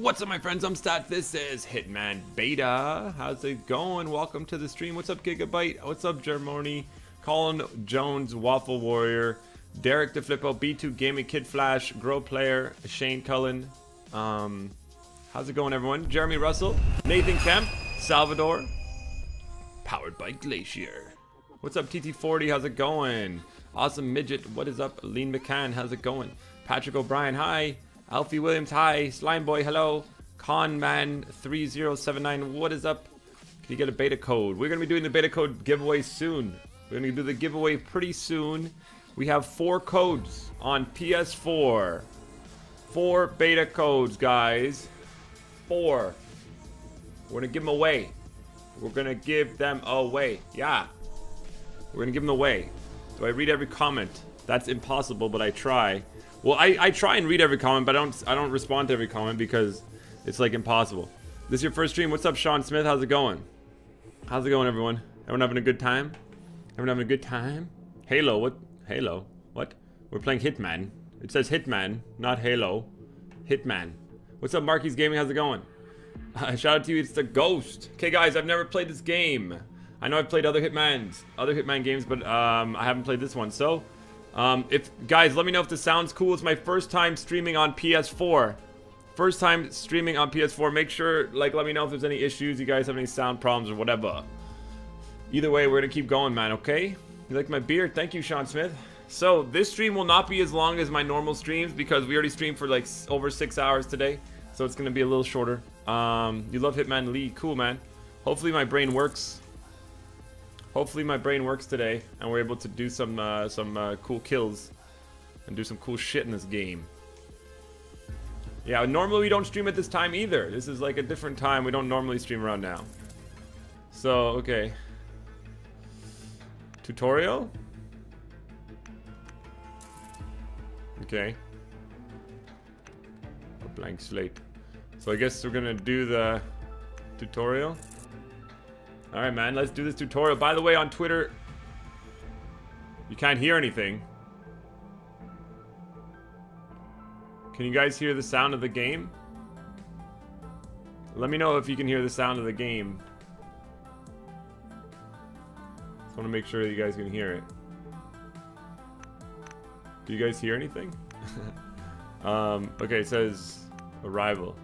What's up, my friends? I'm Stats. This is Hitman Beta. How's it going? Welcome to the stream. What's up, Gigabyte? What's up, Germony? Colin Jones, Waffle Warrior, Derek DeFlippo, B2 Gaming, Kid Flash, Grow Player, Shane Cullen. How's it going, everyone? Jeremy Russell, Nathan Kemp, Salvador, powered by Glacier. What's up, TT40? How's it going? Awesome Midget, what is up? Lean McCann, how's it going? Patrick O'Brien, hi. Alfie Williams, hi. Slimeboy, hello. Conman3079, what is up? Can you get a beta code? We're going to be doing the beta code giveaway soon. We're going to do the giveaway pretty soon. We have 4 codes on PS4. 4 beta codes, guys. 4. We're going to give them away. We're going to give them away. Yeah. We're going to give them away. Do I read every comment? That's impossible, but I try. Well, I try and read every comment, but I don't respond to every comment because it's like impossible. This is your first stream. What's up, Sean Smith? How's it going? How's it going, everyone? Everyone having a good time? Everyone having a good time? Halo, what? Halo, what? We're playing Hitman. It says Hitman, not Halo. Hitman. What's up, Marky's Gaming? How's it going? Shout out to you. It's the Ghost. Okay, guys, I've never played this game. I know I've played other Hitman games, but I haven't played this one. So. If guys, let me know if this sounds cool. It's my first time streaming on PS4. First time streaming on PS4. Make sure, like, let me know if there's any issues. You guys have any sound problems or whatever. Either way, we're gonna keep going, man. Okay? You like my beard? Thank you, Sean Smith. So this stream will not be as long as my normal streams because we already streamed for like over 6 hours today. So it's gonna be a little shorter. You love Hitman Lee? Cool, man. Hopefully my brain works. Hopefully my brain works today, and we're able to do some cool kills, and do some cool shit in this game. Yeah, normally we don't stream at this time either. This is like a different time. We don't normally stream around now. So, okay. Tutorial? Okay. A blank slate. So I guess we're gonna do the tutorial. Alright, man, let's do this tutorial. By the way, on Twitter, you can't hear anything. Can you guys hear the sound of the game? Let me know if you can hear the sound of the game. Just want to make sure that you guys can hear it. Do you guys hear anything? Okay, it says arrival.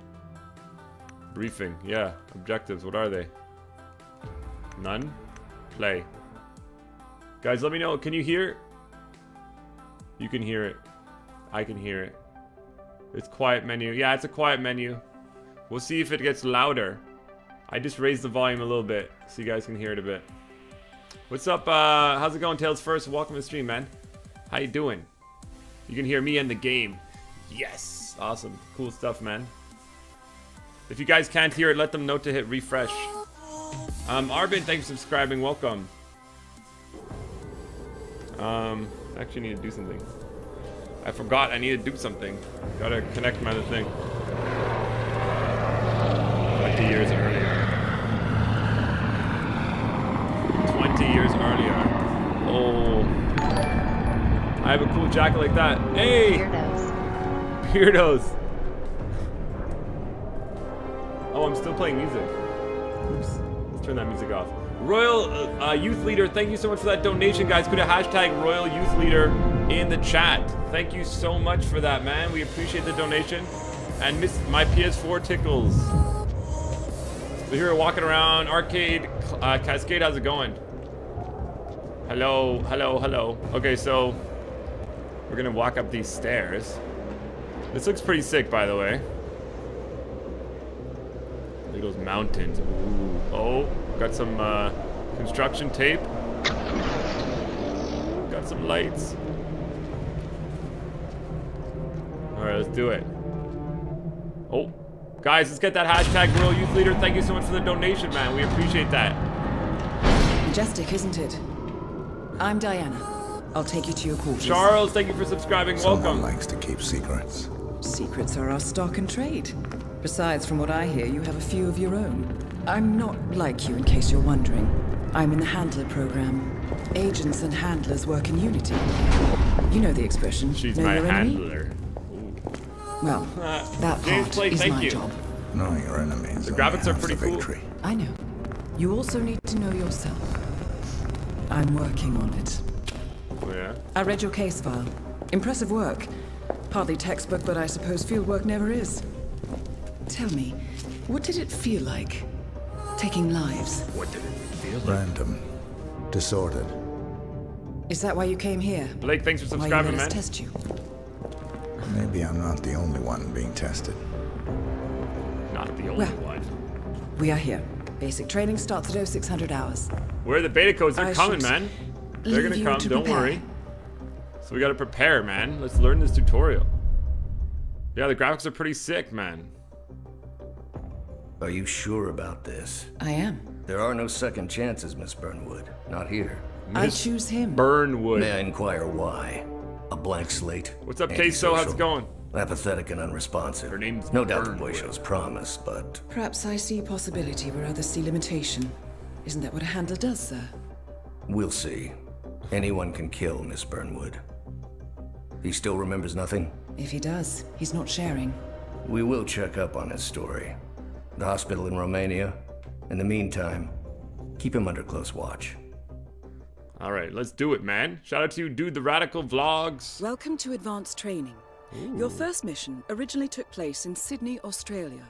Briefing, yeah. Objectives, what are they? None. Play. Guys, let me know. Can you hear? You can hear it. I can hear it. It's quiet menu. Yeah, it's a quiet menu. We'll see if it gets louder. I just raised the volume a little bit so you guys can hear it a bit. What's up? How's it going, Tails First? Welcome to the stream, man. How you doing? You can hear me and the game. Yes. Awesome. Cool stuff, man. If you guys can't hear it, let them know to hit refresh. Arbin, thanks for subscribing. Welcome. I actually need to do something. I forgot I need to do something. Gotta connect my other thing. Like 20 years earlier. 20 years earlier. Oh. I have a cool jacket like that. Hey! Beardos. Beardos. Oh, I'm still playing music. Oops. Turn that music off. Royal Youth Leader, thank you so much for that donation, guys. Put a hashtag Royal Youth Leader in the chat. Thank you so much for that, man. We appreciate the donation. And miss my PS4 tickles. So here we're walking around Arcade Cascade. How's it going? Hello, hello, hello. Okay, so we're gonna walk up these stairs. This looks pretty sick, by the way. Look at those mountains. Ooh. Oh, got some construction tape. Got some lights. Alright, let's do it. Oh, guys, let's get that hashtag Royal Youth Leader. Thank you so much for the donation, man. We appreciate that. Majestic, isn't it? I'm Diana. I'll take you to your quarters. Charles, thank you for subscribing. Welcome. Someone likes to keep secrets. Secrets are our stock and trade. Besides, from what I hear, you have a few of your own. I'm not like you, in case you're wondering. I'm in the handler program. Agents and handlers work in unity. You know the expression. She's my handler. Ooh. Well, that part is my job. No, your enemies. The graphics are pretty cool. I know. You also need to know yourself. I'm working on it. Oh, yeah? I read your case file. Impressive work. Partly textbook, but I suppose field work never is. Tell me, what did it feel like? Taking lives. What did it feel like? Random. Disordered. Is that why you came here? Blake, thanks for subscribing, man. Test you. Maybe I'm not the only one being tested. Not the only one. We are here. Basic training starts at 0600 hours. Where are the beta codes? They're coming, man. They're gonna come, don't worry. So we gotta prepare, man. Let's learn this tutorial. Yeah, the graphics are pretty sick, man. Are you sure about this? I am. There are no second chances, Miss Burnwood. Not here. I choose him. Burnwood. May I inquire why? A blank slate. What's up, Queso? How's it going? Apathetic and unresponsive. Her name's no doubt Queso's promise, but perhaps I see possibility where others see limitation. Isn't that what a handler does, sir? We'll see. Anyone can kill Miss Burnwood. He still remembers nothing? If he does, he's not sharing. We will check up on his story. The hospital in Romania. In the meantime, keep him under close watch. All right, let's do it, man. Shout out to you, Dude the Radical Vlogs. Welcome to advanced training. Ooh. Your first mission originally took place in Sydney, Australia.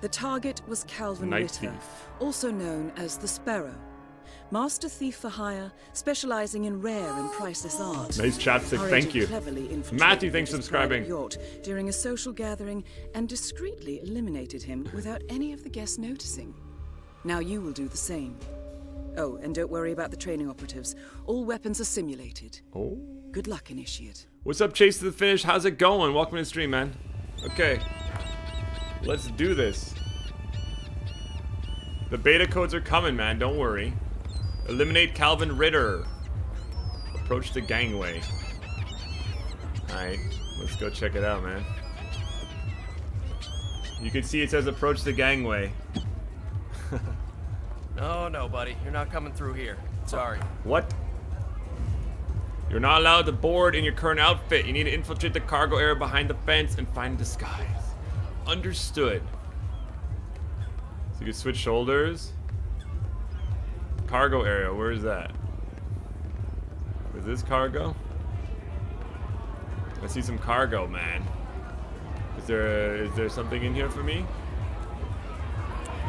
The target was Calvin Ritter, also known as the Sparrow. Master thief for hire, specializing in rare and priceless art. Nice chapstick, thank you. Matthew, thanks for subscribing. Yacht during a social gathering and discreetly eliminated him without any of the guests noticing. Now you will do the same. Oh, and don't worry about the training operatives. All weapons are simulated. Oh. Good luck, Initiate. What's up, Chase to the Finish? How's it going? Welcome to the stream, man. Okay. Let's do this. The beta codes are coming, man. Don't worry. Eliminate Calvin Ritter. Approach the gangway. Alright. Let's go check it out, man. You can see it says approach the gangway. No, no, buddy. You're not coming through here. Sorry. What? You're not allowed to board in your current outfit. You need to infiltrate the cargo area behind the fence and find a disguise. Understood. So you can switch shoulders. Cargo area, where is that? Is this cargo? I see some cargo, man. Is there something in here for me?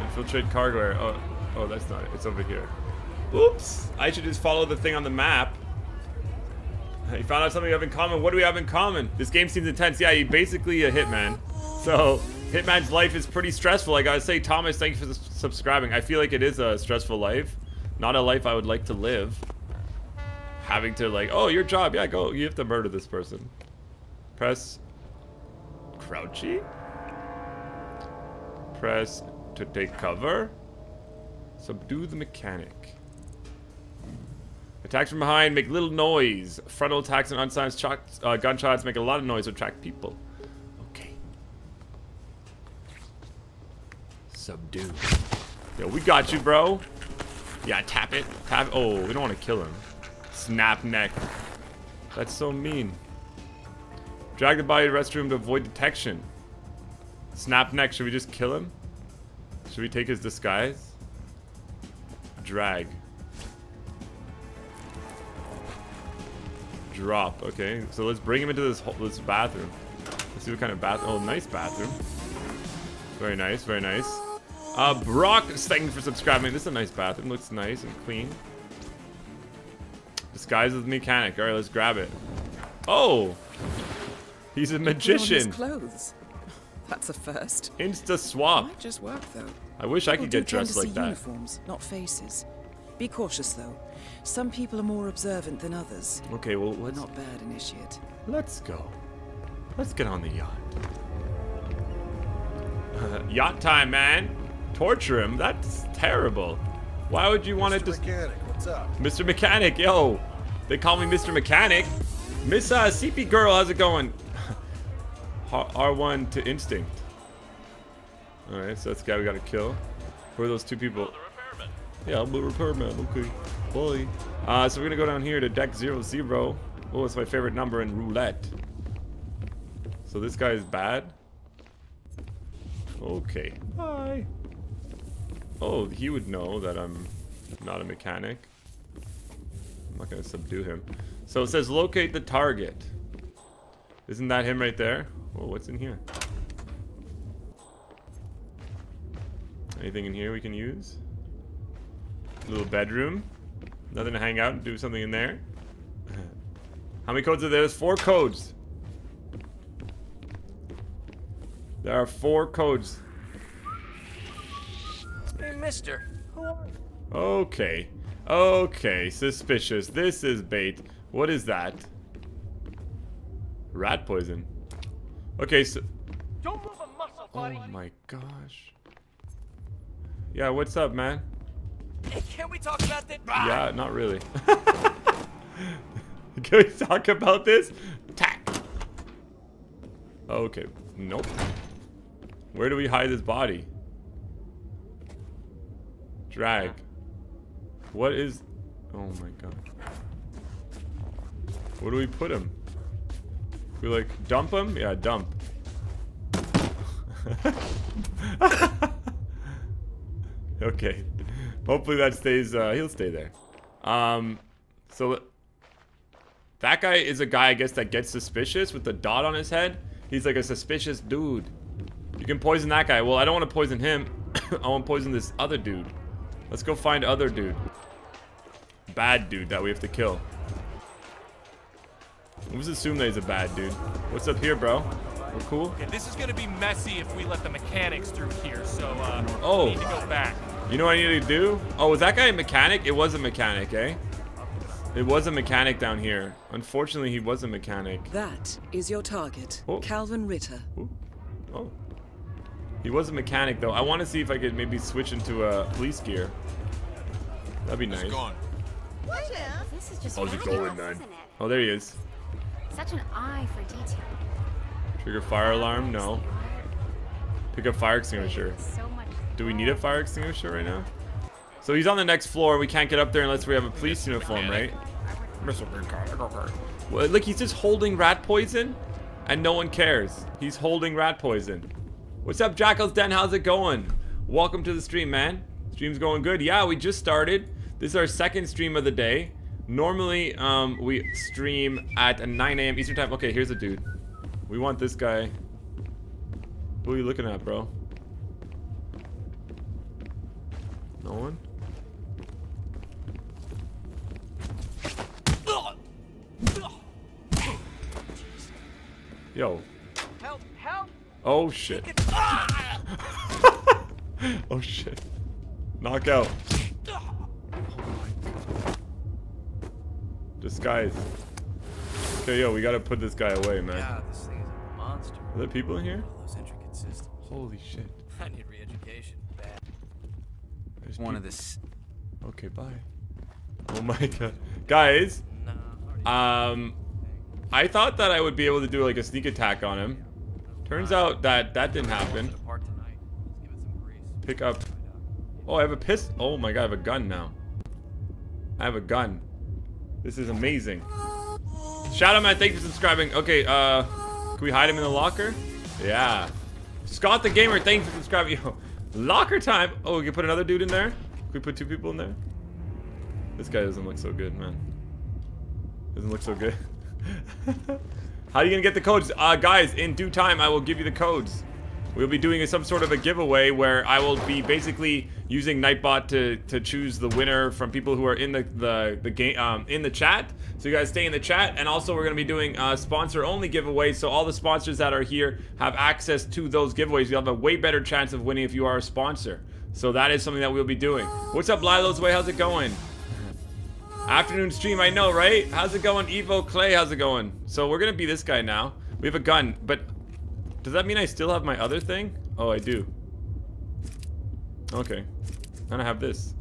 Infiltrate cargo area. Oh, that's not it. It's over here. Oops! I should just follow the thing on the map. You found out something you have in common. What do we have in common? This game seems intense. Yeah, you're basically a hitman. So, hitman's life is pretty stressful. I gotta say, Thomas, thank you for subscribing. I feel like it is a stressful life. Not a life I would like to live. Having to, like, oh, your job. Yeah, go. You have to murder this person. Press... Crouchy? Press to take cover. Subdue the mechanic. Attacks from behind make little noise. Frontal attacks and unsilenced gunshots make a lot of noise to attract people. Okay. Subdue. Yo, we got you, bro. Yeah, tap it. Tap. Oh, we don't want to kill him. Snap neck. That's so mean. Drag the body to the restroom to avoid detection. Snap neck. Should we just kill him? Should we take his disguise? Drag. Drop. Okay, so let's bring him into this bathroom. Let's see what kind of bathroom. Oh, nice bathroom. Very nice, very nice. Brock, thank you for subscribing. This is a nice bathroom. Looks nice and clean. Disguise of the mechanic. All right, let's grab it. Oh, he's a magician. Clothes. That's a first. Insta swap. Might just work though. I wish I could get dressed like that. Uniforms, not faces. Be cautious though. Some people are more observant than others. Okay, well, we're not bad, Initiate. Let's go. Let's get on the yacht. Yacht time, man. Torture him. That's terrible. Why would you want to just... Mr. Mechanic, what's up? Mr. Mechanic, yo. They call me Mr. Mechanic. Miss CP Girl, how's it going? R1 to instinct. Alright, so that's the guy we gotta kill. Who are those two people? Yeah, I'm the repairman. Okay. Boy. So we're gonna go down here to deck 00. Oh, it's my favorite number in roulette. So this guy is bad. Okay. Hi. Oh, he would know that I'm not a mechanic. I'm not gonna subdue him. So it says locate the target. Isn't that him right there? Well, what's in here? Anything in here we can use? Little bedroom. Nothing to hang out and do something in there. How many codes are there? There's 4 codes. There are 4 codes. Hey, mister. Who are you? Okay. Okay. Suspicious. This is bait. What is that? Rat poison. Okay, so... Don't move a muscle, buddy. Oh my gosh. Yeah, what's up, man? Hey, can we talk about this? Yeah, not really. Can we talk about this? Tack. Okay. Nope. Where do we hide this body? Drag. What is... Oh my god. Where do we put him? We like dump him? Yeah, dump. Okay. Hopefully that stays... he'll stay there. So... That guy is a guy, I guess, that gets suspicious with the dot on his head. He's like a suspicious dude. You can poison that guy. Well, I don't want to poison him. I want to poison this other dude. Let's go find other dude. Bad dude that we have to kill. Let's assume that he's a bad dude. What's up here, bro? We're cool? Yeah, this is going to be messy if we let the mechanics through here, so we need to go back. You know what I need to do? Oh, was that guy a mechanic? It was a mechanic, eh? It was a mechanic down here. Unfortunately, he was a mechanic. That is your target, oh. Calvin Ritter. Ooh. Oh. He was a mechanic, though. I want to see if I could maybe switch into a police gear. That'd be nice. Gone. What? This is just how's it going, man? Oh, there he is. Such an eye for detail. Trigger fire alarm? No. Pick up fire extinguisher. Do we need a fire extinguisher right now? So he's on the next floor. We can't get up there unless we have a police uniform, right? Well, look, he's just holding rat poison, and no one cares. He's holding rat poison. What's up, Jackal's Den? How's it going? Welcome to the stream, man. Stream's going good. Yeah, we just started. This is our second stream of the day. Normally, we stream at 9 a.m. Eastern time. Okay, here's a dude. We want this guy. Who are you looking at, bro? No one? Yo. Help, help. Oh shit. Oh shit. Knockout. Oh my god. Disguise. Okay, yo, we gotta put this guy away, man. Yeah, this thing is a monster. Are there people in here? Those intricate systems. Holy shit. I need re-education. There's one of this. Okay, bye. Oh my god. Guys. I thought that I would be able to do like a sneak attack on him. Turns out that that didn't happen. Pick up. Oh, I have a pistol. Oh my god, I have a gun now. I have a gun. This is amazing. Shadow Man, thanks for subscribing. Okay, can we hide him in the locker? Yeah. Scott the Gamer, thanks for subscribing. Yo, locker time. Oh, we can put another dude in there? Can we put 2 people in there? This guy doesn't look so good, man. Doesn't look so good. How are you gonna get the codes? Guys, in due time I will give you the codes. We'll be doing some sort of a giveaway where I will be basically using Nightbot to choose the winner from people who are in the game in the chat. So you guys stay in the chat, and also we're gonna be doing sponsor only giveaways. So all the sponsors that are here have access to those giveaways. You'll have a way better chance of winning if you are a sponsor. So that is something that we'll be doing. What's up, Lilo's Way? How's it going? Afternoon stream, I know, right? How's it going, Evo Clay? How's it going? So we're gonna be this guy now. We have a gun, but does that mean I still have my other thing? Oh, I do. Okay, and I have this.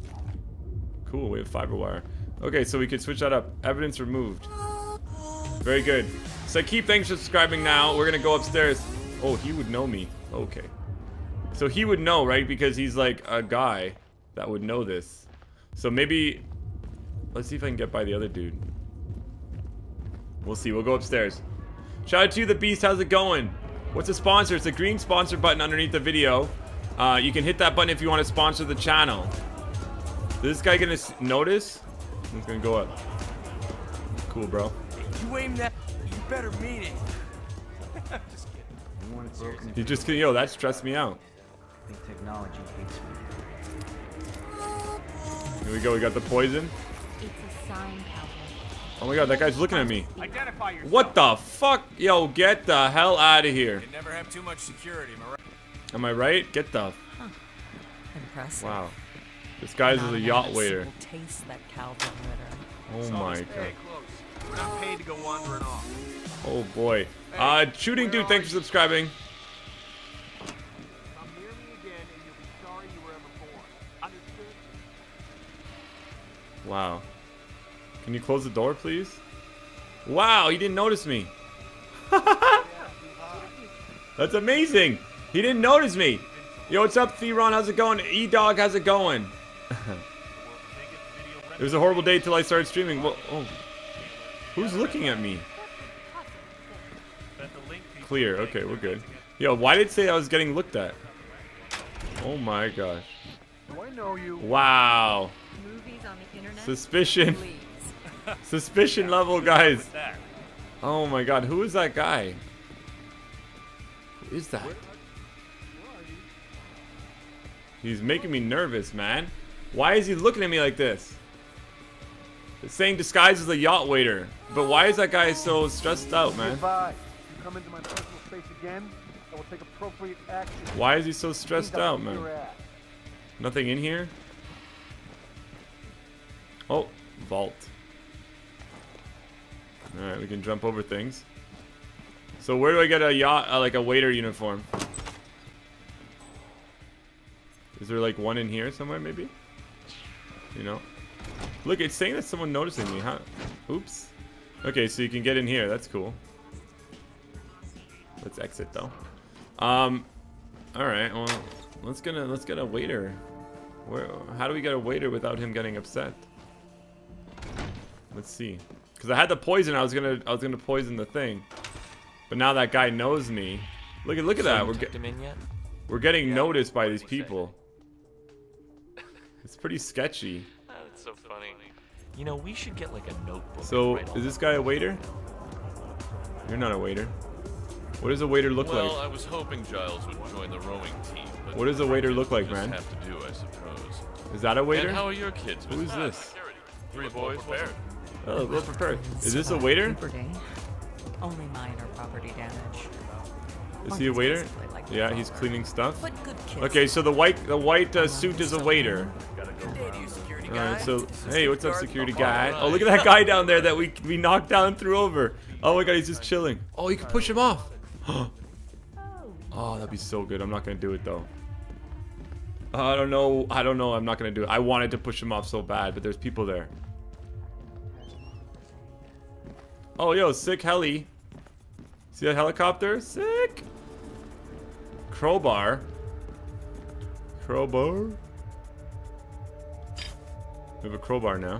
Cool, we have fiber wire. Okay, so we could switch that up. Evidence removed. Very good. So keep thanks for subscribing now. We're gonna go upstairs. Oh, he would know me. Okay. So he would know, right? Because he's like a guy that would know this. So maybe... Let's see if I can get by the other dude. We'll see. We'll go upstairs. Shout out to you, the Beast. How's it going? What's a sponsor? It's a green sponsor button underneath the video. You can hit that button if you want to sponsor the channel. Is this guy gonna notice? He's gonna go up. Cool, bro. You aim that, you better mean it. Just kidding. You just kidding. Yo, that stressed me out. Technology hates me. Here we go. We got the poison. It's a sign. Oh my god, that guy's looking at me. Identify yourself. What the fuck? Yo, get the hell out of here. You never have too much security, am I right? Am I right? Get the... Huh. Impressive. Wow. This guy's is a yacht waiter. Taste that Calvin Ritter. Oh my god. We're not paid to go wandering off. Oh boy. Hey, shooting dude, thanks for subscribing. Come near me again and you'll be sorry you were ever born. Understood? Wow. Can you close the door, please? Wow, he didn't notice me. That's amazing. He didn't notice me. Yo, what's up, Theron? How's it going? E-Dog, how's it going? It was a horrible day till I started streaming. Well, oh. Who's looking at me? Clear. Okay, we're good. Yo, why did it say I was getting looked at? Oh my gosh. Wow. Suspicion. Suspicion level, guys. Oh my god, who is that guy? Who is that? He's making me nervous, man. Why is he looking at me like this? It's saying disguise as a yacht waiter. But why is that guy so stressed out, man? Why is he so stressed out, man? Nothing in here? Oh, vault. Alright, we can jump over things. So where do I get a yacht, like a waiter uniform? Is there like one in here somewhere maybe? You know? Look, it's saying that someone noticing me, huh? Oops. Okay, so you can get in here, that's cool. Let's exit though. Alright, well, let's get a waiter. Where, how do we get a waiter without him getting upset? Let's see. Cause I had the poison, I was gonna poison the thing, but now that guy knows me. Look at that. We're getting noticed by these people. It's pretty sketchy. That's so funny. You know, we should get like a notebook. So is this guy a waiter? You're not a waiter. What does a waiter look like? Well, I was hoping Giles would join the rowing team. But what does a waiter look like, man? Have to do, I suppose. Is that a waiter? And how are your kids? Who's this? Three boys. Oh, we're prepared. Is this a waiter? Only minor property damage. Is he a waiter? Yeah, he's cleaning stuff. Okay, so the white suit is a waiter. All right, so hey, what's up, security guy? Oh, look at that guy down there that we knocked down and threw over. Oh my god, he's just chilling. Oh, you can push him off. Oh, that'd be so good. I'm not gonna do it though. I don't know. I'm not gonna do it. I wanted to push him off so bad, but there's people there. Oh, yo, sick heli. See that helicopter? Sick. Crowbar. Crowbar. We have a crowbar now.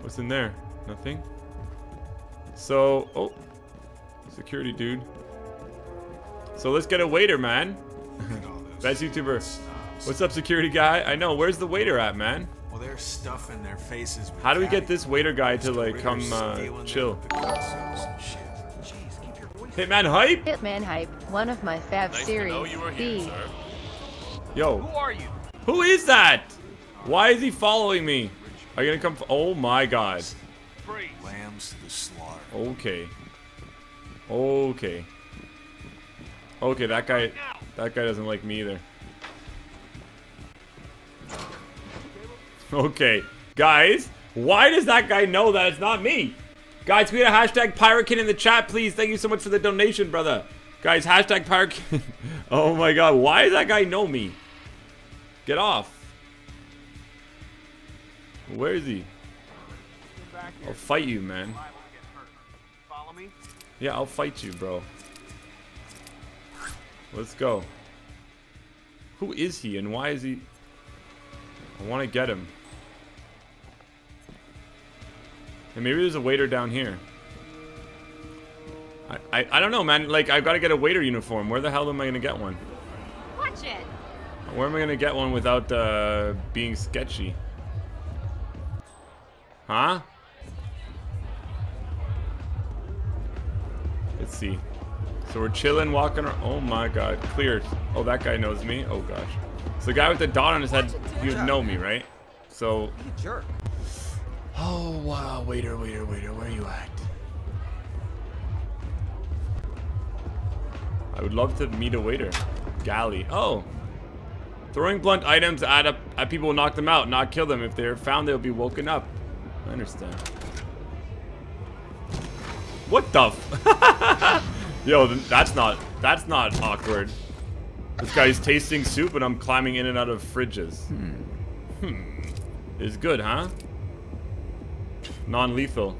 What's in there? Nothing. So, oh. Security dude. So let's get a waiter, man. Best YouTuber. What's up, security guy? I know. Where's the waiter at, man? Well, there's stuff in their faces. How do we get this waiter guy to like come chill? Hitman hype. Hitman hype, one of my fab series. B. Yo. Who are you? Who is that? Why is he following me? Are you gonna come? Oh my god. Lambs to the slaughter. Okay. Okay. Okay, that guy doesn't like me either. Okay, guys, why does that guy know that it's not me? Guys, tweet a hashtag PirateKid in the chat, please. Thank you so much for the donation, brother. Guys, hashtag PirateKid. Oh my god, why does that guy know me? Get off. Where is he? I'll fight you, man. Yeah, I'll fight you, bro. Let's go. Who is he and why is he? I want to get him. And maybe there's a waiter down here. I don't know, man. Like, I've got to get a waiter uniform. Where the hell am I going to get one? Watch it. Where am I going to get one without being sketchy? Huh? Let's see. So we're chilling, walking around. Oh my god. Cleared. Oh, that guy knows me. Oh gosh. So the guy with the dot on his head, he would know me, right? So. Jerk. Oh wow. Waiter, waiter, waiter. Where are you at? I would love to meet a waiter. Galley. Oh. Throwing blunt items at people will knock them out, not kill them. If they're found, they'll be woken up. I understand. What the f- Yo, that's not awkward. This guy's tasting soup and I'm climbing in and out of fridges. It's good, huh? Non-lethal.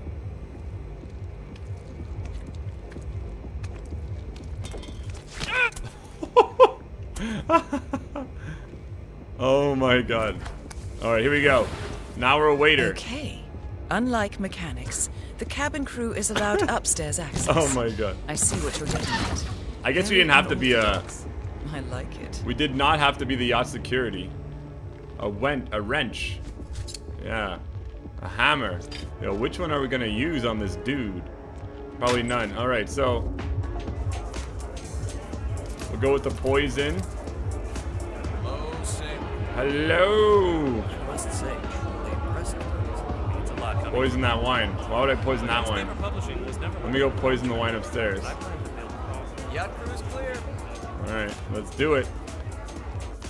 Oh my god. Alright, here we go. Now we're a waiter. Okay. Unlike mechanics, the cabin crew is allowed upstairs access. Oh my god. I see what you're getting at. I guess we didn't have to be a... I like it. We did not have to be the yacht security. A wrench. Yeah. A hammer. Yo, which one are we gonna use on this dude? Probably none. Alright, so... We'll go with the poison. Hello, Sam. Hello! I must say. Poison that wine. Why would I poison that wine? Let me go poison the wine upstairs. Alright, let's do it.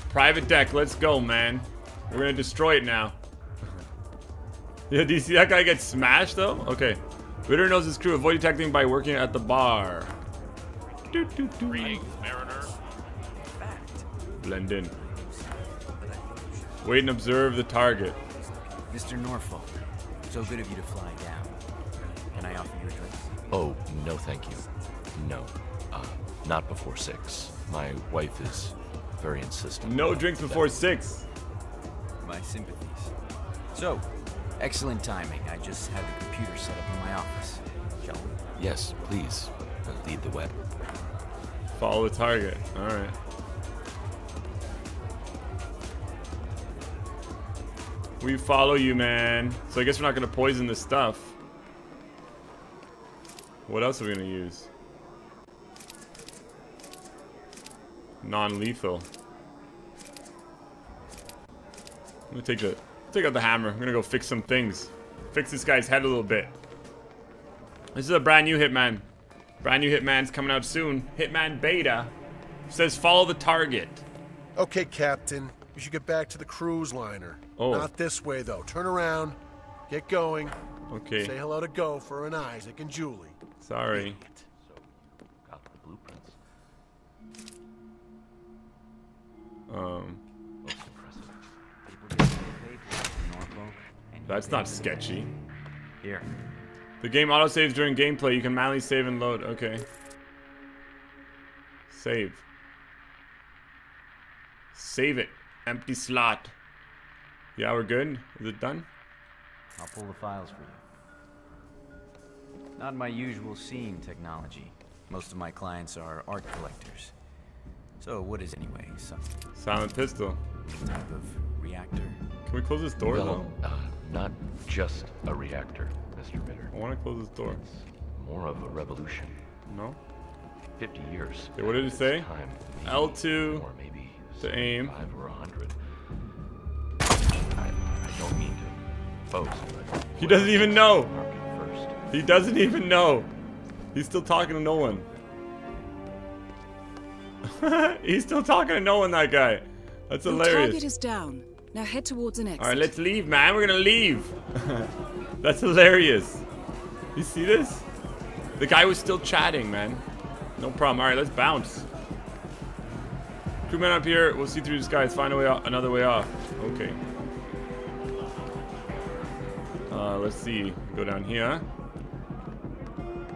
Private deck, let's go, man. We're gonna destroy it now. Yeah, do you see that guy get smashed, though? Okay. Ritter knows his crew. Avoid detecting by working at the bar. Greetings, Mariner. Blend in. Wait and observe the target. Mr. Norfolk. So good of you to fly down. Can I offer you a drink? Oh, no thank you. No. Not before 6. My wife is very insistent. No drinks before 6. My sympathies. So, excellent timing. I just had the computer set up in my office. Shall we? Yes, please. Lead the way. Follow the target. All right. We follow you, man. So I guess we're not gonna poison this stuff. What else are we gonna use? Non-lethal. I'm gonna take out the hammer. I'm gonna go fix some things. Fix this guy's head a little bit. This is a brand new Hitman. Brand new Hitman's coming out soon. Hitman Beta. It says follow the target. Okay, Captain. We should get back to the cruise liner. Oh. Not this way, though. Turn around. Get going. Okay. Say hello to Gopher and Isaac and Julie. Sorry. That's not sketchy. Here. The game auto-saves during gameplay. You can manually save and load. Okay. Save. Save it. Empty slot. Yeah, we're good. Is it done? I'll pull the files for you. Not my usual scene technology. Most of my clients are art collectors. So what is anyway? Silent pistol. Type of reactor. Can we close this door though? Not just a reactor, Mr. Ritter. I want to close this door. It's more of a revolution. No. 50 years. Okay, what did it say? Time, L2. Or maybe to aim. 5 or 100. I don't mean to boast, but he doesn't even know. He doesn't even know. He's still talking to no one. He's still talking to no one. That guy. That's hilarious. The target is down. Now head towards an exit. All right, let's leave, man. We're gonna leave. That's hilarious. You see this? The guy was still chatting, man. No problem. All right, let's bounce. Crewman up here. We'll see through the skies. Find a way off, another way off. Okay. Let's see. Go down here.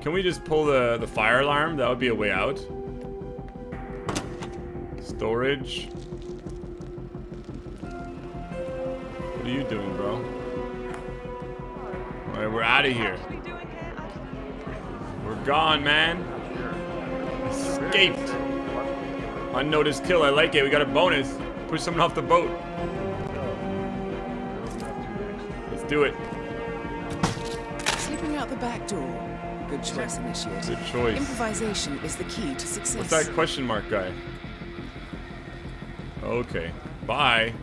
Can we just pull the fire alarm? That would be a way out. Storage. What are you doing, bro? All right, we're out of here. We're Gone, man. Escaped. Unnoticed kill. I like it. We got a bonus. Push someone off the boat. Let's do it. Slipping out the back door. Good choice, initiate. Good choice. Improvisation is the key to success. What's that question mark guy? Okay. Bye.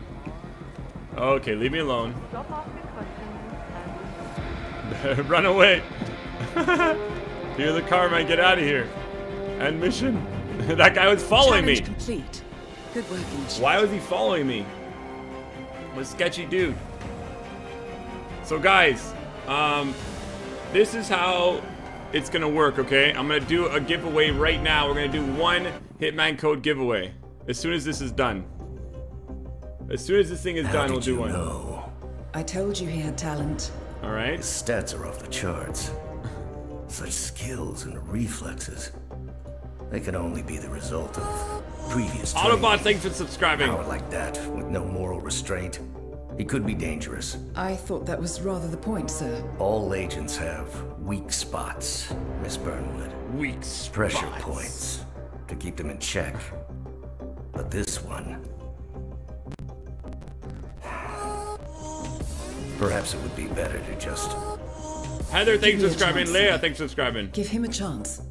Okay, leave me alone. Drop off your questions and... Run away. Hear the car, man. Get out of here. End mission. That guy was following me. Complete. Good work, initiate. Why was he following me? What a sketchy dude. So, guys, this is how it's gonna work, okay? I'm gonna do a giveaway right now. We're gonna do one Hitman code giveaway. As soon as this is done. As soon as this thing is done, we'll do one. I told you he had talent. Alright. His stats are off the charts. Such skills and reflexes. They can only be the result of previous training. Autobot, thanks for subscribing. Power like that, with no moral restraint. It could be dangerous. I thought that was rather the point, sir. All agents have weak spots, Miss Burnwood. Weak spots. Pressure points to keep them in check. But this one... Perhaps it would be better to just... Heather, thanks for subscribing. Leia, thanks for subscribing. Give him a chance.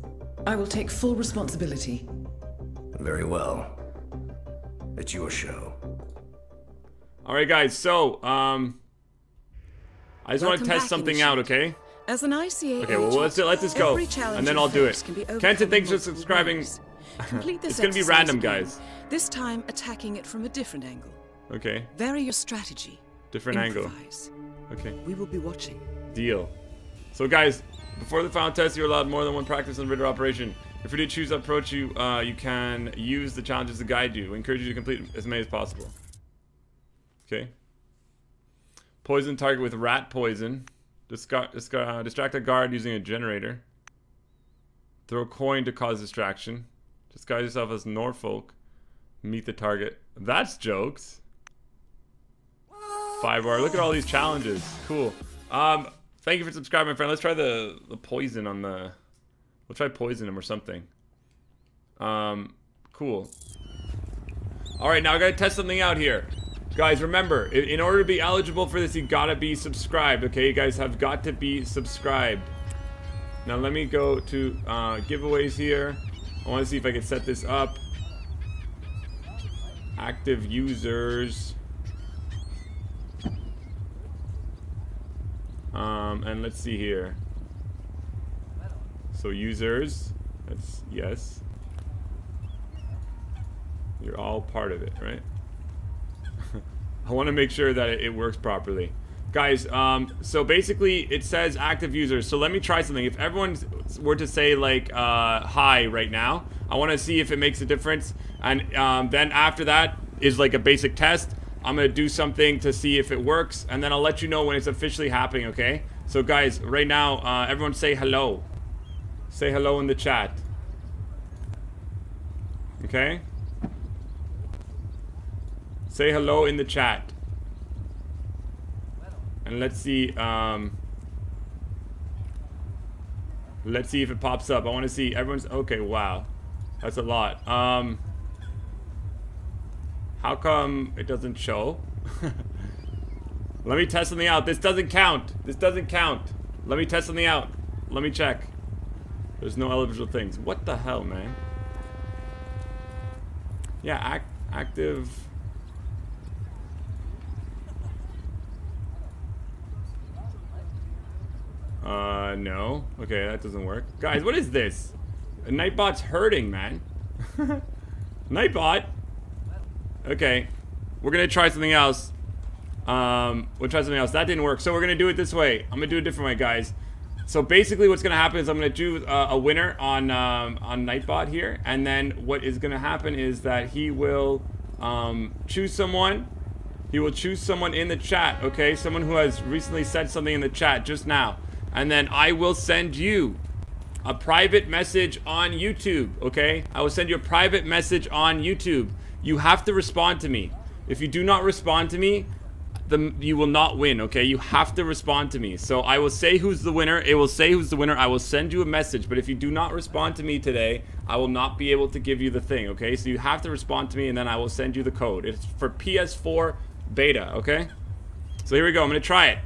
I will take full responsibility. Very well. It's your show. Alright guys, so, I just want to test something out, okay? As an ICA okay, well, let's just go, and then I'll do it. Kenton, thanks for subscribing. It's gonna be random, guys. This time, attacking it from a different angle. Okay. Vary your strategy. Different angle. Okay. We will be watching. Deal. So guys, before the final test, you're allowed more than one practice on Ritter Operation. If you do choose to approach you, you can use the challenges to guide you. We encourage you to complete as many as possible. Okay. Poison target with rat poison. Distract a guard using a generator. Throw a coin to cause distraction. Disguise yourself as Norfolk. Meet the target. That's jokes. 5R. Look at all these challenges. Cool. Thank you for subscribing, my friend. Let's try the poison on the... We'll try poison him or something. Cool. Alright, now I gotta test something out here. Guys, remember, in order to be eligible for this, you gotta be subscribed, okay? You guys have got to be subscribed. Now, let me go to giveaways here. I wanna see if I can set this up. Active users. And let's see here. So, users. That's yes. You're all part of it, right? I want to make sure that it works properly. Guys, so basically it says active users. So let me try something. If everyone were to say like, hi right now, I want to see if it makes a difference. And then after that is like a basic test. I'm going to do something to see if it works. And then I'll let you know when it's officially happening, okay? So guys, right now, everyone say hello. Say hello in the chat. Okay? Say hello in the chat. And let's see if it pops up. I want to see everyone's okay, wow. That's a lot. How come it doesn't show? Let me test something out. This doesn't count. This doesn't count. Let me test something out. Let me check. There's no eligible things. What the hell, man? Yeah, active no. Okay, that doesn't work. Guys, what is this? Nightbot's hurting, man. Nightbot? Okay. We're gonna try something else. We'll try something else. That didn't work, so we're gonna do it this way. I'm gonna do it a different way, guys. So basically what's gonna happen is I'm gonna do a winner on Nightbot here, and then what is gonna happen is that he will choose someone. He will choose someone in the chat, okay? Someone who has recently said something in the chat just now. And then I will send you a private message on YouTube, okay? I will send you a private message on YouTube. You have to respond to me. If you do not respond to me, you will not win, okay? You have to respond to me. So I will say who's the winner. It will say who's the winner. I will send you a message. But if you do not respond to me today, I will not be able to give you the thing, okay? So you have to respond to me, and then I will send you the code. It's for PS4 beta, okay? So here we go. I'm going to try it.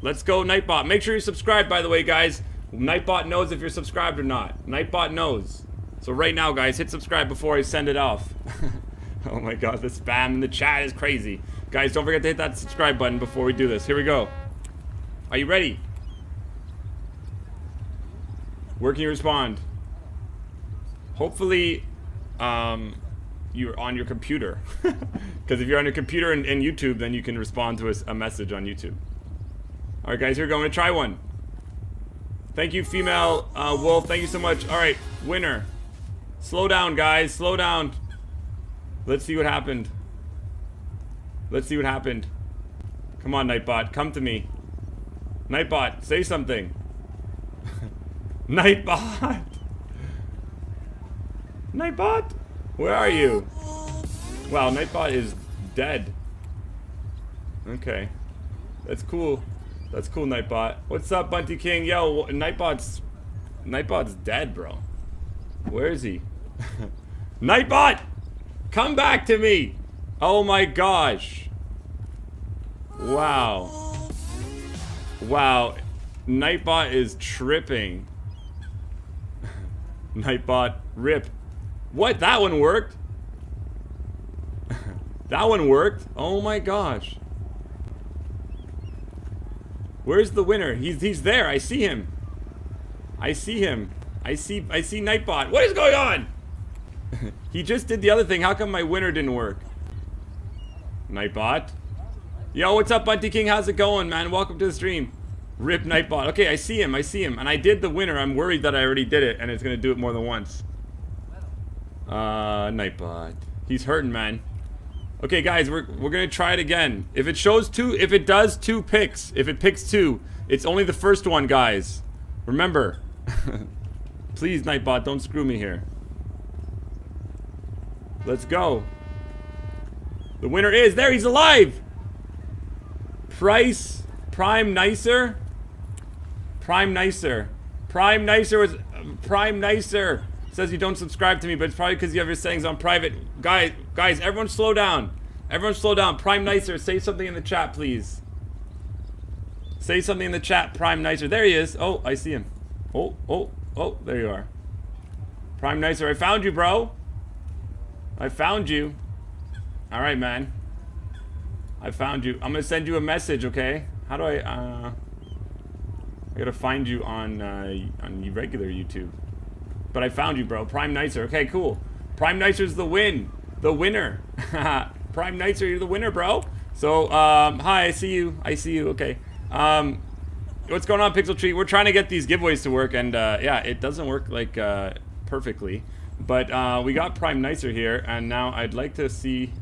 Let's go, Nightbot. Make sure you subscribe, by the way, guys. Nightbot knows if you're subscribed or not. Nightbot knows. So right now, guys, hit subscribe before I send it off. Oh my god, the spam in the chat is crazy. Guys, don't forget to hit that subscribe button before we do this. Here we go. Are you ready? Where can you respond? Hopefully, you're on your computer. Because if you're on your computer and YouTube, then you can respond to a message on YouTube. Alright, guys, here we go. I'm going to try one. Thank you, female wolf. Thank you so much. Alright, winner. Slow down, guys. Slow down. Let's see what happened. Let's see what happened. Come on, Nightbot. Come to me. Nightbot, say something. Nightbot! Nightbot? Where are you? Wow, Nightbot is dead. Okay. That's cool. That's cool, Nightbot. What's up, Bunty King? Yo, Nightbot's dead, bro. Where is he? Nightbot! Come back to me! Oh my gosh. Wow. Wow. Nightbot is tripping. Nightbot, rip. What? That one worked? That one worked? Oh my gosh. Where's the winner? He's there. I see him. I see him. I see Nightbot. What is going on? He just did the other thing. How come my winner didn't work? Nightbot. Yo, what's up, Bunty King? How's it going, man? Welcome to the stream. Rip Nightbot. Okay, I see him. I see him. And I did the winner. I'm worried that I already did it, and it's going to do it more than once. Nightbot. He's hurting, man. Okay, guys, we're going to try it again. If it shows two, if it does two picks, if it picks two, it's only the first one, guys. Remember. Please, Nightbot, don't screw me here. Let's go. The winner is there. He's alive. Price Prime Nicer. Prime Nicer. Prime Nicer was Prime Nicer. Says you don't subscribe to me, but it's probably because you have your settings on private. Guys, everyone slow down. Everyone slow down. Prime Nicer, say something in the chat, please. Say something in the chat, Prime Nicer. There he is. Oh, I see him. Oh, there you are. Prime Nicer, I found you, bro. I found you. All right, man. I found you. I'm gonna send you a message, okay? How do I gotta find you on regular YouTube. But I found you, bro. Prime Nicer. Okay, cool. Prime Nicer's the winner. Prime Nicer, you're the winner, bro. So, hi. I see you. Okay. What's going on, Pixel Tree? We're trying to get these giveaways to work, and yeah, it doesn't work like perfectly. But we got Prime Nicer here, and now I'd like to see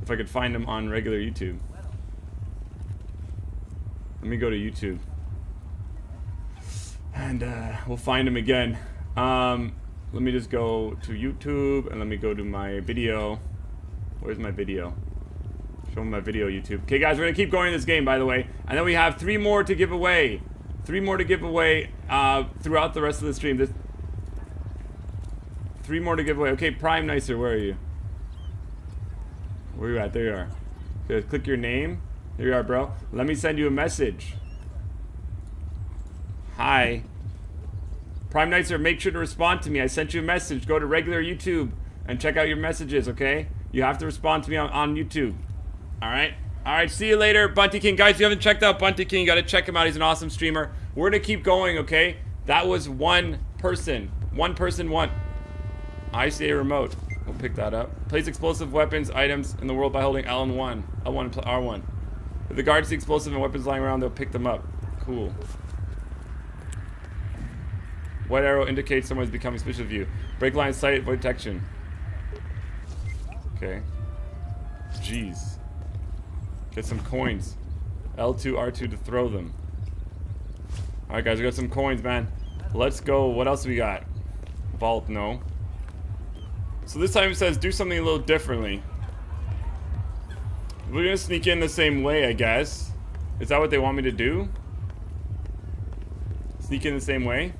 if I could find him on regular YouTube. Let me go to YouTube, and we'll find him again. Let me just go to YouTube, and let me go to my video. Where's my video? Show me my video, YouTube. Okay, guys, we're gonna keep going in this game, by the way, and then we have three more to give away. Three more to give away throughout the rest of the stream. Three more to give away. Okay, Prime Nicer, where are you? Where you at? There you are. Okay, click your name. There you are, bro. Let me send you a message. Hi. Prime Nicer, make sure to respond to me. I sent you a message. Go to regular YouTube and check out your messages, okay? You have to respond to me on YouTube. Alright? Alright, see you later, Bunty King. Guys, if you haven't checked out Bunty King, you gotta check him out. He's an awesome streamer. We're gonna keep going, okay? That was one person. One person won. ICA remote. We'll pick that up. Place explosive weapons items in the world by holding L and L1 and R1. If the guards see explosive and weapons lying around, they'll pick them up. Cool. White arrow indicates someone's becoming suspicious of you. Break line of sight, avoid detection. Okay. Jeez. Get some coins. L2, R2 to throw them. Alright, guys, we got some coins, man. Let's go. What else we got? Vault, no. So this time it says do something a little differently. We're gonna sneak in the same way, I guess. Is that what they want me to do? Sneak in the same way?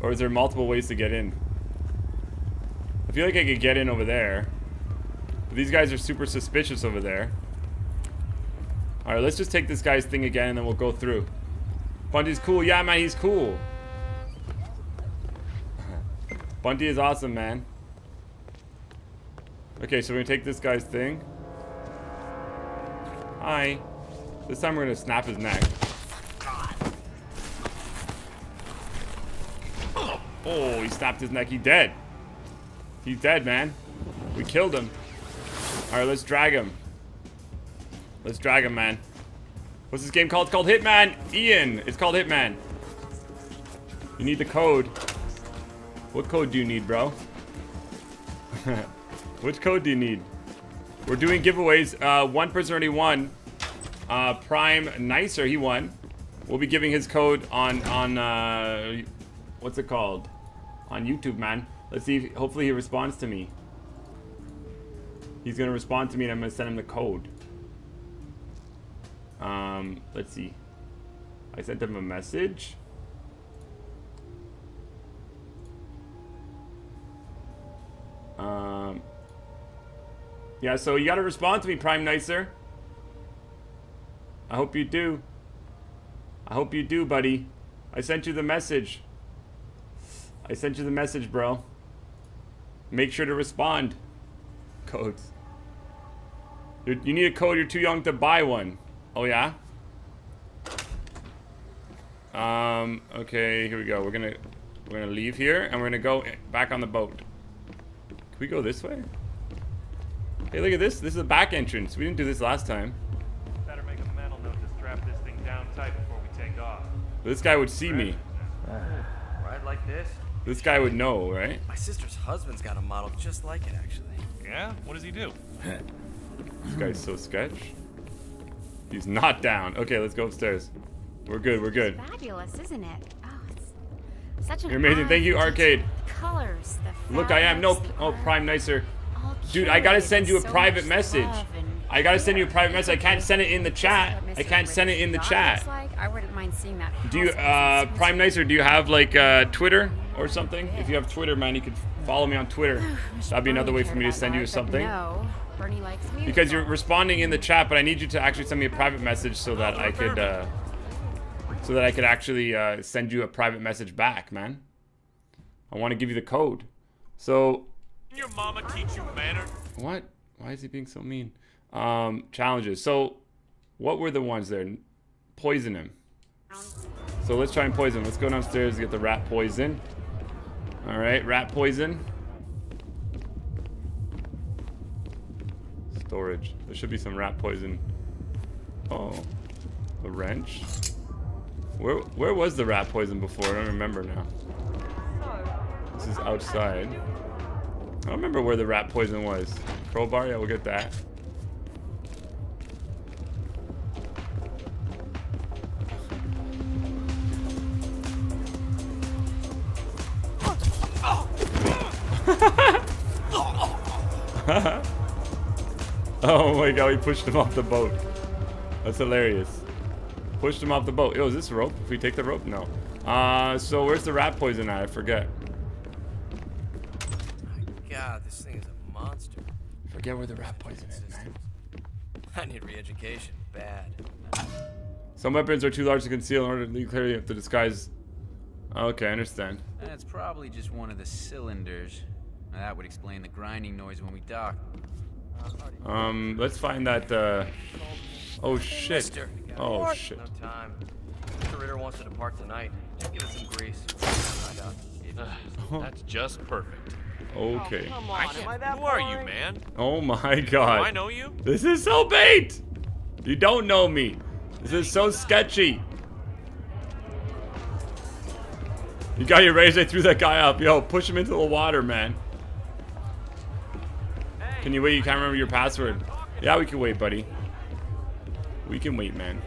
Or is there multiple ways to get in? I feel like I could get in over there. But these guys are super suspicious over there. Alright, let's just take this guy's thing again and then we'll go through. Bundy's cool. Yeah, man, he's cool. Bundy is awesome, man. Okay, so we're gonna take this guy's thing. Hi. This time we're gonna snap his neck. Oh, he snapped his neck. He's dead. He's dead, man. We killed him. Alright, let's drag him. Let's drag him, man. What's this game called? It's called Hitman. Ian, it's called Hitman. You need the code. What code do you need, bro? Which code do you need? We're doing giveaways. One person already won. Prime Nicer, he won. We'll be giving his code on what's it called? On YouTube, man. Let's see if, hopefully he responds to me. He's gonna respond to me and I'm gonna send him the code. Let's see. I sent him a message. Yeah, so you gotta respond to me, Prime Nicer. I hope you do. I hope you do, buddy. I sent you the message. I sent you the message, bro. Make sure to respond. Codes. You need a code, you're too young to buy one. Oh, yeah? Okay, here we go. We're gonna leave here, and we're gonna go back on the boat. Can we go this way? Hey, look at this. This is a back entrance. We didn't do this last time. Better make a mental note to strap this thing down tight before we take off. This guy would see me. Ride like this? This guy would know, right? My sister's husband's got a model just like it, actually. Yeah? What does he do? This guy's so sketch. He's not down. Okay, let's go upstairs. We're good, we're good. It's fabulous, isn't it? Oh, it's such an You're amazing. Thank you, Arcade. The colors, the fabrics, Look, I am no... Oh, Prime Nicer. Dude, I gotta send you a private message. I gotta send you a private message. I can't send it in the chat. I can't send it in the chat. I wouldn't mind seeing that. Do you, Prime Nicer, do you have like Twitter or something? If you have Twitter, man, you could follow me on Twitter. That'd be another way for me to send you something. Because you're responding in the chat, but I need you to actually send me a private message so that I could actually send you a private message back, man. I want to give you the code. So. Your mama teach you manners. What? Why is he being so mean? Challenges. So, what were the ones there? Poison him. So let's try and poison him. Let's go downstairs and get the rat poison. All right, rat poison. Storage. There should be some rat poison. Oh, the wrench. Where was the rat poison before? I don't remember now. This is outside. I don't remember where the rat poison was. Crowbar, yeah, we'll get that. Oh my god, we pushed him off the boat. That's hilarious. Pushed him off the boat. Yo, is this rope? If we take the rope? No. So where's the rat poison at? I forget. God, this thing is a monster. Forget where the rat poison is, man. I need re-education, bad. Some weapons are too large to conceal in order to clearly have to disguise. Okay, I understand. That's probably just one of the cylinders. Now, that would explain the grinding noise when we dock. Let's find that, Oh, shit. Oh, shit. No time. Mr. Ritter wants to depart tonight. Just give us some grease. That's just perfect. Okay. Oh, who are you, man? Oh my god. Do I know you? This is so bait! You don't know me. This is so sketchy. You got your razor, threw that guy up. Yo, push him into the water, man. Can you wait? You can't remember your password. Yeah, we can wait, buddy. We can wait, man.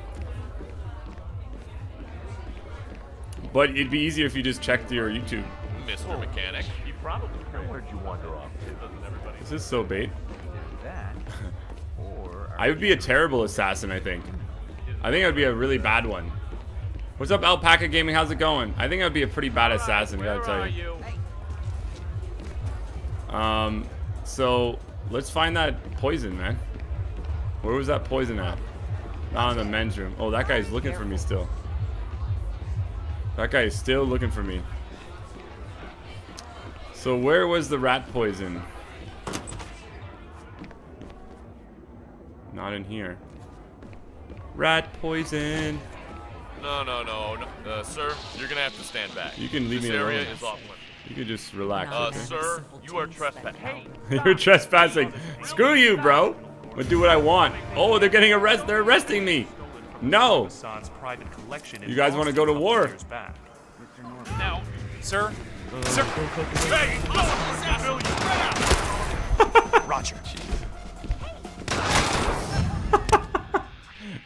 But it'd be easier if you just checked your YouTube. Mr. Mechanic. Probably. Where'd you wander off? This is so bait. I would be a terrible assassin, I think. I think I would be a really bad one. What's up, Alpaca Gaming? How's it going? I think I'd be a pretty bad assassin, I gotta tell you. So let's find that poison, man. Where was that poison at? Not in the men's room. Oh, that guy's looking for me still. That guy is still looking for me. So where was the rat poison? Not in here. Rat poison. No, no, no, no. Sir, you're gonna have to stand back. You can leave me alone. This area is off limits. You can just relax. Okay? Sir, you are trespassing. Hey, you're trespassing. Screw you, bro. I'll do what I want. Oh, they're getting arrested. They're arresting me. No. You guys want to go to war? Now, sir. Sir. Hey, oh, Roger.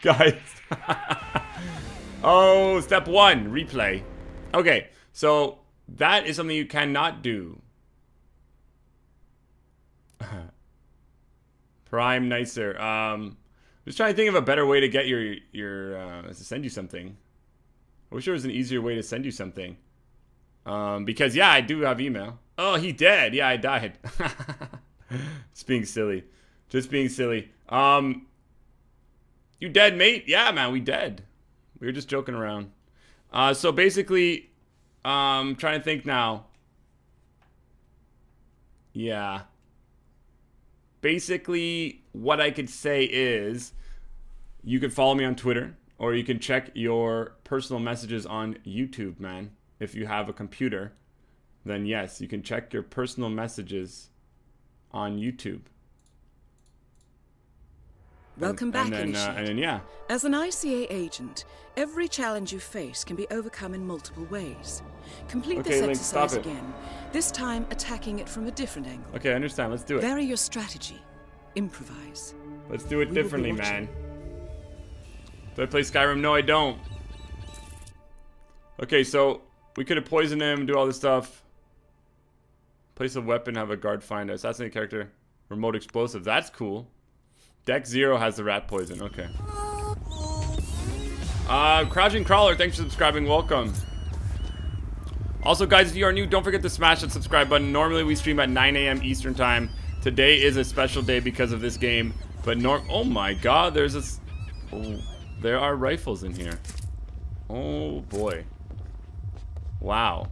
Guys. Oh, step one, replay. Okay, so that is something you cannot do. Prime nicer. Just trying to think of a better way to get to send you something. I wish there was an easier way to send you something. Because yeah, I do have email. Oh, he dead. Yeah, I died. Just being silly. Just being silly. You dead, mate? Yeah, man, we dead. We were just joking around. So basically, I'm trying to think now. Yeah. Basically, what I could say is you can follow me on Twitter, or you can check your personal messages on YouTube, man. If you have a computer, then yes, you can check your personal messages on YouTube. Welcome back, and then, yeah. As an ICA agent, every challenge you face can be overcome in multiple ways. Complete this exercise again, this time attacking it from a different angle. Okay, I understand. Let's do it. Vary your strategy. Improvise. Let's do it differently, man. Do I play Skyrim? No, I don't. Okay, so we could have poisoned him, do all this stuff. Place a weapon, have a guard find us. Assassinate a character. Remote explosive. That's cool. Deck 0 has the rat poison, okay. Crouching Crawler, thanks for subscribing, welcome. Also guys, if you are new, don't forget to smash that subscribe button. Normally we stream at 9 AM Eastern time. Today is a special day because of this game, but oh my god, there's this, oh, there are rifles in here. Oh boy. Wow.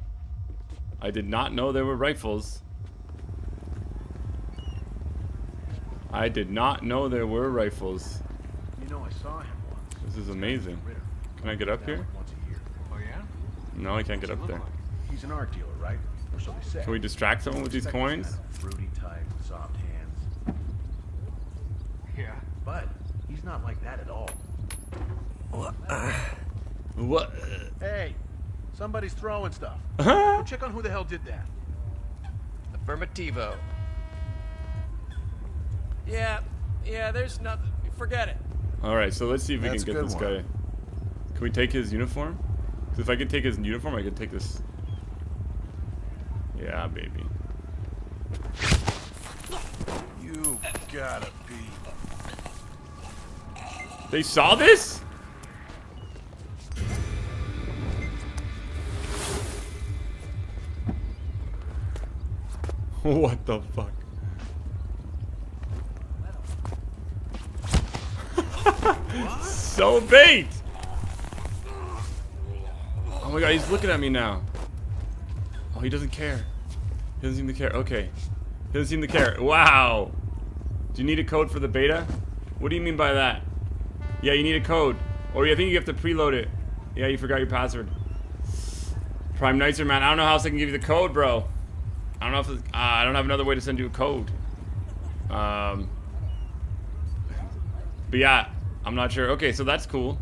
I did not know there were rifles. I did not know there were rifles. You know, I saw him once. This is amazing. Can I get up here? Oh yeah? No, I can't get up there. He's an art dealer, right? Or so they say. Can we distract someone with these coins? Fruity type, soft hands. Yeah. But he's not like that at all. What? What? Hey, somebody's throwing stuff. Go check on who the hell did that. Affirmativo. Yeah, yeah, there's nothing. Forget it. Alright, so let's see if we can get this guy. Can we take his uniform? Because if I can take his uniform, I can take this. Yeah, baby. You gotta be. They saw this? What the fuck? So bait! Oh my god, he's looking at me now. Oh, he doesn't care. He doesn't seem to care. Okay. He doesn't seem to care. Wow! Do you need a code for the beta? What do you mean by that? Yeah, you need a code. Or I think you have to preload it. Yeah, you forgot your password. Prime Nicer, man. I don't know how else I can give you the code, bro. I don't know if I don't have another way to send you a code. But yeah, I'm not sure. Okay, so that's cool.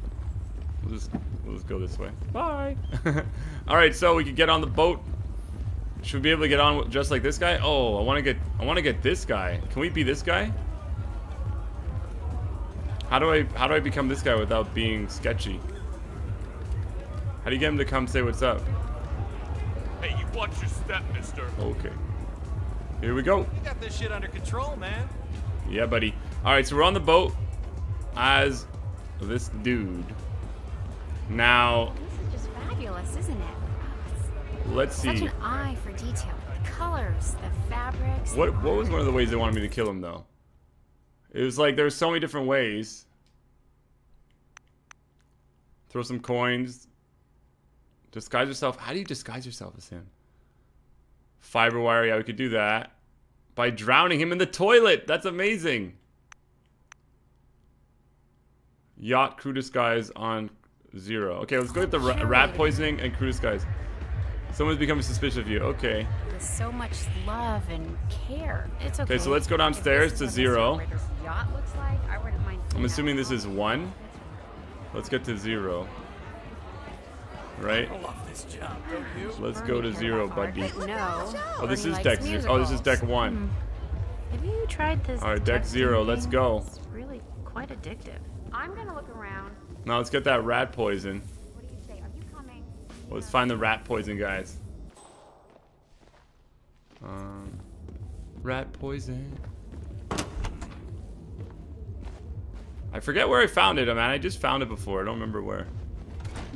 We'll just go this way. Bye. All right, so we can get on the boat. Should we be able to get on just like this guy? Oh, I want to get this guy. Can we be this guy? How do I become this guy without being sketchy? How do you get him to come say what's up? Hey, you watch your step, mister. Okay. Here we go. You got this shit under control, man. Yeah, buddy. All right, so we're on the boat as this dude. Now, this is just fabulous, isn't it? Let's see. Such an eye for detail. The colors, the fabrics. What was one of the ways they wanted me to kill him though? It was like there's so many different ways. Throw some coins. Disguise yourself. How do you disguise yourself as him? Fiber wire, yeah, we could do that. By drowning him in the toilet. That's amazing. Yacht crew disguise on 0. Okay, let's go get the rat poisoning and crew disguise. Someone's becoming suspicious of you. Okay. With so much love and care. It's okay. Okay, so let's go downstairs to 0. I'm assuming this is 1. Let's get to 0. Right? I love this job, don't you? Let's go to 0, buddy. No. Oh, this is deck 0. Oh, this is deck 1. Have you tried this? All right, deck 0. Let's go. It's really quite addictive. I'm gonna look around. Now let's get that rat poison. What do you say? Are you coming? Well, let's find the rat poison, guys. Rat poison. I forget where I found it, man. I just found it before. I don't remember where.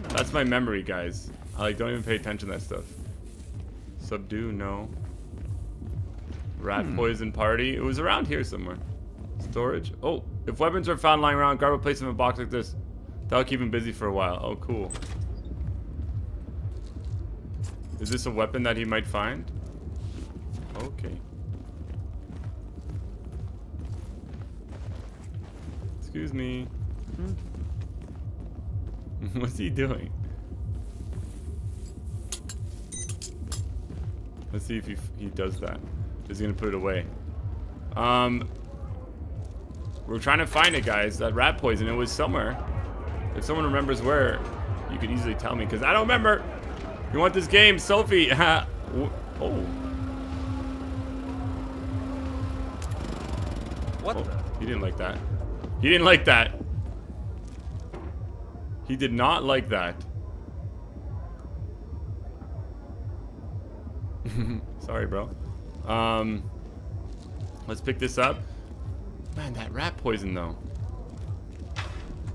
That's my memory, guys. I like don't even pay attention to that stuff. Subdue, no. Rat poison party. It was around here somewhere. Storage. Oh, if weapons are found lying around, grab a place in a box like this. That'll keep him busy for a while. Oh, cool. Is this a weapon that he might find? Okay. Excuse me. What's he doing? Let's see if he does that. Is he gonna put it away? We're trying to find it, guys. That rat poison. It was somewhere. If someone remembers where, you could easily tell me because I don't remember. You want this game, Sophie? Oh. What? Oh, he didn't like that. He didn't like that. He did not like that. Sorry, bro. Let's pick this up. Man, that rat poison, though.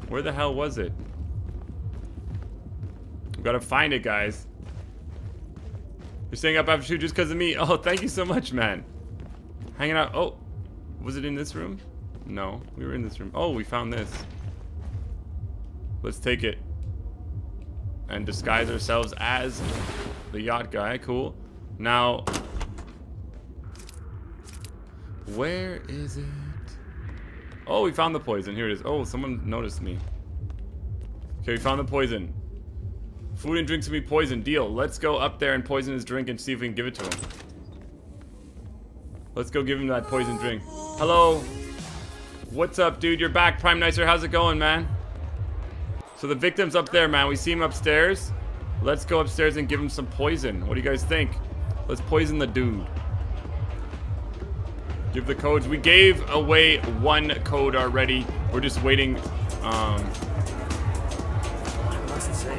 Where the hell was it? We've got to find it, guys. You're staying up after 2 just because of me. Oh, thank you so much, man. Hanging out. Oh, was it in this room? No, we were in this room. Oh, we found this. Let's take it and disguise ourselves as the yacht guy. Cool. Now, where is it? Oh, we found the poison. Here it is. Oh, someone noticed me. Okay, we found the poison. Food and drinks will be poisoned. Deal. Let's go up there and poison his drink and see if we can give it to him. Let's go give him that poison drink. Hello. What's up, dude? You're back, Prime Nicer. How's it going, man? So the victim's up there, man. We see him upstairs. Let's go upstairs and give him some poison. What do you guys think? Let's poison the dude. Give the codes. We gave away 1 code already. We're just waiting. We're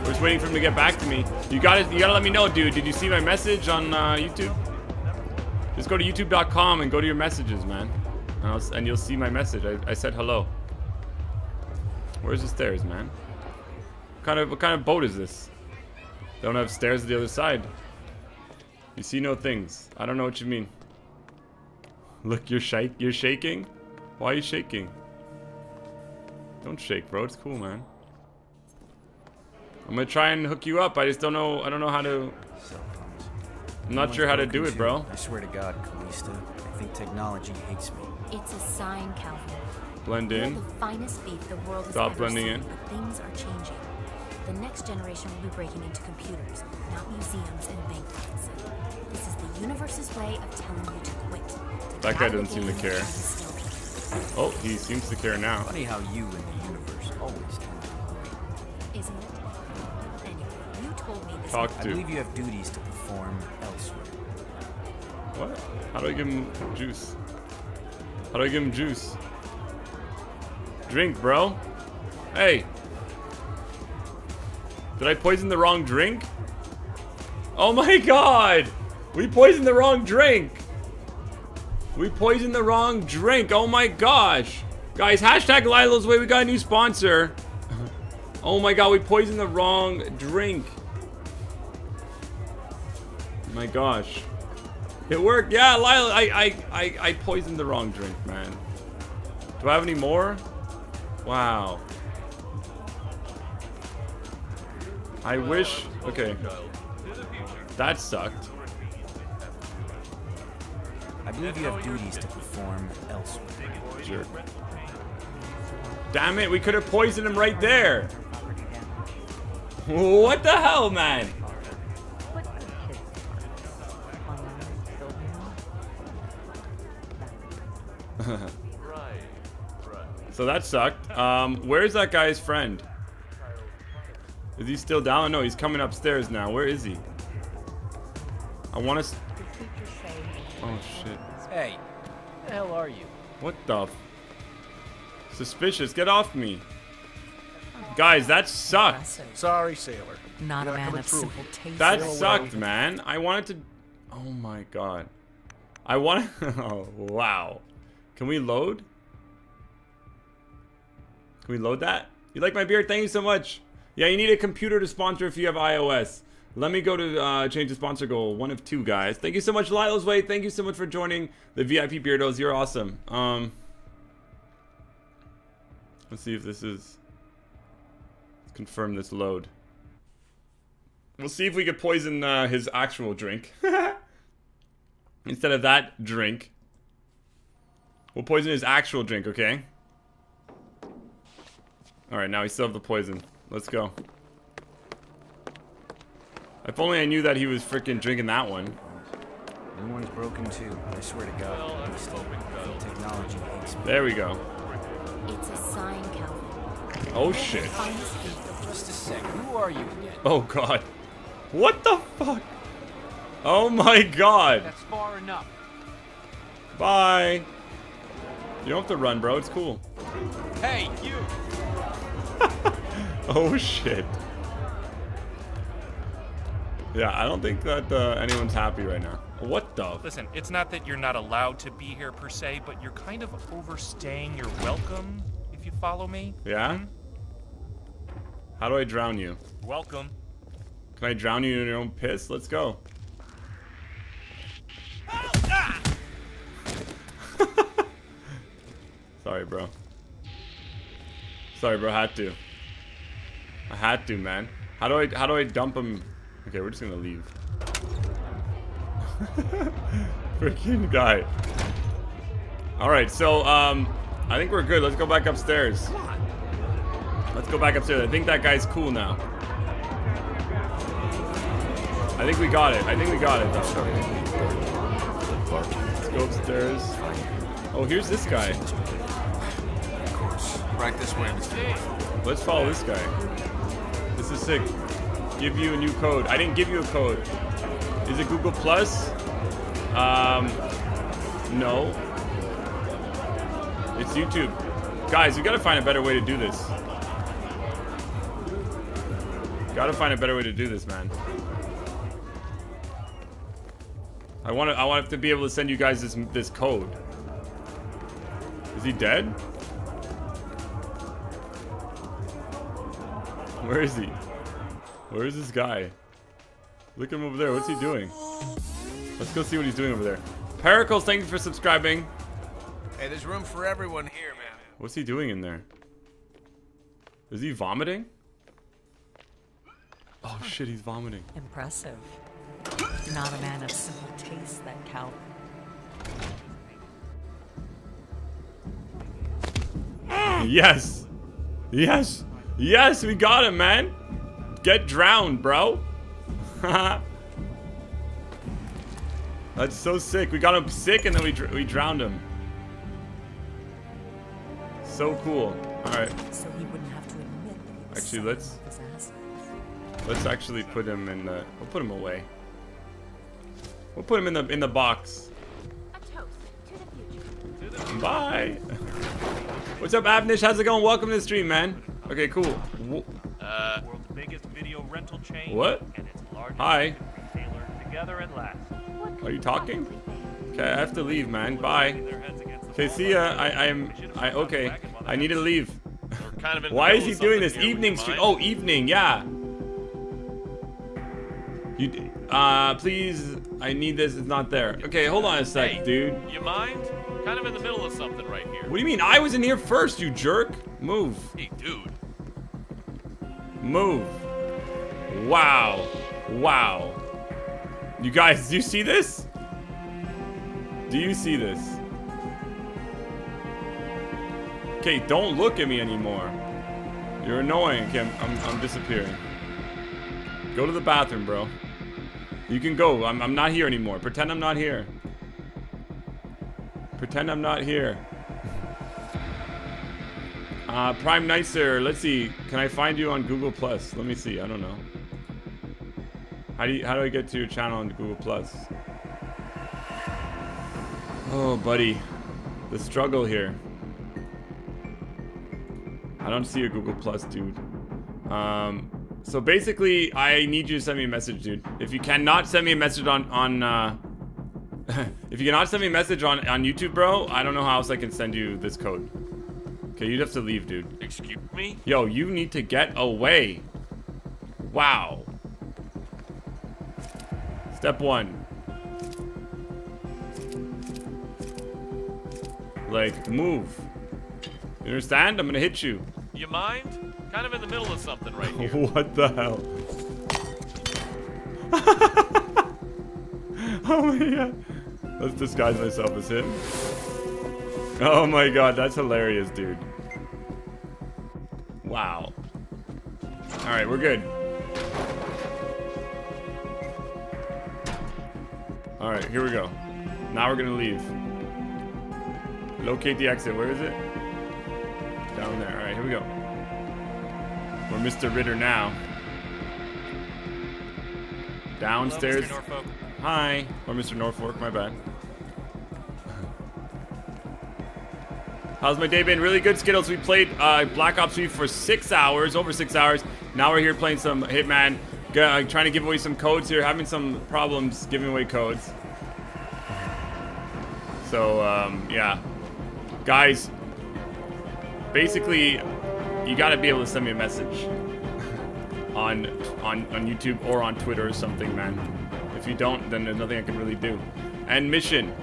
just waiting for him to get back to me. You gotta let me know, dude. Did you see my message on YouTube? Just go to youtube.com and go to your messages, man. And you'll see my message. I said hello. Where's the stairs, man? What kind of boat is this? Don't have stairs to the other side. You see no things. I don't know what you mean. Look, you're shaking? Why are you shaking? Don't shake, bro. It's cool, man. I'm gonna try and hook you up. I just don't know. I don't know how to. I'm not sure how to do it, bro. I swear to God, Kalista. I think technology hates me. It's a sign, Calvin. Blend in. The finest beef the world has ever seen. Stop blending in. Things are changing. The next generation will be breaking into computers, not museums and bankruptcies. This is the universe's way of telling you to quit. That guy doesn't seem to care. Oh, he seems to care now. Funny how you and the universe always tell me. Isn't it? Anyway, you told me this. Talk to. I believe you have duties to perform elsewhere. What? How do I give him juice? How do I give him juice? Drink, bro. Hey. Did I poison the wrong drink? Oh my God. We poisoned the wrong drink. We poisoned the wrong drink. Oh my gosh. Guys, hashtag Lilo's Way. We got a new sponsor. Oh my god, we poisoned the wrong drink. My gosh. It worked. Yeah, Lilo, I poisoned the wrong drink, man. Do I have any more? Wow. I wish... Okay. That sucked. I believe you have duties to perform elsewhere. Jerk. Damn it, we could have poisoned him right there. What the hell, man? So that sucked. Where is that guy's friend? Is he still down? No, he's coming upstairs now. Where is he? I want to... Oh, shit. Hey, who the hell are you? What the... Suspicious. Get off me. Guys, that sucked. Sorry, sailor. Not a man of simple taste. That sucked, man. I wanted to... Oh, my God. I want to... Oh, wow. Can we load? Can we load that? You like my beard? Thank you so much. Yeah, you need a computer to sponsor if you have iOS. Let me go to change the sponsor goal. One of two, guys. Thank you so much, Lilo's Way. Thank you so much for joining the VIP Beardos. You're awesome. Let's see if this is... Let's confirm this load. We'll see if we could poison his actual drink. Instead of that drink. We'll poison his actual drink, okay? Alright, now we still have the poison. Let's go. If only I knew that he was freaking drinking that one. New one's broken too. I swear to God. Technology. There we go. It's a sign, Calvin. Oh shit. Just a sec. Who are you again? Oh god. What the fuck? Oh my god. That's far enough. Bye. You don't have to run, bro. It's cool. Hey, you. Oh shit. Yeah, I don't think that anyone's happy right now. What the? Listen, it's not that you're not allowed to be here per se, but you're kind of overstaying your welcome, if you follow me. Yeah? Mm-hmm. How do I drown you? Welcome. Can I drown you in your own piss? Let's go. Oh, ah! Sorry, bro. Sorry, bro. Had to. I had to, man. How do I dump him? Okay, we're just gonna leave. Freaking guy. Alright, so, I think we're good. Let's go back upstairs. Let's go back upstairs. I think that guy's cool now. I think we got it. I think we got it. Let's go upstairs. Oh, here's this guy. Of course. Right this way. Let's follow this guy. This is sick. Give you a new code. I didn't give you a code. Is it Google Plus? No. It's YouTube. Guys, we gotta find a better way to do this. Gotta find a better way to do this, man. I want to be able to send you guys this code. Is he dead? Where is he? Where is this guy? Look at him over there. What's he doing? Let's go see what he's doing over there. Pericles, thank you for subscribing. Hey, there's room for everyone here, man. What's he doing in there? Is he vomiting? Oh shit, he's vomiting. Impressive. Not a man of simple taste, that Calvin. Yes! Yes! Yes, we got him, man! Get drowned, bro. That's so sick. We got him sick and then we drowned him. So cool. All right. So he wouldn't have to admit that actually, let's actually put him in the. We'll put him away. We'll put him in the box. A toast to the future. Bye. What's up, Avnish? How's it going? Welcome to the stream, man. Okay, cool. World's biggest video rental chain. What? And its largest hi. Retailer together and last. Are you talking? Okay, I have to leave, man. Bye. Okay, see ya. I okay. I need to leave. Kind of why is he doing this? Evening stream. Oh, evening, yeah. You, please, I need this, it's not there. Okay, hold on a sec, hey, dude. You mind? Kind of in the middle of something right here. What do you mean? I was in here first, you jerk. Move. Hey, dude. Move. Wow. Wow. You guys, do you see this? Do you see this? Okay, don't look at me anymore. You're annoying. Okay, I'm disappearing. Go to the bathroom, bro. You can go. I'm not here anymore. Pretend I'm not here. Pretend I'm not here. Prime Night, sir. Let's see. Can I find you on Google Plus? Let me see. I don't know. How do I get to your channel on Google Plus? Oh, buddy. The struggle here. I don't see your Google Plus, dude. So basically, I need you to send me a message, dude. If you cannot send me a message if you cannot send me a message on YouTube, bro, I don't know how else I can send you this code. Okay, you'd have to leave, dude. Excuse me? Yo, you need to get away. Wow. Step one. Like, move. You understand? I'm gonna hit you. You mind? Kind of in the middle of something right here. What the hell? Oh my god. Let's disguise myself as him. Oh my god, that's hilarious, dude. Wow. Alright, we're good. Alright, here we go. Now we're gonna leave. Locate the exit. Where is it? Down there. All right, here we go. We're Mr. Ritter now. Downstairs. Hello, Mr. Norfolk. Hi. Or Mr. Norfolk, my bad. How's my day been? Really good, Skittles. We played Black Ops 3 for 6 hours, over 6 hours. Now we're here playing some Hitman. Trying to give away some codes here. Having some problems giving away codes. So, yeah. Guys. Basically, you gotta be able to send me a message on YouTube or on Twitter or something, man. If you don't, then there's nothing I can really do. And mission.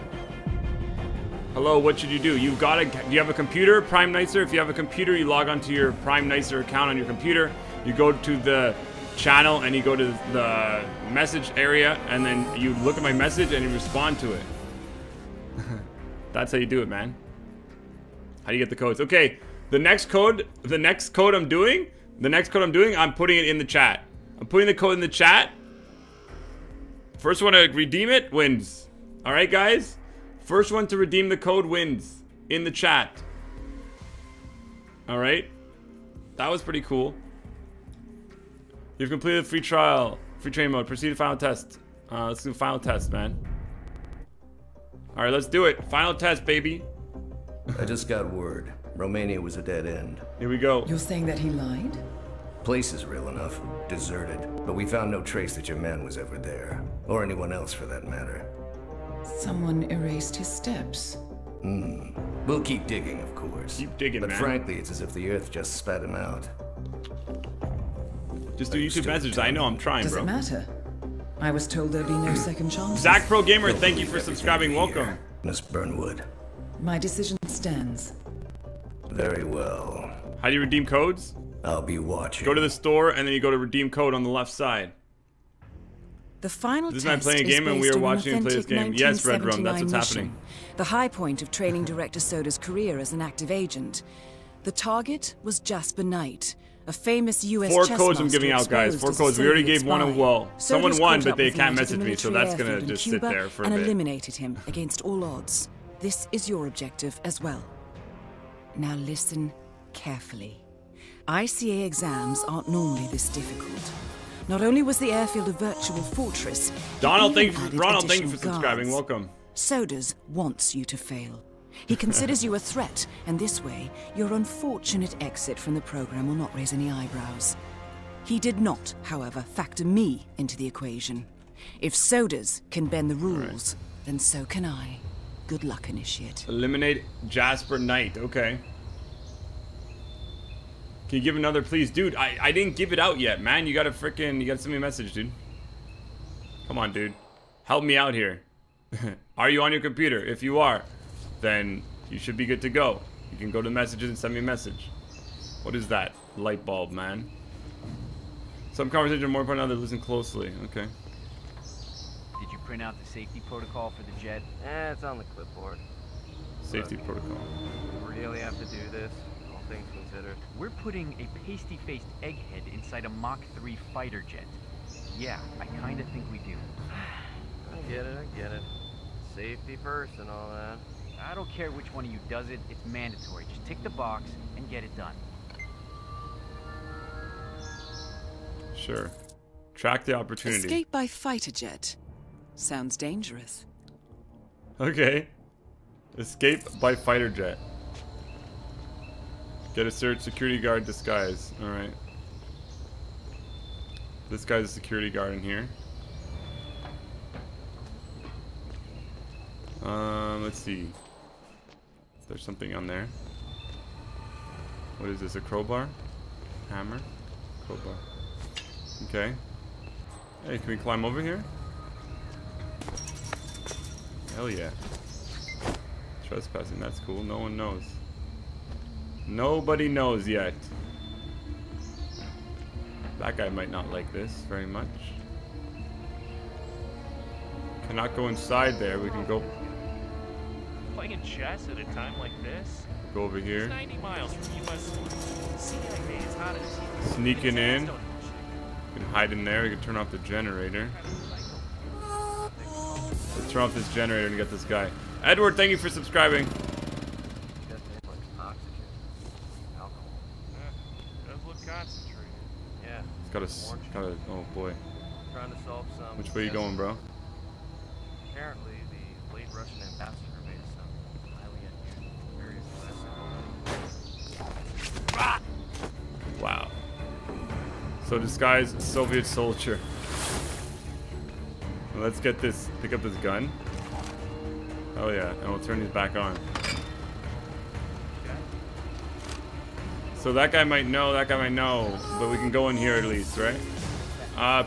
Hello, what should you do? You gotta. Do you have a computer, Prime Nicer? If you have a computer, you log onto your Prime Nicer account on your computer. You go to the channel and you go to the message area, and then you look at my message and you respond to it. That's how you do it, man. How do you get the codes? Okay. The next code I'm doing, I'm putting it in the chat. I'm putting the code in the chat. First one to redeem it wins. All right, guys? First one to redeem the code wins in the chat. All right? That was pretty cool. You've completed the free trial. Free training mode. Proceed to final test. Let's do final test, man. All right, let's do it. Final test, baby. I just got word. Romania was a dead end. Here we go. You're saying that he lied? Place is real enough. Deserted. But we found no trace that your man was ever there. Or anyone else for that matter. Someone erased his steps. Hmm. We'll keep digging, of course. Keep digging, man. But frankly, it's as if the earth just spat him out. Just do YouTube messages. I know, I'm trying, bro. Does it matter? I was told there'd be no second chance. Zach Pro Gamer, thank you for subscribing. Welcome. Miss Burnwood. My decision stands. Very well. How do you redeem codes? I'll be watching. Go to the store and then you go to redeem code on the left side. The final test is based on an authentic 1979 mission. This is my playing a game and we are watching him play this game. Yes, Red Rum, that's what's happening. The high point of training director Soda's career as an active agent. The target was Jasper Knight, a famous US chess master. 4 codes I'm giving out, guys. 4 codes. We already gave one a well. Someone won, but they can't message me, so that's gonna just sit there for a bit. And eliminated him against all odds. This is your objective as well. Now listen carefully. ICA exams aren't normally this difficult. Not only was the airfield a virtual fortress, Donald, thank you for subscribing. Welcome. Sodas wants you to fail. He considers you a threat, and this way, your unfortunate exit from the program will not raise any eyebrows. He did not, however, factor me into the equation. If Sodas can bend the rules, then so can I. Good luck, initiate. Eliminate Jasper Knight. Okay. Can you give another, please? Dude, I didn't give it out yet, man. You gotta freaking, you gotta send me a message, dude. Come on, dude. Help me out here. Are you on your computer? If you are, then you should be good to go. You can go to messages and send me a message. What is that? Light bulb, man. Some conversations are more important than others. Listen closely. Okay. Did you print out the safety protocol for the jet? Eh, it's on the clipboard. Safety protocol. We really have to do this. Things considered. We're putting a pasty-faced egghead inside a Mach 3 fighter jet. Yeah, I kinda think we do. I get it. Safety first and all that. I don't care which one of you does it, it's mandatory. Just tick the box and get it done. Sure. Track the opportunity. Escape by fighter jet. Sounds dangerous. Okay. Escape by fighter jet. Get a search, security guard disguise. Alright. This guy's a security guard in here. Let's see. There's something on there. What is this? A crowbar? Hammer? Crowbar. Okay. Hey, can we climb over here? Hell yeah. Trespassing, that's cool. No one knows. Nobody knows yet. That guy might not like this very much. Cannot go inside there. We can go. Playing chess at a time like this. Go over here. 90 miles from US. Sneaking in. We can hide in there. We can turn off the generator. Let's turn off this generator and get this guy. Edward, thank you for subscribing. Gotta, oh boy. Trying to solve some. Which way you going, bro? Apparently, the late Russian ambassador made some highly unusual, various lessons. Ah! Wow. So disguised Soviet soldier. Let's get this. Pick up this gun. Oh yeah, and we'll turn these back on. So that guy might know, but we can go in here at least, right?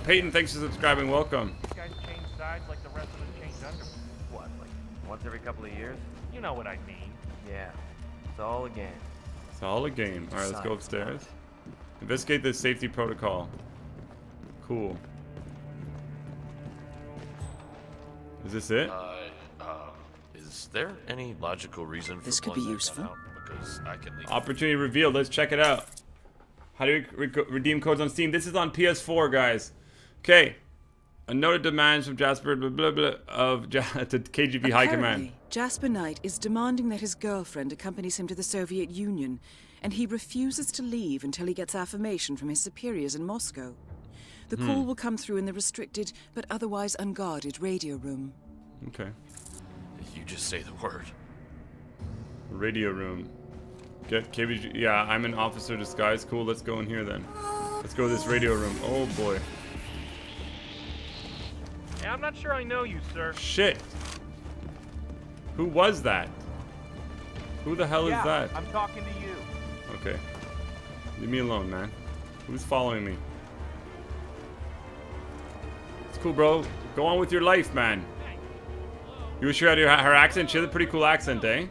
Peyton, thanks for subscribing, welcome. You guys change sides like the rest of them change underwear. What, like once every couple of years? You know what I mean. Yeah, it's all a game. It's all a game. Alright, let's go upstairs. Investigate the safety protocol. Cool. Is this it? Is there any logical reason for this could be useful? Opportunity revealed. Let's check it out. How do we redeem codes on Steam? This is on PS4, guys. Okay. A note of demands from Jasper to KGB High Command. Jasper Knight is demanding that his girlfriend accompanies him to the Soviet Union, and he refuses to leave until he gets affirmation from his superiors in Moscow. The call will come through in the restricted but otherwise unguarded radio room. Okay. You just say the word. Radio room. Get KBG. Yeah, I'm an officer disguise. Cool, let's go in here then. Let's go to this radio room. Oh boy. Hey, I'm not sure I know you, sir. Shit. Who was that? Who the hell is that? I'm talking to you. Okay. Leave me alone, man. Who's following me? It's cool, bro. Go on with your life, man. You wish you had her accent? She had a pretty cool accent, eh?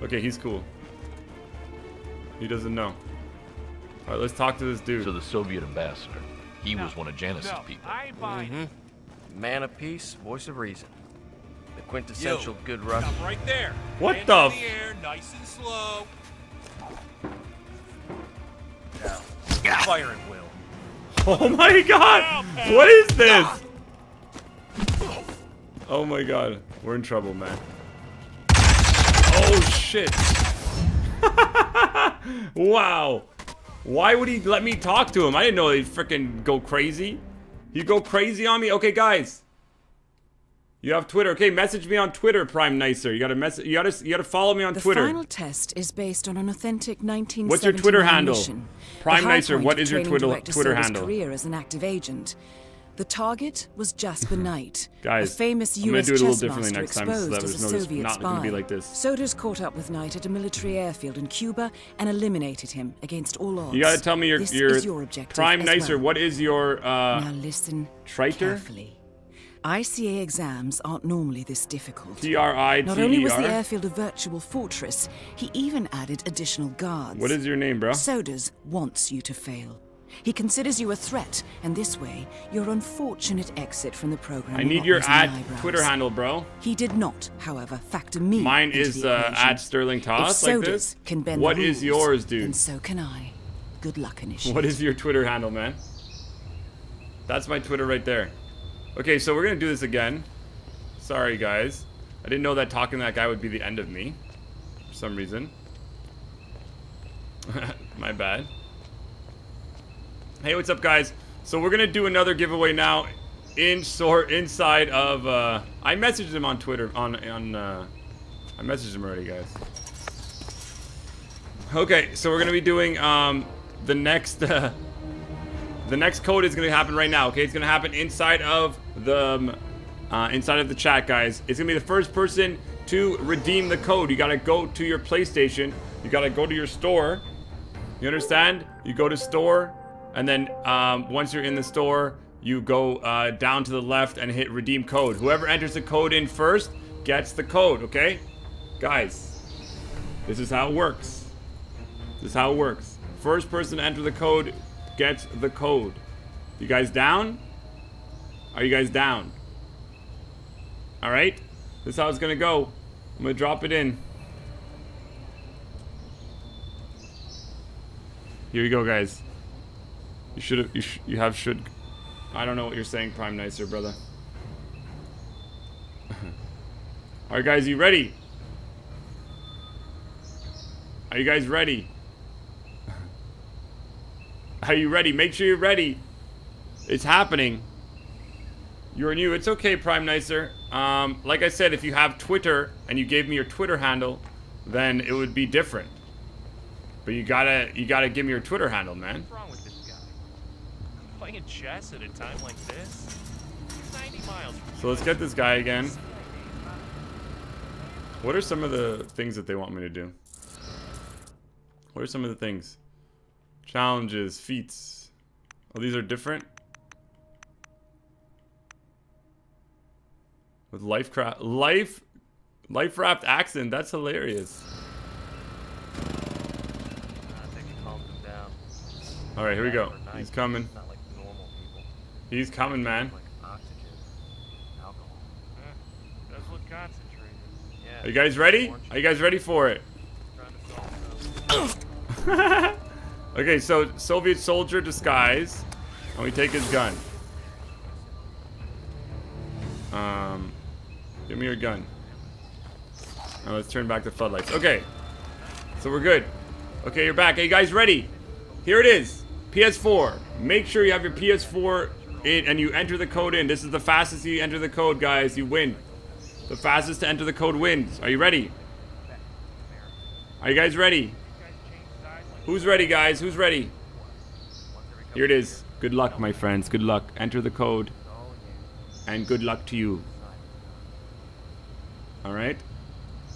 Okay, he's cool. He doesn't know. Alright, let's talk to this dude. So the Soviet ambassador, he was one of Janice's people. Man of peace, voice of reason. The quintessential good Russian. Stop right there. What the air, nice and slow. Fire at will. Oh my god! What is this? Oh my god. We're in trouble, man. Oh shit. Wow. Why would he let me talk to him? I didn't know he'd freaking go crazy. He'd go crazy on me? Okay, guys. You have Twitter. Okay, message me on Twitter, Prime Nicer. You gotta message you gotta follow me on Twitter. The final test is based on an authentic 1979 What's your Twitter handle? Prime Nicer, what is your Twitter handle? His career as an active agent. The target was Jasper Knight, guys, a famous US chessmaster exposed as a Soviet spy. Sodas caught up with Knight at a military airfield in Cuba and eliminated him against all odds. You gotta tell me your objective prime nicer. Well. What is your now listen triter? Carefully. ICA exams aren't normally this difficult. T-R-I-T-E-R? Not only was the airfield a virtual fortress, he even added additional guards. What is your name, bro? Sodas wants you to fail. He considers you a threat, and this way, your unfortunate exit from the program. I need your Twitter handle, bro. He did not, however, factor me. Mine is @SterlingToss, like this. Can bend what rules, is yours, dude? And so can I. Good luck, initially. What is your Twitter handle, man? That's my Twitter right there. Okay, so we're gonna do this again. Sorry, guys. I didn't know that talking to that guy would be the end of me. For some reason. My bad. Hey, what's up, guys? So we're gonna do another giveaway now inside of, I messaged him on Twitter, I messaged him already, guys. Okay, so we're gonna be doing, the next code is gonna happen right now, okay? It's gonna happen inside of the chat, guys. It's gonna be the first person to redeem the code. You gotta go to your PlayStation. You gotta go to your store. You understand? You go to store, and then once you're in the store, you go down to the left and hit redeem code. Whoever enters the code in first gets the code, okay? Guys, this is how it works. This is how it works. First person to enter the code gets the code. You guys down? Are you guys down? All right, this is how it's gonna go. I'm gonna drop it in. Here we go, guys. You should have. You have should. I don't know what you're saying, Prime Nicer, brother. All right, guys, you ready? Are you guys ready? Are you ready? Make sure you're ready. It's happening. You're new. It's okay, Prime Nicer. Like I said, if you have Twitter and you gave me your Twitter handle, then it would be different. But you gotta give me your Twitter handle, man. What's wrong with this guy? I'm playing chess at a time like this. 90 miles from so let's get this guy again. What are some of the things that they want me to do? What are some of the things? Challenges, feats. Oh, these are different. With life wrapped accent. That's hilarious. All right, here we go. He's coming. He's coming, man. Are you guys ready? Are you guys ready for it? Okay, so Soviet soldier disguise, and we take his gun. Give me your gun. Now let's turn back the floodlights. Okay, so we're good. Okay, you're back. Are you guys ready? Here it is, PS4. Make sure you have your PS4 in, and you enter the code in. This is the fastest you enter the code, guys. You win. The fastest to enter the code wins. Are you ready? Are you guys ready? Who's ready, guys? Who's ready? Here it is. Good luck, my friends. Good luck. Enter the code. And good luck to you. Alright.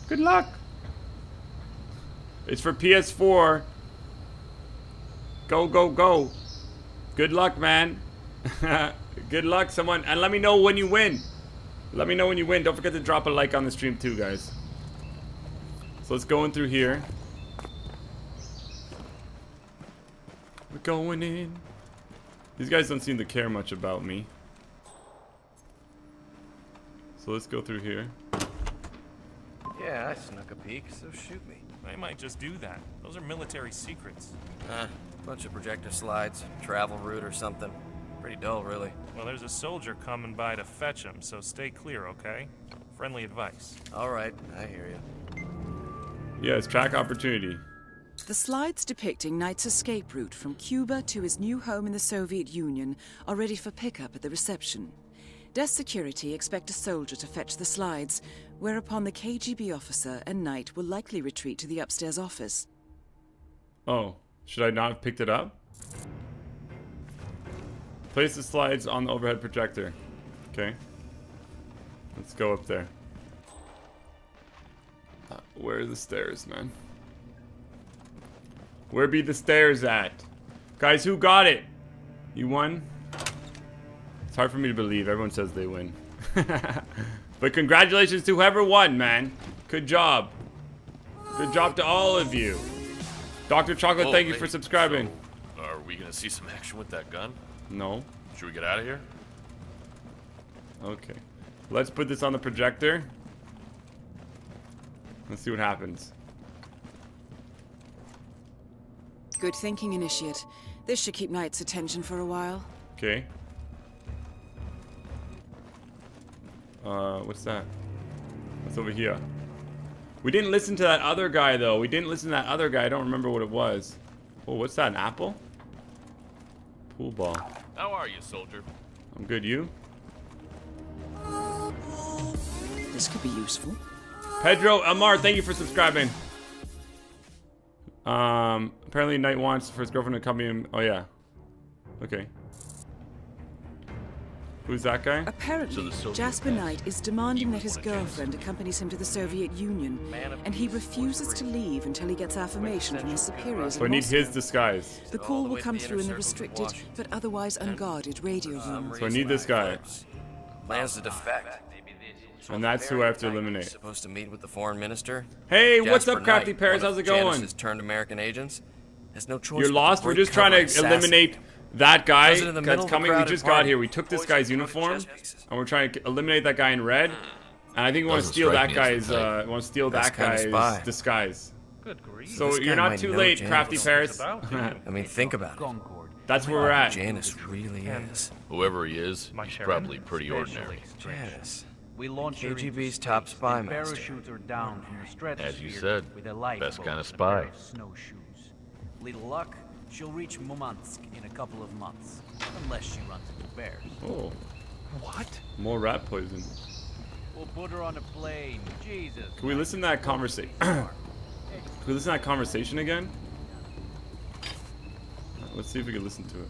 Good luck. It's for PS4. Go, go, go. Good luck, man. Good luck, someone. And let me know when you win. Let me know when you win. Don't forget to drop a like on the stream, too, guys. So let's go in through here. We're going in. These guys don't seem to care much about me. So let's go through here. Yeah, I snuck a peek, so shoot me. I might just do that. Those are military secrets. Bunch of projector slides, travel route or something. Pretty dull, really. Well, there's a soldier coming by to fetch him, so stay clear, okay? Friendly advice. All right, I hear you. Yeah, it's track opportunity. The slides depicting Knight's escape route from Cuba to his new home in the Soviet Union are ready for pickup at the reception. Desk security expect a soldier to fetch the slides, whereupon the KGB officer and Knight will likely retreat to the upstairs office. Oh, should I not have picked it up? Place the slides on the overhead projector. Okay. Let's go up there. Where are the stairs, man? Where be the stairs at? Guys, who got it? You won? It's hard for me to believe. Everyone says they win. But congratulations to whoever won, man. Good job. Good job to all of you. Dr. Chocolate, thank you for subscribing. So are we gonna see some action with that gun? No. Should we get out of here? Okay. Let's put this on the projector. Let's see what happens. Good thinking, Initiate. This should keep Knight's attention for a while. Okay. What's that? What's over here? We didn't listen to that other guy, though. We didn't listen to that other guy. I don't remember what it was. Oh, what's that? An apple? Pool ball. How are you, soldier? I'm good. You? This could be useful. Pedro Amar, thank you for subscribing. Apparently Knight wants for his girlfriend to accompany him. Oh yeah. Okay. Who's that guy? Apparently, Jasper Knight is demanding that his girlfriend accompanies him to the Soviet Union, and he refuses to leave until he gets affirmation from his superiors. So I need his disguise. The call will come through in the restricted, but otherwise unguarded radio room. So I need this guy. Lands a defect. And that's who I have to eliminate. Supposed to meet with the foreign minister. Hey, Jasper what's up, Crafty Paris? How's it going? Turned American agents. Has no choice. You're lost. We're just trying to eliminate that guy that's coming. We just got here. We took this guy's uniform, and we're trying to eliminate that guy in red. And I think we want to steal that guy's. Want to steal that guy's disguise. Good grief. So you're not too late, Crafty Paris. I mean, think about it. That's where we're at. Janice really is. Whoever he is, he's probably pretty ordinary. Janice. We launched KGB's top spy master. Down from as you said, with a best kind of spy. Snowshoes. Little luck, she'll reach Murmansk in a couple of months, unless she runs into bears. Oh, what? More rat poison. We'll put her on a plane. Jesus. Can we listen to that conversation? Can we listen to that conversation again? Let's see if we can listen to it.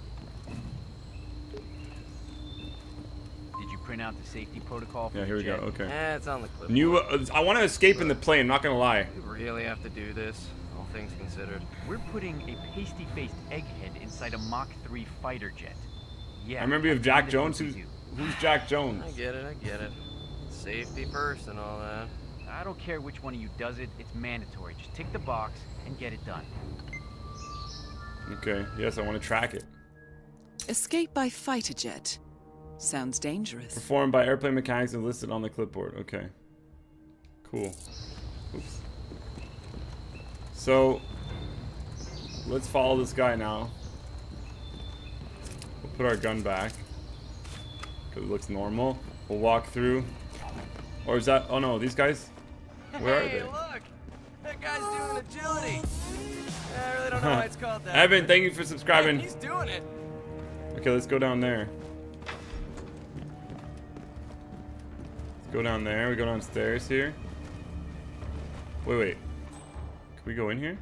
Print out the safety protocol. Yeah, here we go. Okay. Eh, it's on the clipboard. New, I want to escape in the plane. I'm not gonna lie. We really have to do this, all things considered. We're putting a pasty-faced egghead inside a Mach 3 fighter jet. Yeah. I remember you have Jack Jones. Who's Jack Jones? I get it. I get it. Safety first and all that. I don't care which one of you does it. It's mandatory. Just tick the box and get it done. Okay. Yes, I want to track it. Escape by fighter jet. Sounds dangerous. Performed by airplane mechanics and listed on the clipboard. Okay. Cool. Oops. So, let's follow this guy now. We'll put our gun back. Because it looks normal. We'll walk through. Or is that... Oh no, these guys? Where are they? Hey, look! That guy's doing agility! I really don't know why it's called that. Evan, thank you for subscribing. Hey, he's doing it! Okay, let's go down there. Go down there. We go downstairs here. Wait, wait. Can we go in here?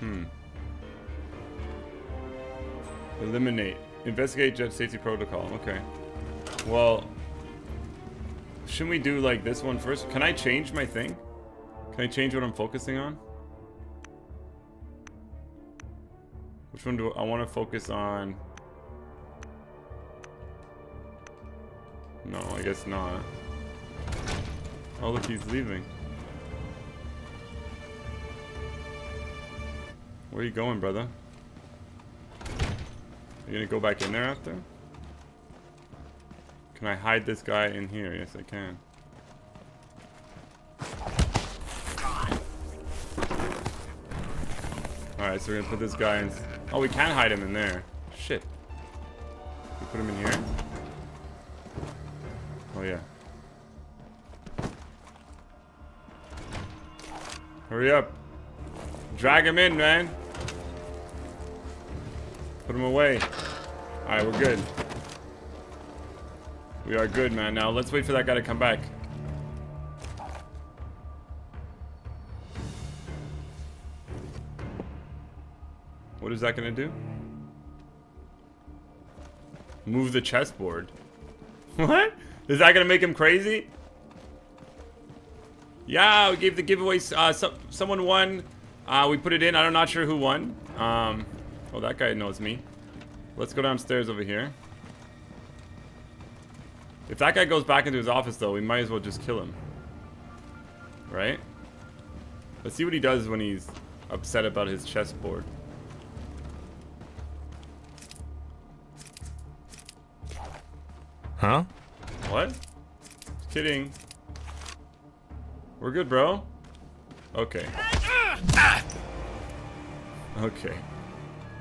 Hmm. Eliminate. Investigate jet safety protocol. Okay. Well, shouldn't we do like this one first? Can I change my thing? Can I change what I'm focusing on? Which one do I want to focus on? No, I guess not. Oh, look, he's leaving. Where are you going, brother? Are you gonna go back in there after? Can I hide this guy in here? Yes, I can. Alright, so we're gonna put this guy in... Oh, we can hide him in there. Shit. We put him in here. Oh, yeah. Hurry up. Drag him in, man. Put him away. Alright, we're good. We are good, man. Now, let's wait for that guy to come back. What is that gonna do? Move the chessboard. What? Is that gonna make him crazy? Yeah, we gave the giveaway. Someone won. We put it in. I'm not sure who won. Oh, that guy knows me. Let's go downstairs over here. If that guy goes back into his office, though, we might as well just kill him. Right? Let's see what he does when he's upset about his chessboard. Huh? What? Just kidding. We're good, bro. Okay. Okay.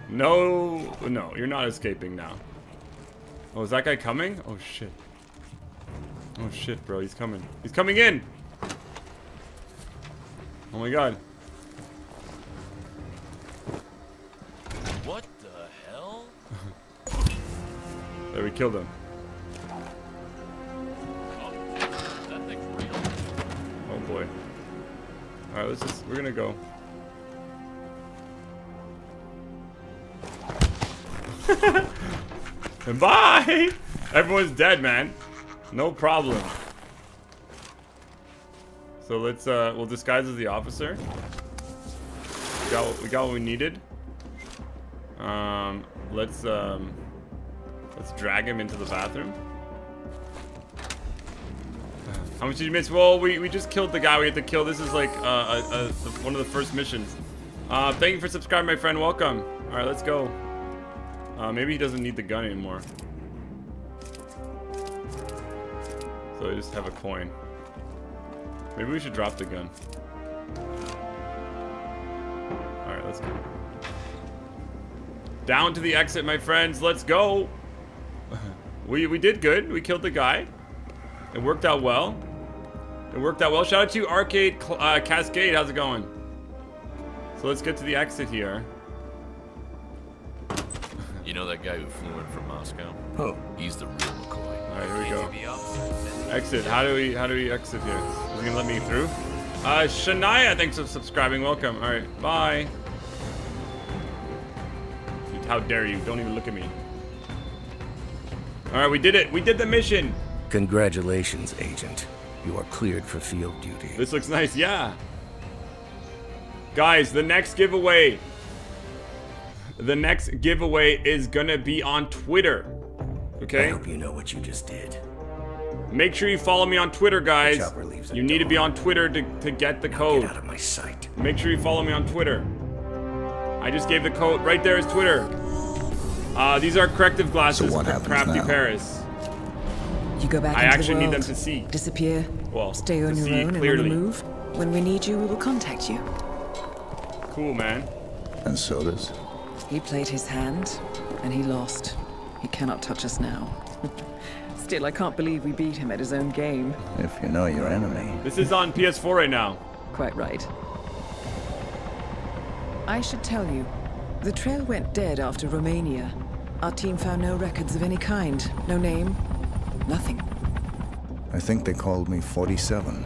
No, you're not escaping now. Oh, is that guy coming? Oh, shit. Oh, shit, bro. He's coming. He's coming in! Oh, my God. What the hell? There, we killed him. Boy. Alright, let's just, we're gonna go. And bye! Everyone's dead, man. No problem. So let's, we'll disguise as the officer. We got what we needed. Let's drag him into the bathroom. How much did you miss? Well, we just killed the guy we had to kill. This is like one of the first missions. Thank you for subscribing, my friend. Welcome. All right, let's go. Maybe he doesn't need the gun anymore. So I just have a coin. Maybe we should drop the gun. All right, let's go. Down to the exit, my friends. Let's go. We did good. We killed the guy. It worked out well. It worked out well. Shout out to Arcade Cascade. How's it going? So let's get to the exit here. You know that guy who flew in from Moscow? Oh, he's the real McCoy. All right, here we go. Exit. How do we exit here? Is he gonna let me through? Shania, thanks for subscribing. Welcome. All right, bye. Dude, how dare you? Don't even look at me. All right, we did it. We did the mission. Congratulations, Agent. You are cleared for field duty. This looks nice, yeah. Guys, the next giveaway is gonna be on Twitter. Okay? I hope you know what you just did. Make sure you follow me on Twitter, guys. You need to be on Twitter to get the code. Get out of my sight. Make sure you follow me on Twitter. I just gave the code. Right there is Twitter. These are corrective glasses for Crafty Paris. You go back I actually need them to see. Disappear. Well, stay on your own and on the move. When we need you, we will contact you. Cool, man. And Sodas? He played his hand, and he lost. He cannot touch us now. Still, I can't believe we beat him at his own game. If you know your enemy. This is on PS4 right now. Quite right. I should tell you, the trail went dead after Romania. Our team found no records of any kind. No name. Nothing. I think they called me 47.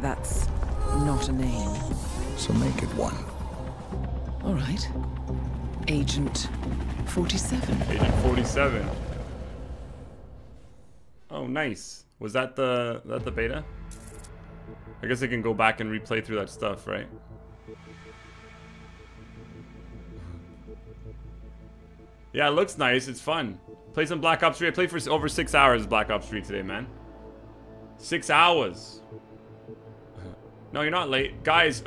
That's not a name. So make it one. All right. Agent 47. Agent 47. Oh, nice. Was that the beta? I guess I can go back and replay through that stuff, right? Yeah, it looks nice. It's fun. Play some Black Ops 3. I played for over 6 hours Black Ops 3 today, man. 6 hours. No, you're not late. Guys,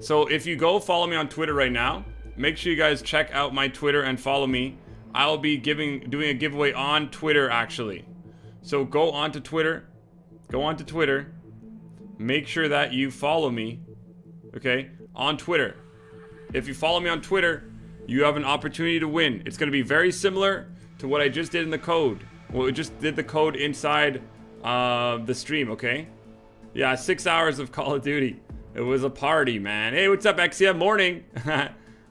so if you go follow me on Twitter right now, make sure you guys check out my Twitter and follow me. I'll be doing a giveaway on Twitter, actually. So go onto Twitter. Go onto Twitter. Make sure that you follow me, okay, on Twitter. If you follow me on Twitter, you have an opportunity to win. It's going to be very similar to what I just did in the code. Well, we just did the code inside the stream, okay? Yeah, 6 hours of Call of Duty. It was a party, man. Hey, what's up, Exia? Morning!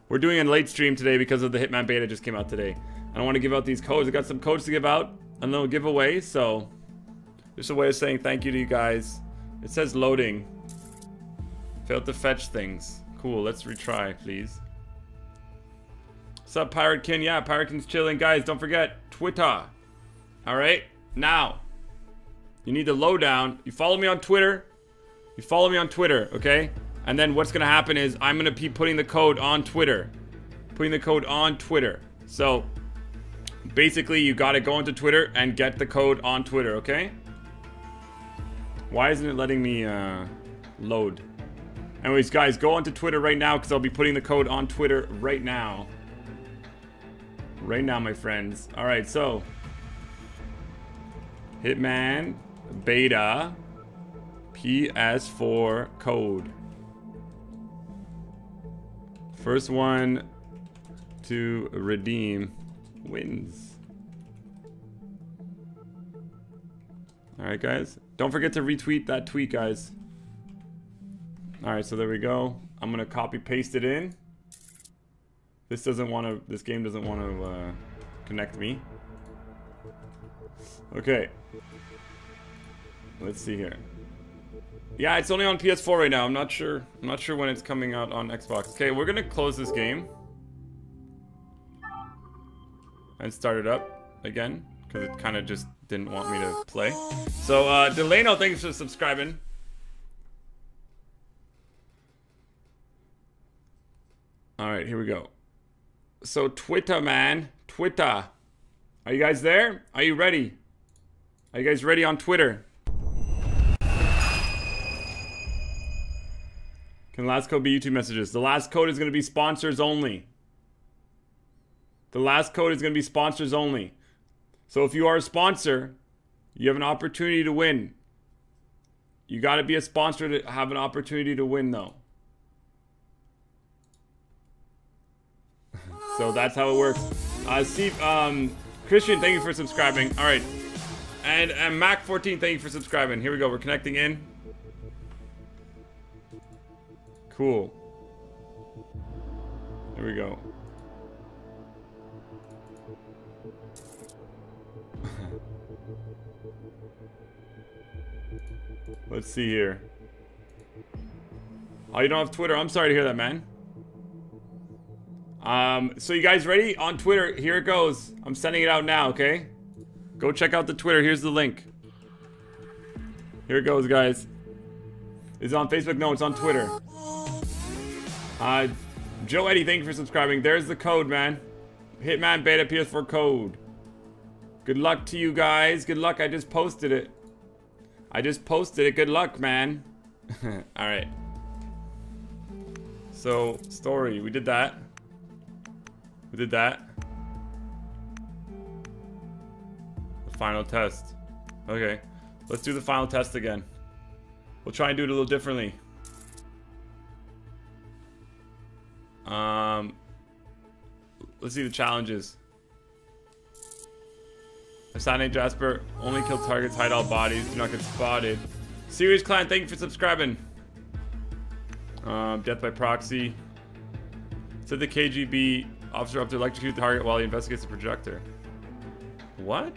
We're doing a late stream today because of the Hitman beta just came out today. I don't want to give out these codes. I got some codes to give out. A little giveaway, so... Just a way of saying thank you to you guys. It says loading. Failed to fetch things. Cool, let's retry, please. Sup, Piratekin? Yeah, Piratekin's chilling. Guys, don't forget, Twitter. Alright? Now, you need the lowdown. You follow me on Twitter. You follow me on Twitter, okay? And then what's going to happen is I'm going to be putting the code on Twitter. Putting the code on Twitter. So, basically, you got to go into Twitter and get the code on Twitter, okay? Why isn't it letting me load? Anyways, guys, go onto Twitter right now because I'll be putting the code on Twitter right now. Right now, my friends. Alright, so. Hitman Beta PS4 code. First one to redeem wins. Alright, guys. Don't forget to retweet that tweet, guys. Alright, so there we go. I'm gonna copy paste it in. This doesn't want to, this game doesn't want to connect me. Okay. Let's see here. Yeah, it's only on PS4 right now. I'm not sure when it's coming out on Xbox. Okay, we're gonna close this game. And start it up again. Because it kind of just didn't want me to play. So, Delano, thanks for subscribing. Alright, here we go. So, Twitter, man. Twitter. Are you guys there? Are you ready? Are you guys ready on Twitter? Can the last code be YouTube messages? The last code is going to be sponsors only. The last code is going to be sponsors only. So if you are a sponsor, you have an opportunity to win. You got to be a sponsor to have an opportunity to win, though. So that's how it works. Steve, Christian, thank you for subscribing. All right. And Mac14, thank you for subscribing. Here we go. We're connecting in. Cool. Here we go. Let's see here. Oh, you don't have Twitter. I'm sorry to hear that, man. So you guys ready? On Twitter, here it goes. I'm sending it out now, okay? Go check out the Twitter. Here's the link. Here it goes, guys. Is it on Facebook? No, it's on Twitter. Joe Eddie, thank you for subscribing. There's the code, man. Hitman Beta PS4 code. Good luck to you guys. Good luck. I just posted it. I just posted it. Good luck, man. Alright. So, story. We did that. We did that. The final test. Okay. Let's do the final test again. We'll try and do it a little differently. Let's see the challenges. Assigning Jasper, only kill targets, hide all bodies, do not get spotted. Serious Clan, thank you for subscribing. Death by proxy. Said the KGB officer up to electrocute the target while he investigates the projector. What?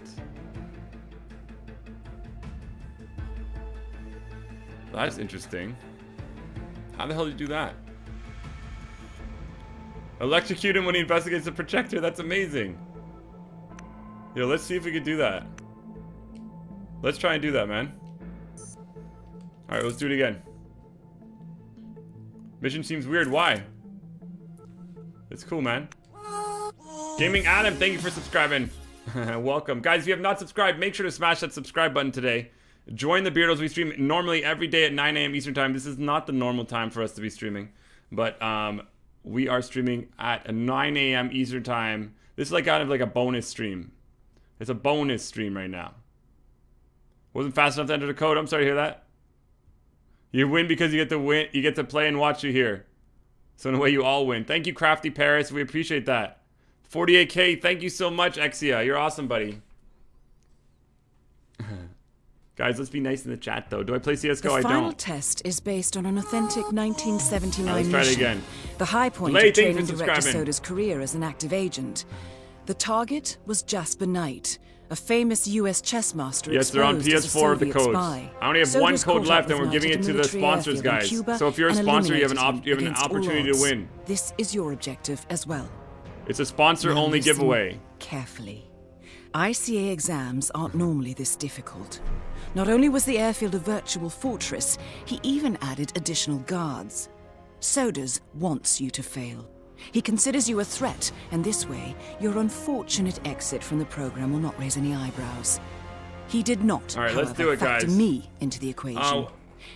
That's interesting. How the hell did you do that? Electrocute him when he investigates the projector. That's amazing. Yo, let's see if we could do that. Let's try and do that, man. Alright, let's do it again. Mission seems weird. Why? It's cool, man. Gaming Adam, thank you for subscribing. Welcome. Guys, if you have not subscribed, make sure to smash that subscribe button today. Join the Beardos. We stream normally every day at 9 a.m. Eastern Time. This is not the normal time for us to be streaming. But we are streaming at 9 a.m. Eastern Time. This is like kind of like a bonus stream. It's a bonus stream right now. Wasn't fast enough to enter the code. I'm sorry to hear that. You win because you get to win. You get to play and watch you here. So in a way, you all win. Thank you, Crafty Paris. We appreciate that. 48K. Thank you so much, Exia. You're awesome, buddy. Guys, let's be nice in the chat, though. Do I play CS:GO? I don't. The final test is based on an authentic 1979 mission. Let's try it again. The high point of training director Soda's career as an active agent. The target was Jasper Knight, a famous U.S. chess master. Yes, they're on PS4 of the codes. Spy. I only have one code left, and we're giving it to the sponsors, guys. So if you're a sponsor, you have an opportunity to win. This is your objective as well. It's a sponsor-only giveaway. Carefully. ICA exams aren't normally this difficult. Not only was the airfield a virtual fortress, he even added additional guards. Sodas wants you to fail. He considers you a threat, and this way, your unfortunate exit from the program will not raise any eyebrows. He did not, all right, however, let's do it, guys. Factor me into the equation.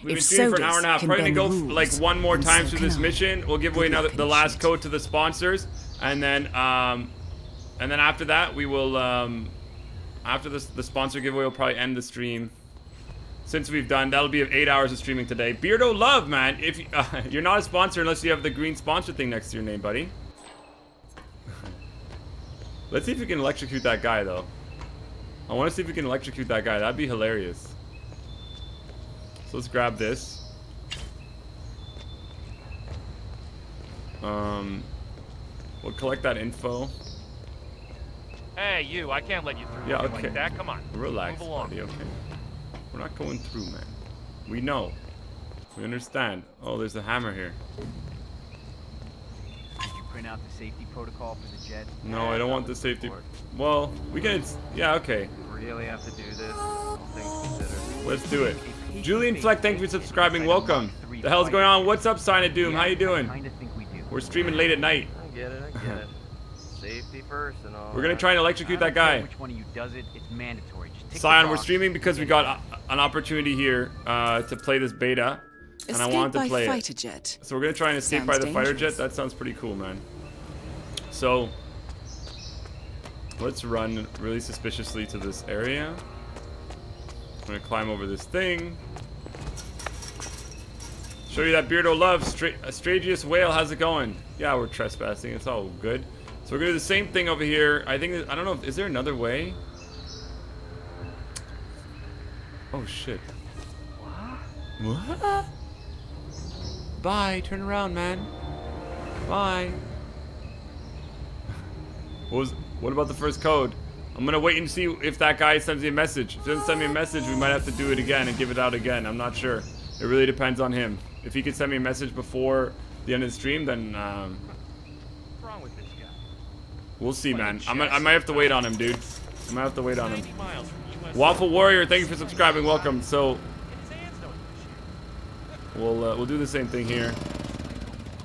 We've been shooting for an hour and a half. Probably gonna go like one more time through this mission. We'll give away another, the last code to the sponsors, and then after that, we will after this, the sponsor giveaway, we'll probably end the stream. Since we've done, that'll be 8 hours of streaming today. Beardo Love, man. If you, you're not a sponsor unless you have the green sponsor thing next to your name, buddy. Let's see if we can electrocute that guy, though. I want to see if we can electrocute that guy. That'd be hilarious. So let's grab this. We'll collect that info. Hey, you. I can't let you through. Yeah, okay. Like that. Come on. Relax, buddy. Okay. We're not going through, man. We know. We understand. Oh, there's a hammer here. Did you print out the safety protocol for the jet? No, I don't want the safety. Well, we can. Yeah, okay. We really have to do this. All things considered. Let's do it. Julian Fleck, thank you for subscribing. Welcome. The hell's going on? What's up, Sign of Doom? How you doing? We're streaming late at night. I get it. I get it. Safety first and all. We're gonna try and electrocute that guy. Which one of you does it? It's mandatory. Scion, we're streaming because we got an opportunity here to play this beta, and I wanted to play it. Jet. So we're gonna try and escape by the fighter jet. That sounds pretty cool, man. So let's run really suspiciously to this area. I'm gonna climb over this thing. Show you that Beardo Love, Astragius Whale. How's it going? Yeah, we're trespassing. It's all good. So we're gonna do the same thing over here. I think I don't know. Is there another way? Oh shit! What? What? Bye. Turn around, man. Bye. What about the first code? I'm gonna wait and see if that guy sends me a message. If he doesn't send me a message, we might have to do it again and give it out again. I'm not sure. It really depends on him. If he could send me a message before the end of the stream, then. We'll see, man. I might have to wait on him, dude. I might have to wait on him. Waffle Warrior, thank you for subscribing. Welcome. So we'll do the same thing here.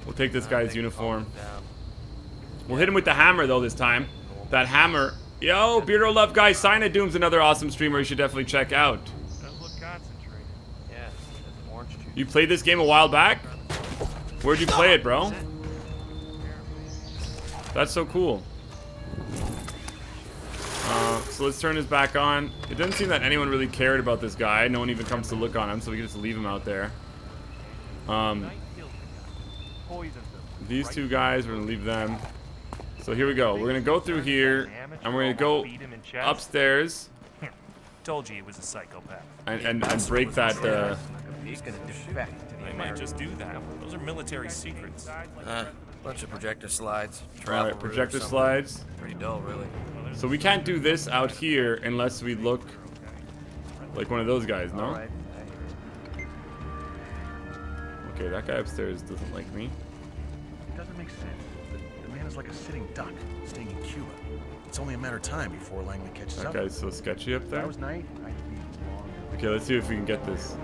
We'll take this guy's uniform. We'll hit him with the hammer though this time. That hammer. Yo, Beardo Love guy. Sign of Doom's another awesome streamer you should definitely check out. You played this game a while back? Where'd you play it, bro? That's so cool. So let's turn his back on. It doesn't seem that anyone really cared about this guy. No one even comes to look on him, so we can just leave him out there. These two guys, we're gonna leave them. So here we go. We're gonna go through here, and we're gonna go upstairs. Told you he was a psychopath. And break that. They might just do that. Those are military secrets. Bunch of projector slides. All right, projector slides. Pretty dull, really. So we can't do this out here unless we look like one of those guys, no? Okay, that guy upstairs doesn't like me. It doesn't make sense. The man is like a sitting duck staying in Cuba. It's only a matter of time before Langley catches up. That guy's so sketchy up there. Okay, let's see if we can get this.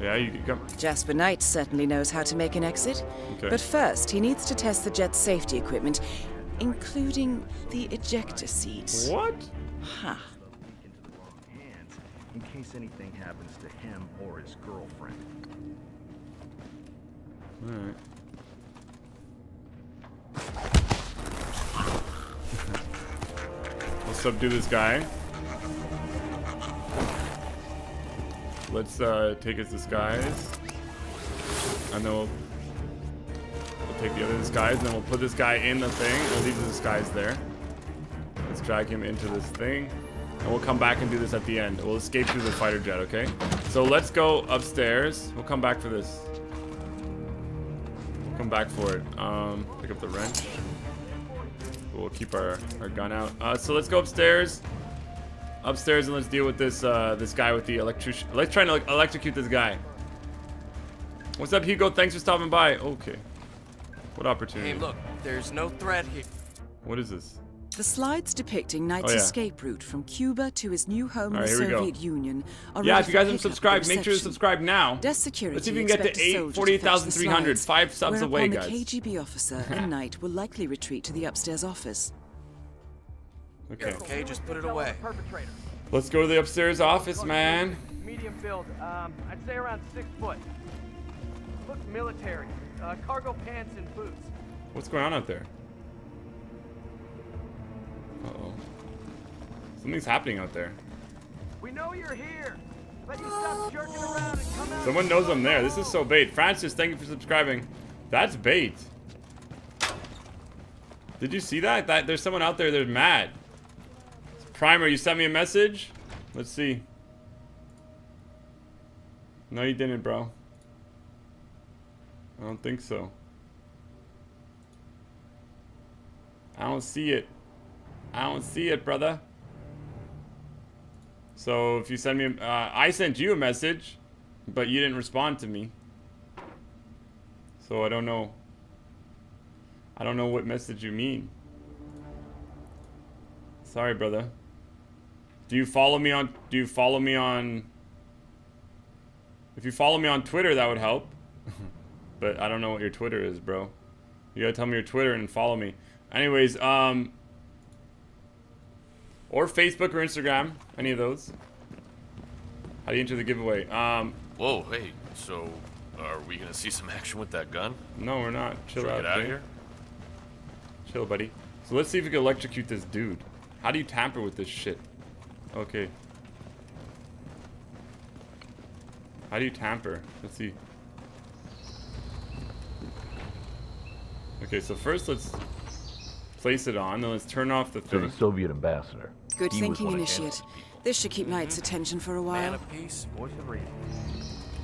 Yeah, you can come. Jasper Knight certainly knows how to make an exit. Okay. But first, he needs to test the jet's safety equipment, including the ejector seats. What? Huh. In case anything happens to him or his girlfriend. All right. Let's subdue this guy. Let's take his disguise, and then we'll take the other disguise, and then we'll put this guy in the thing. We'll leave the disguise there. Let's drag him into this thing, and we'll come back and do this at the end. We'll escape through the fighter jet, okay? So let's go upstairs. We'll come back for this. We'll come back for it. Pick up the wrench. We'll keep our gun out. So let's go upstairs. Upstairs, and let's deal with this guy with the electrician. Let's try and electrocute this guy. What's up, Hugo? Thanks for stopping by. Okay. What opportunity? Hey, look, there's no threat here. What is this? The slides depicting Knight's escape route from Cuba to his new home in the Soviet Union are if you guys haven't subscribed, make sure to subscribe now. Let's see if you can get to 48,300. 5 subs away, guys. The KGB officer and Knight will likely retreat to the upstairs office. Okay. Okay, just put it away. Let's go to the upstairs office, man. Medium build, I'd say around 6 foot. Looks military. Cargo pants and boots. What's going on out there? Uh-oh. Something's happening out there. We know you're here. Let you stop jerking around and come out. Someone knows I'm there. This is so bait. Francis, thank you for subscribing. That's bait. Did you see that? There's someone out there that's mad. It's Primer, you sent me a message? Let's see. No, you didn't, bro. I don't think so. I don't see it. I don't see it, brother. So if you send me, I sent you a message, but you didn't respond to me. So I don't know. I don't know what message you mean. Sorry, brother. Do you follow me on? If you follow me on Twitter, that would help. But I don't know what your Twitter is, bro. You gotta tell me your Twitter and follow me. Anyways, or Facebook or Instagram, any of those. How do you enter the giveaway? Whoa, hey, so are we gonna see some action with that gun? No, we're not. Chill out, out of here. Chill, buddy. So let's see if we can electrocute this dude. How do you tamper with this shit? Okay. How do you tamper? Let's see. Okay, so first let's place it on, then let's turn off the thing. To the Soviet ambassador. Good thinking, Initiate. This should keep Knight's attention for a while. Man of peace, voice of reason.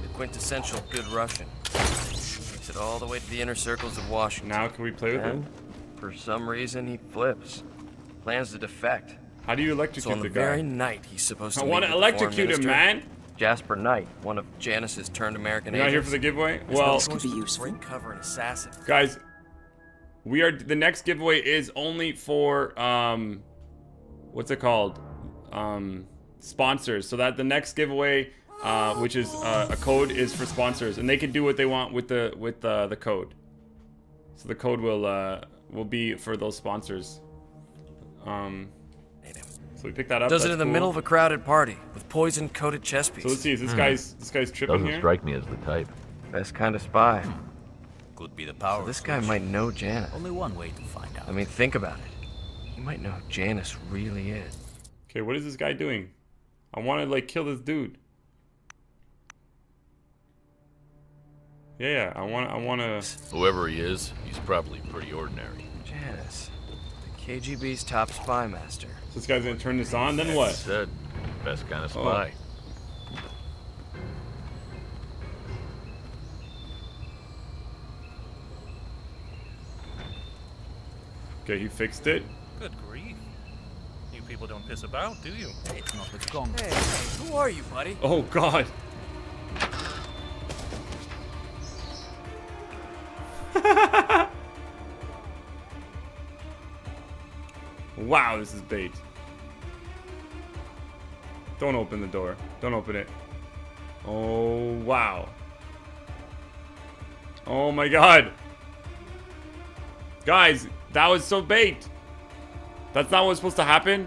The quintessential good Russian. Takes it all the way to the inner circles of Washington. Now can we play with him? For some reason he flips. Plans to defect. How do you electrocute the guy? So on the very night he's supposed to meet with the foreign minister. I want to electrocute him, man! Jasper Knight, one of Janice's turned American agents. You're not here for the giveaway? Well, this could be useful. Cover an assassin. Guys, we are, the next giveaway is only for, what's it called? Sponsors. So that the next giveaway, which is a code, is for sponsors, and they can do what they want with the code. So the code will be for those sponsors. So we pick that up. Does it in the middle of a crowded party with poison-coated chess pieces. So let's see, is this guy's tripping here? Doesn't strike me as the type. Best kind of spy. Could be the power. So this guy might know Janice. Only one way to find out. I mean, think about it. He might know who Janice really is. Okay, what is this guy doing? I want to like kill this dude. Yeah, I want to. Whoever he is, he's probably pretty ordinary. Janice, the KGB's top spy master. So this guy's gonna turn this on, then what? Said, best kind of spy. Oh. Okay, he fixed it. Good grief. You people don't piss about, do you? It's not the gong. Hey, who are you, buddy? Oh, God. Wow, this is bait. Don't open the door. Don't open it. Oh, wow. Oh, my God. Guys. That was so bait. That's not what was supposed to happen.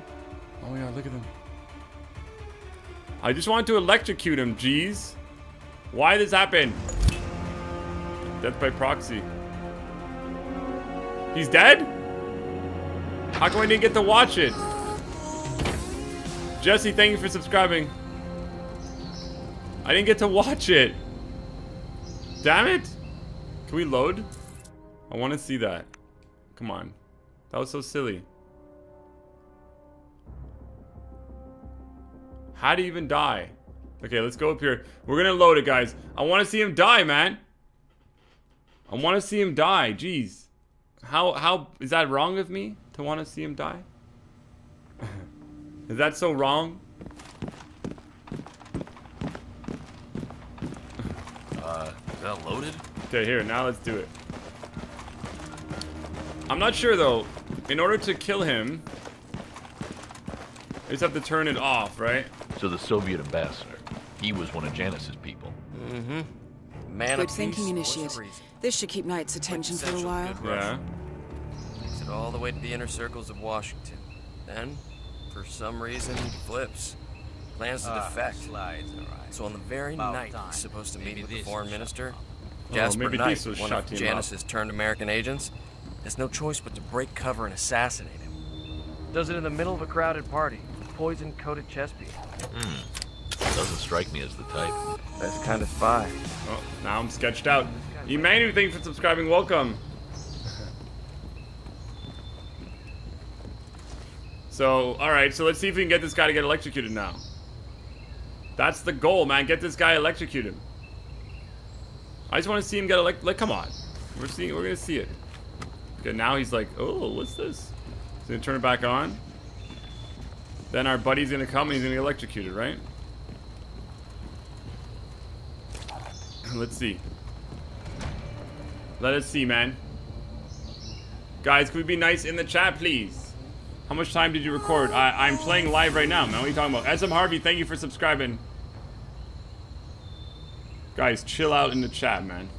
Oh yeah, look at him. I just wanted to electrocute him, jeez. Why this happened? Death by proxy. He's dead? How come I didn't get to watch it? Jesse, thank you for subscribing. I didn't get to watch it. Damn it. Can we load? I want to see that. Come on. That was so silly. How do you even die? Okay, let's go up here. We're gonna load it, guys. I wanna see him die, man. I wanna see him die. Jeez. How is that wrong of me to wanna see him die? Is that so wrong? Is that loaded? Okay, here, now let's do it. I'm not sure though. In order to kill him, I just have to turn it off, right? So the Soviet ambassador, he was one of Janice's people. Mm-hmm. Man of peace. Good thinking, initiate. This should keep Knight's attention for a while. Yeah. Makes it all the way to the inner circles of Washington. Then, for some reason, he flips. Plans to defect. So on the very night he's supposed to meet with the foreign minister, Jasper Knight, one of Janice's turned American agents, has no choice but to break cover and assassinate him. Does it in the middle of a crowded party. Poison-coated chest piece. Doesn't strike me as the type. That's kind of fine. Oh, now I'm sketched out. You may do things for subscribing. Welcome. So, alright, so let's see if we can get this guy to get electrocuted now. That's the goal, man. Get this guy electrocuted. I just want to see him get like, come on. We're gonna see it. Okay, now he's like, oh, what's this? He's gonna turn it back on. Then our buddy's gonna come and he's gonna get electrocuted, right? Let's see. Let us see, man. Guys, could we be nice in the chat, please? How much time did you record? I'm playing live right now, man. What are you talking about? SM Harvey, thank you for subscribing. Guys, chill out in the chat, man.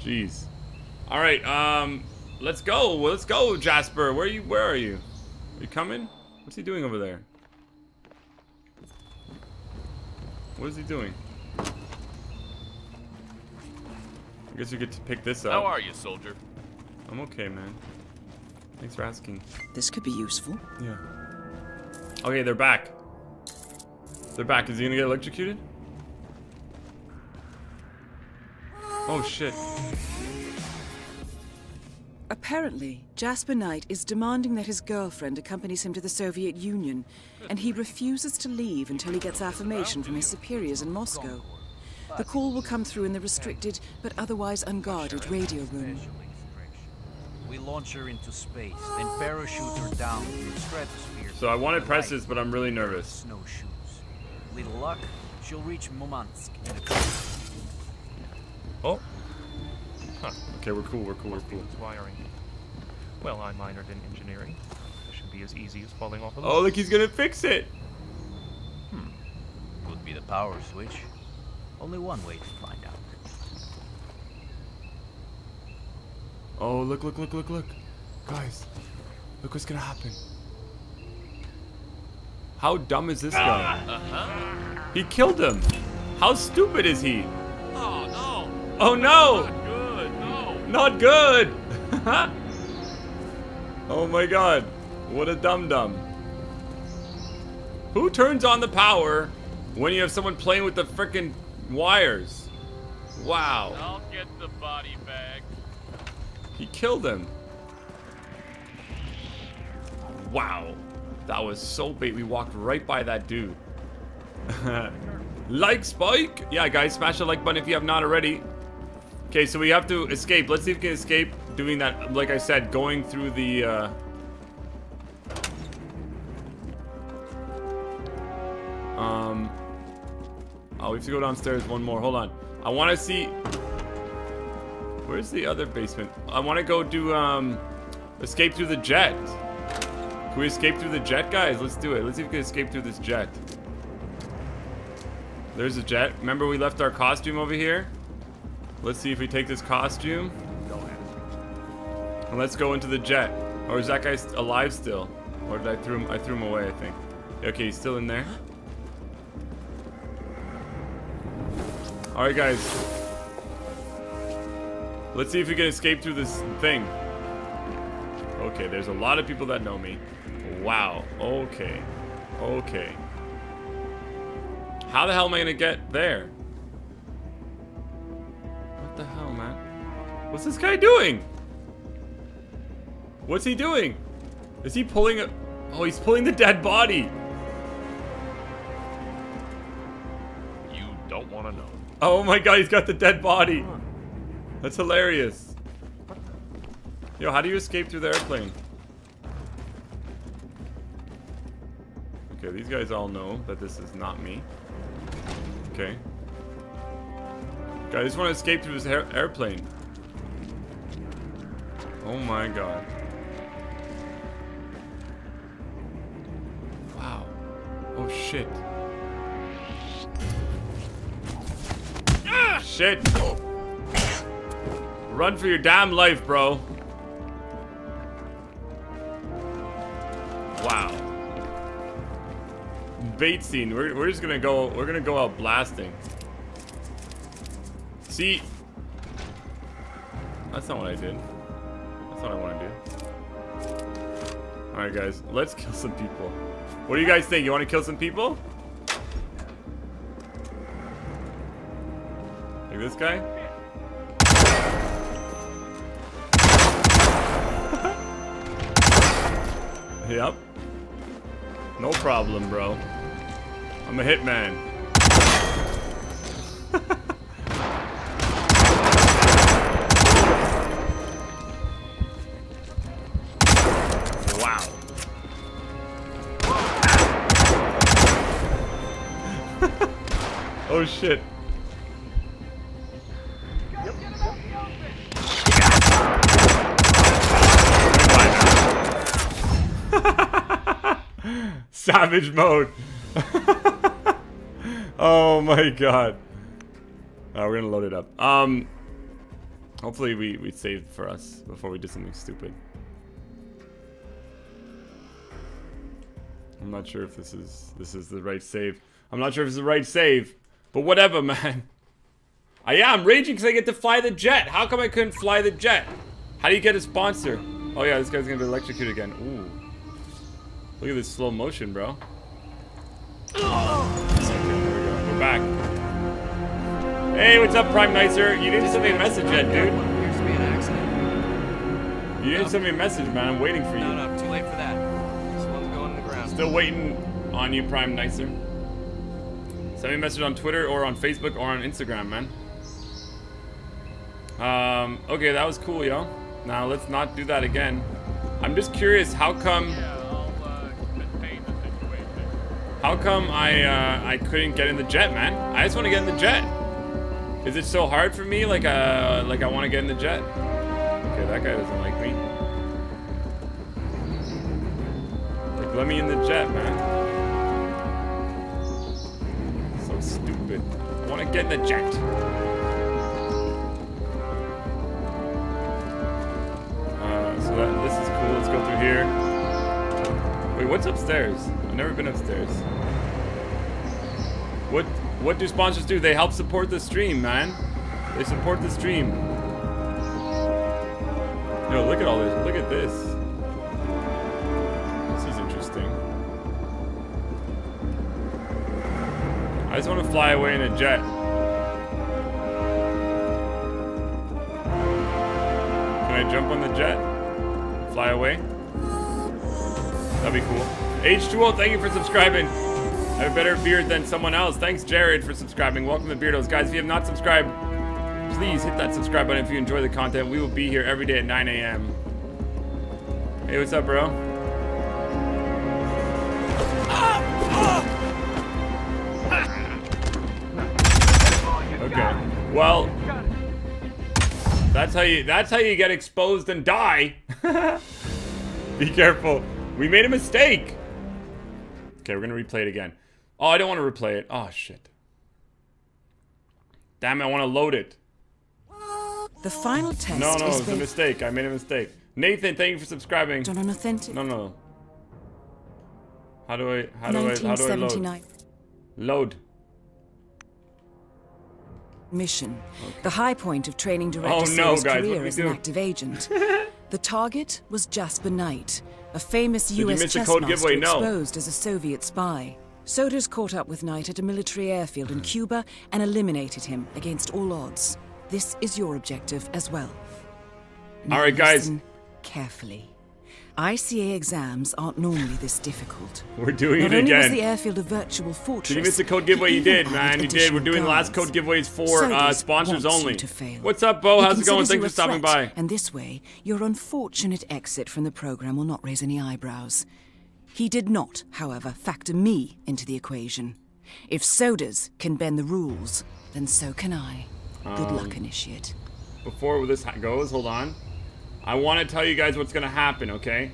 Jeez. All right, let's go. Well, let's go, Jasper. Where are you? Are you coming? What's he doing over there? What is he doing? I guess you get to pick this up. How are you, soldier? I'm okay, man. Thanks for asking. This could be useful. Yeah. Okay, they're back. They're back. Is he gonna get electrocuted? Oh, shit. Apparently, Jasper Knight is demanding that his girlfriend accompanies him to the Soviet Union, and he refuses to leave until he gets affirmation from his superiors in Moscow. The call will come through in the restricted, but otherwise unguarded, radio room. We launch her into space, then parachute her down through the stratosphere. So I want to press this, but I'm really nervous. With luck, she'll reach Murmansk. Oh. Huh. Okay, we're cool, we're cool, we're cool. Wiring. Well, I minored in engineering. This should be as easy as falling off a loop. Oh, look, he's gonna fix it! Could be the power switch. Only one way to find out. Oh, look, look, look, look, look. Guys, look what's gonna happen. How dumb is this guy? He killed him! How stupid is he? Oh, no! Oh, no! Not good! Oh my god. What a dum-dum. Who turns on the power when you have someone playing with the frickin' wires? Wow. I'll get the body bag. He killed him. Wow. That was so bait. We walked right by that dude. Like Spike? Yeah, guys, smash the like button if you have not already. Okay, so we have to escape. Let's see if we can escape doing that, like I said, going through the, oh, we have to go downstairs one more. Hold on. I want to see... Where's the other basement? I want to go do, escape through the jet. Can we escape through the jet, guys? Let's do it. Let's see if we can escape through this jet. There's a jet. Remember we left our costume over here? Let's see if we take this costume. And let's go into the jet. Or is that guy alive still? Or did I threw him away, I think. Okay, he's still in there. Alright, guys. Let's see if we can escape through this thing. Okay, there's a lot of people that know me. Wow. Okay. Okay. How the hell am I gonna get there? What the hell, man? What's this guy doing? What's he doing? Is he pulling a... Oh, he's pulling the dead body. You don't want to know. Oh my god, he's got the dead body. That's hilarious. Yo, how do you escape through the airplane? Okay, these guys all know that this is not me. Okay. I just want to escape through this airplane. Oh my god. Wow. Oh shit. Ah! Shit. Run for your damn life, bro. Wow. Bait scene. We're just gonna go. We're gonna go out blasting. See, that's not what I did. That's not what I want to do. All right, guys, let's kill some people. What do you guys think? You want to kill some people? Like this guy? Yep. No problem, bro. I'm a hitman. Wow. Oh shit. Savage mode. Oh my god. We're gonna load it up. Hopefully we saved for us before we did something stupid. I'm not sure if this is the right save. I'm not sure if it's the right save, but whatever, man. I'm raging because I get to fly the jet. How come I couldn't fly the jet? How do you get a sponsor? Oh yeah, this guy's gonna be electrocuted again. Ooh. Look at this slow motion, bro. There we go. We're back. Hey, what's up, Prime Nicer? You didn't send me a message yet, dude. Appears to be an accident. You didn't send me a message, man. I'm waiting for you. No, too late for that. This one's going to the ground. Still waiting on you, Prime Nicer. Send me a message on Twitter or on Facebook or on Instagram, man. Okay, that was cool, yo. Now let's not do that again. I'm just curious, how come? How come I couldn't get in the jet, man? I just want to get in the jet. Is it so hard for me? Like I want to get in the jet. Okay, that guy doesn't like me. Like, let me in the jet, man. So stupid. I want to get in the jet. So this is cool. Let's go through here. Wait, what's upstairs? Never been upstairs. What do sponsors do? They help support the stream, man. They support the stream. Yo, look at all this. Look at this. This is interesting. I just want to fly away in a jet. Can I jump on the jet? Fly away? That'd be cool. H2O, thank you for subscribing. I have a better beard than someone else. Thanks, Jared, for subscribing. Welcome to Beardos. Guys, if you have not subscribed, please hit that subscribe button if you enjoy the content. We will be here every day at 9 a.m. Hey, what's up, bro? Okay. Well, that's how you get exposed and die. Be careful. We made a mistake. Okay, we're gonna replay it again. Oh, I don't want to replay it. Oh, shit. Damn it, I want to load it. The final test. No, it's a mistake. I made a mistake. Nathan, thank you for subscribing. No. How do I load? Load. Mission. Okay. The high point of training director Sarah's career as an active agent. The target was Jasper Knight, a famous U.S. chess master exposed as a Soviet spy. Sodas caught up with Knight at a military airfield in Cuba and eliminated him against all odds. This is your objective as well. All right, guys. Listen carefully. ICA exams aren't normally this difficult. We're doing it again. Not only was the airfield a virtual fortress. Did you miss the code giveaway? You did, man. You did. We're doing the last code giveaways for sponsors only. What's up, Bo? How's it going? Thanks for stopping by. And this way, your unfortunate exit from the program will not raise any eyebrows. He did not, however, factor me into the equation. If Sodas can bend the rules, then so can I. Good luck, initiate. Before this goes, hold on. I want to tell you guys what's going to happen, okay?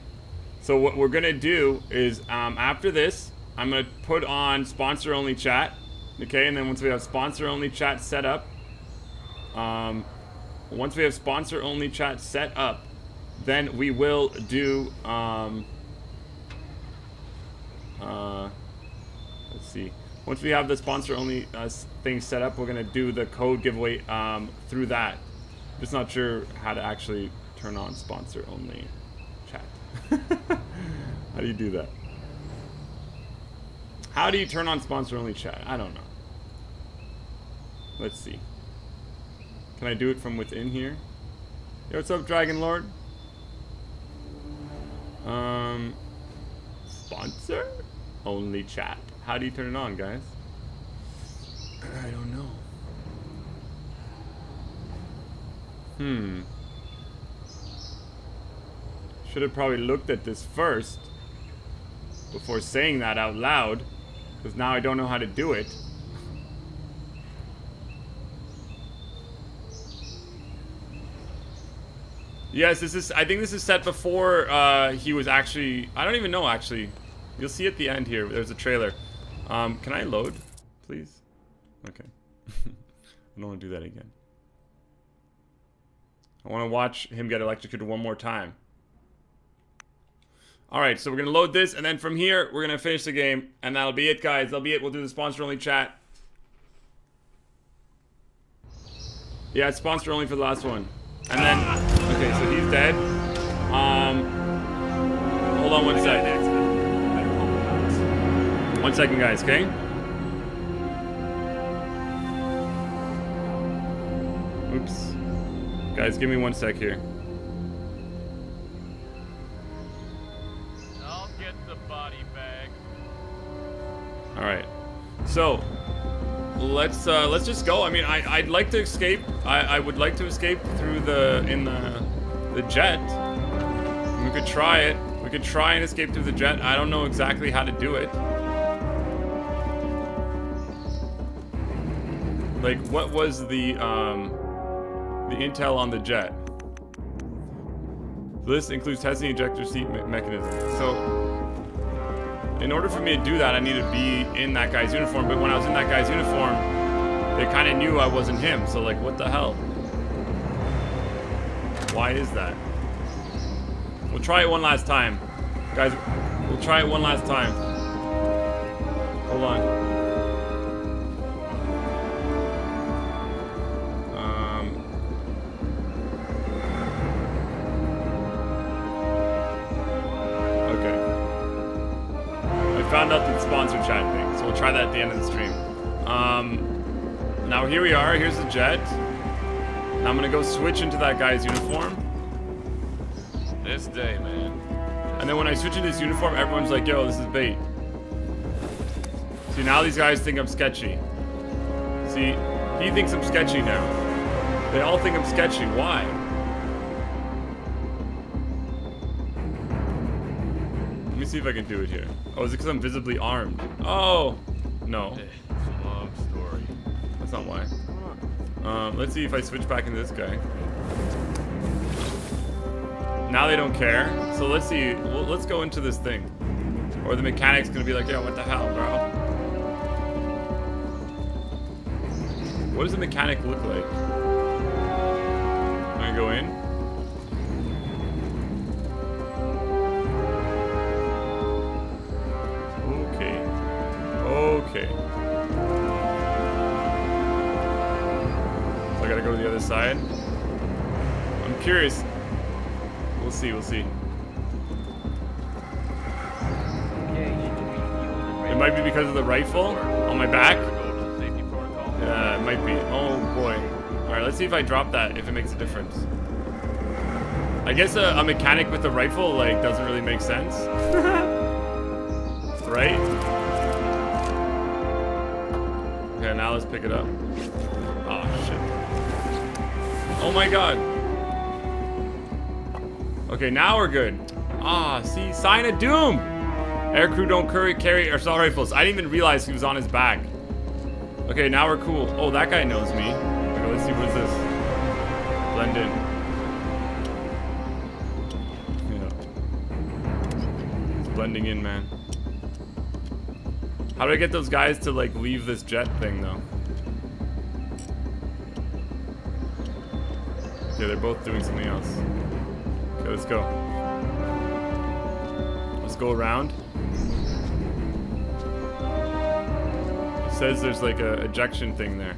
So what we're going to do is, after this, I'm going to put on sponsor-only chat, okay? And then once we have sponsor-only chat set up, then we will do, let's see. Once we have the sponsor-only thing set up, we're going to do the code giveaway through that. I'm just not sure how to actually turn on sponsor-only chat. How do you do that? How do you turn on sponsor-only chat? I don't know. Let's see. Can I do it from within here? Yo, what's up, Dragon Lord? Sponsor? Only chat. How do you turn it on, guys? I don't know. Should have probably looked at this first before saying that out loud, because now I don't know how to do it. Yes, this is, I think this is set before he was actually, I don't even know actually. You'll see at the end here, there's a trailer. Can I load, please? Okay. I don't want to do that again. I want to watch him get electrocuted one more time. Alright, so we're going to load this, and then from here, we're going to finish the game. And that'll be it, guys. That'll be it. We'll do the sponsor-only chat. Yeah, it's sponsor-only for the last one. And then, okay, so he's dead. Hold on one second. One second, guys, okay? Oops. Guys, give me one sec here. I'll get the body bag. Alright. So let's just go. I mean, I'd like to escape. I would like to escape through the jet. We could try it. We could try and escape through the jet. I don't know exactly how to do it. Like, what was the intel on the jet? This includes testing ejector seat mechanism. So in order for me to do that, I need to be in that guy's uniform, but when I was in that guy's uniform, they kind of knew I wasn't him, so like, what the hell? Why is that? We'll try it one last time. Guys, we'll try it one last time. Hold on. Found out the sponsor chat thing, so we'll try that at the end of the stream. Now here we are, here's the jet. Now I'm gonna go switch into that guy's uniform. This day, man. And then when I switch into his uniform, everyone's like, yo, this is bait. See, now these guys think I'm sketchy. See, he thinks I'm sketchy now. They all think I'm sketchy, why? Let me see if I can do it here. Oh, is it because I'm visibly armed? Oh! No. It's a long story. That's not why. Let's see if I switch back into this guy. Now they don't care. So let's see. Well, let's go into this thing. Or the mechanic's gonna be like, yeah, what the hell, bro? What does the mechanic look like? Can I go in? Okay. So I gotta go to the other side. I'm curious. We'll see, we'll see. It might be because of the rifle on my back. Yeah, it might be. Oh boy. Alright, let's see if I drop that, if it makes a difference. I guess a mechanic with a rifle, like, doesn't really make sense. Right? Okay, now let's pick it up. Oh, shit. Oh, my God. Okay, now we're good. Ah, see, sign of doom. Aircrew don't carry assault rifles. I didn't even realize he was on his back. Okay, now we're cool. Oh, that guy knows me. Okay, let's see. London. Yeah. It's blending in, man. How do I get those guys to, like, leave this jet thing, though? Yeah, they're both doing something else. Okay, let's go. Let's go around. It says there's, like, a ejection thing there.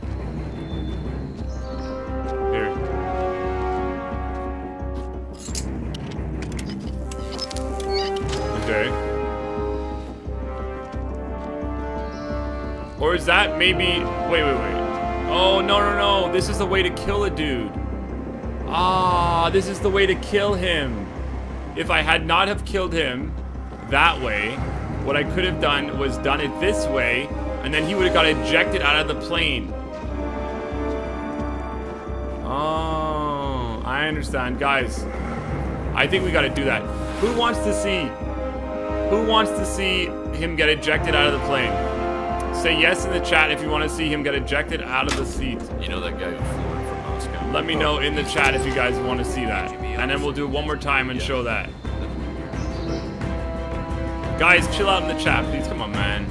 Here. Okay. Or is that maybe... Wait, wait, wait. Oh, no, no, no. This is the way to kill a dude. Ah, this is the way to kill him. If I had not have killed him that way, what I could have done was done it this way, and then he would have got ejected out of the plane. Oh, I understand. Guys, I think we got to do that. Who wants to see... Who wants to see him get ejected out of the plane? Say yes in the chat if you want to see him get ejected out of the seat. You know that guy who flew in from Moscow. Let me know in the chat if you guys want to see that. And then we'll do it one more time and show that. Guys, chill out in the chat, please. Come on, man.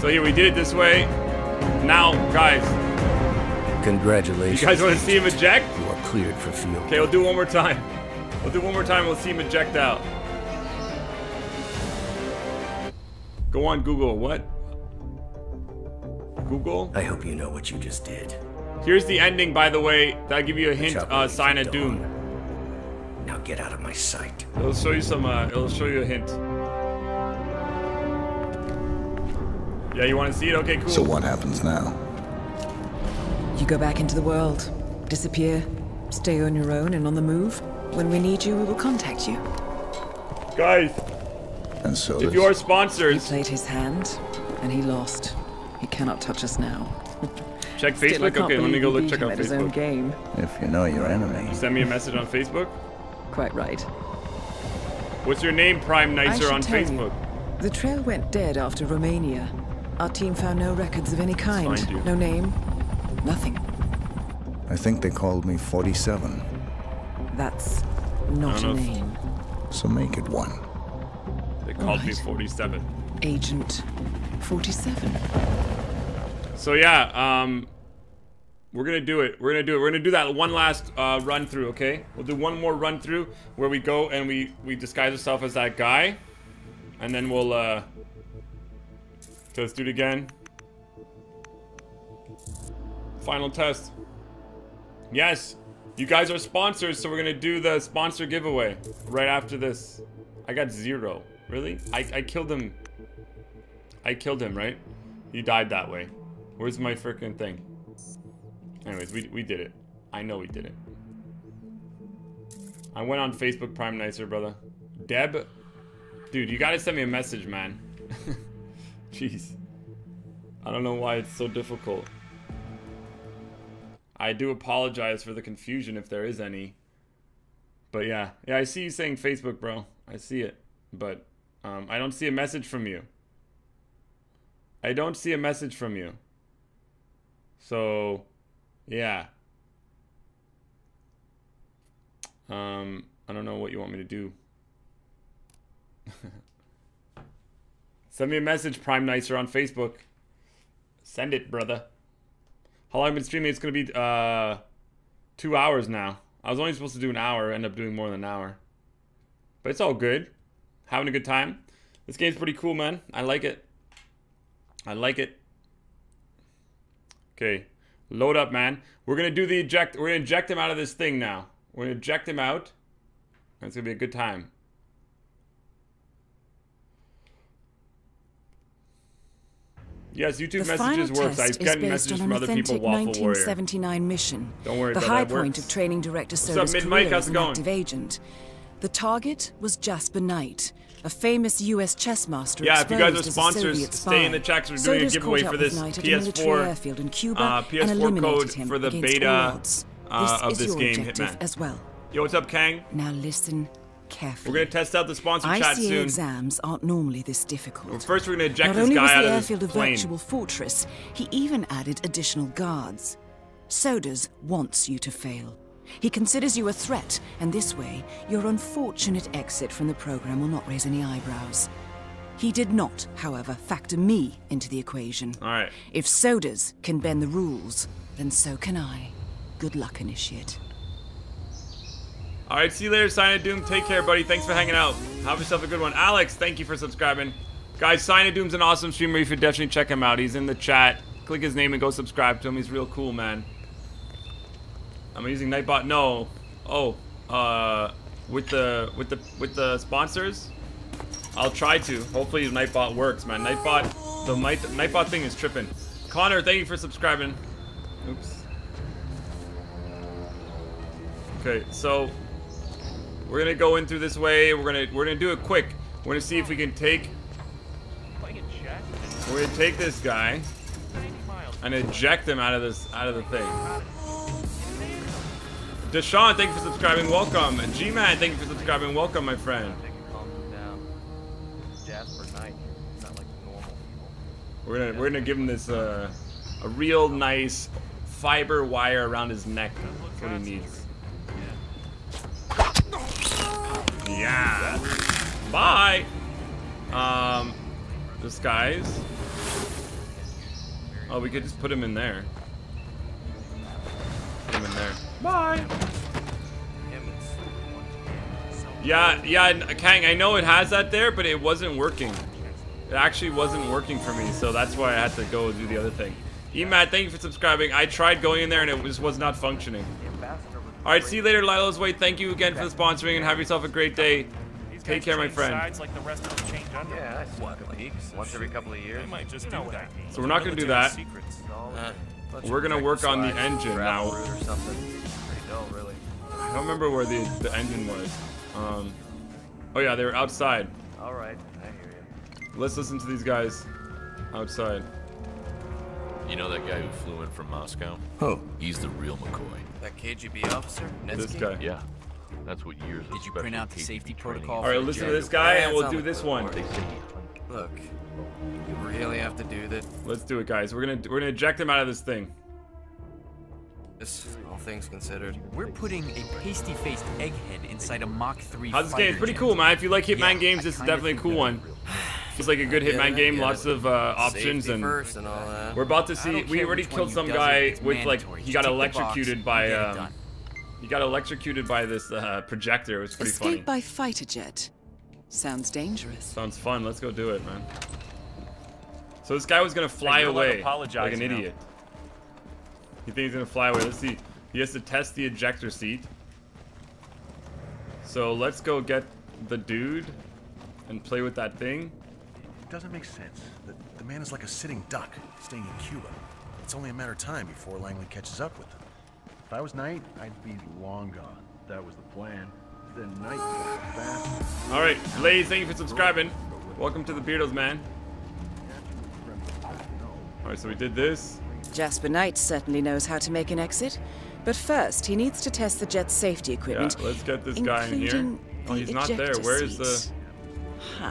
So here, we did it this way. Now, guys. Congratulations. You guys want to see him eject? You are cleared for field. Okay, we'll do it one more time. We'll do it one more time. We'll see him eject out. Go on Google. What? Google? I hope you know what you just did. Here's the ending, by the way. That'll give you a hint. Sign of doom. Now get out of my sight. It'll show you some. It'll show you a hint. Yeah, you want to see it? Okay, cool. So what happens now? You go back into the world, disappear, stay on your own and on the move. When we need you, we will contact you. Guys. And so if you are sponsors, he played his hand and he lost. He cannot touch us now. Check Facebook. Still, okay, let me go look. Check out Facebook. His own game. If you know your enemy, send me a message on Facebook. Quite right. What's your name, Prime Nicer, on Facebook? You, the trail went dead after Romania. Our team found no records of any kind. No name. Nothing. I think they called me 47. That's not a name. So make it one. They called me 47. Agent 47. So yeah, we're gonna do it. We're gonna do it. We're gonna do that one last run through, okay? We'll do one more run through where we go and we disguise ourselves as that guy. And then we'll let's do it again. Final test. Yes, you guys are sponsors, so we're gonna do the sponsor giveaway right after this. I got 0. Really? I killed him. I killed him, right? He died that way. Where's my freaking thing? Anyways, we did it. I know we did it. I went on Facebook, Prime Nicer, brother. Deb? Dude, you gotta send me a message, man. Jeez. I don't know why it's so difficult. I do apologize for the confusion if there is any. But yeah. Yeah, I see you saying Facebook, bro. I see it. But I don't see a message from you. I don't see a message from you. So, yeah. I don't know what you want me to do. Send me a message, Prime Nicer, on Facebook. Send it, brother. How long I've been streaming? It's gonna be 2 hours now. I was only supposed to do an hour. End up doing more than an hour. But it's all good. Having a good time. This game's pretty cool, man. I like it. I like it. Okay. Load up, man. We're going to do the eject. We're going to eject him out of this thing now. We're going to eject him out. That's going to be a good time. Yes, YouTube messages works. I've gotten messages from other people. Waffle Warrior. Don't worry about that. The high point of training director Sodas' career as an active agent. The target was Jasper Knight, a famous U.S. chess master. Yeah, if you guys are sponsors, stay in the chat. We're doing a giveaway for this PS4 in Cuba, PS4 code for the beta of this game, Hitman. As well. Yo, what's up, Kang? Now listen carefully. We're gonna test out the sponsor chat soon. ICA exams aren't normally this difficult. Well, first, we're gonna eject this guy out of this plane. Not only was the airfield a virtual fortress, he even added additional guards. Sodas wants you to fail. He considers you a threat, and this way, your unfortunate exit from the program will not raise any eyebrows. He did not, however, factor me into the equation. All right. If Sodas can bend the rules, then so can I. Good luck, Initiate. All right, see you later, Sign of Doom. Take care, buddy. Thanks for hanging out. Have yourself a good one. Alex, thank you for subscribing. Guys, Sign of Doom's an awesome streamer. You should definitely check him out. He's in the chat. Click his name and go subscribe to him. He's real cool, man. I'm using Nightbot. No. Oh, with the sponsors? I'll try to. Hopefully Nightbot works, man. Nightbot thing is tripping. Connor, thank you for subscribing. Oops. Okay, so we're gonna go in through this way. We're gonna do it quick. We're gonna see if we can take. We're gonna take this guy and eject him out of the thing. Deshaun, thank you for subscribing. Welcome. G-Man, thank you for subscribing. Welcome, my friend. Jasper Knight. Not like normal people. We're gonna give him this a real nice fiber wire around his neck. That's what he needs. Yeah. Bye. Disguise. Oh, we could just put him in there. Put him in there. Bye. Yeah, Kang, I know it has that there, but it wasn't working. It actually wasn't working for me, so that's why I had to go do the other thing. E-Matt, thank you for subscribing. I tried going in there and it just was not functioning. Alright, see you later, Lilo's Way. Thank you again for the sponsoring and have yourself a great day. Take care, my friend. Like the rest of them change under. Yeah, once every couple of years. Might just do that. So we're not going to do that. We're going to work on the engine now. I don't remember where the engine was. Oh yeah, they were outside. Alright, I hear you. Let's listen to these guys outside. You know that guy who flew in from Moscow? Oh. He's the real McCoy. That KGB officer? This guy? Yeah. That's what years of. Did you print out the safety protocol? Alright, listen to this guy and we'll do this one. Look, you really have to do this. Let's do it, guys. We're gonna eject him out of this thing. This, all things considered. We're putting a pasty-faced egghead inside a Mach 3. How's this game? It's pretty cool, man. If you like Hitman games, this is definitely a cool one. It's like a good Hitman game, lots of options and all that. We're about to see. We already killed some guy with like he got electrocuted by this projector. It was pretty funny. Escape by fighter jet. Sounds dangerous. Sounds fun. Let's go do it, man. So this guy was gonna fly away like an idiot. You think he's gonna fly away? Let's see. He has to test the ejector seat. So let's go get the dude and play with that thing. It doesn't make sense. The man is like a sitting duck staying in Cuba. It's only a matter of time before Langley catches up with him. If I was Knight, I'd be long gone. That was the plan. Then Knight was fast. All right, Blaze, thank you for subscribing. Welcome to the Beardos, man. All right, so we did this. Jasper Knight certainly knows how to make an exit, but first he needs to test the jet's safety equipment. Yeah, let's get this guy in here. Oh, he's not there. Where is the? Huh.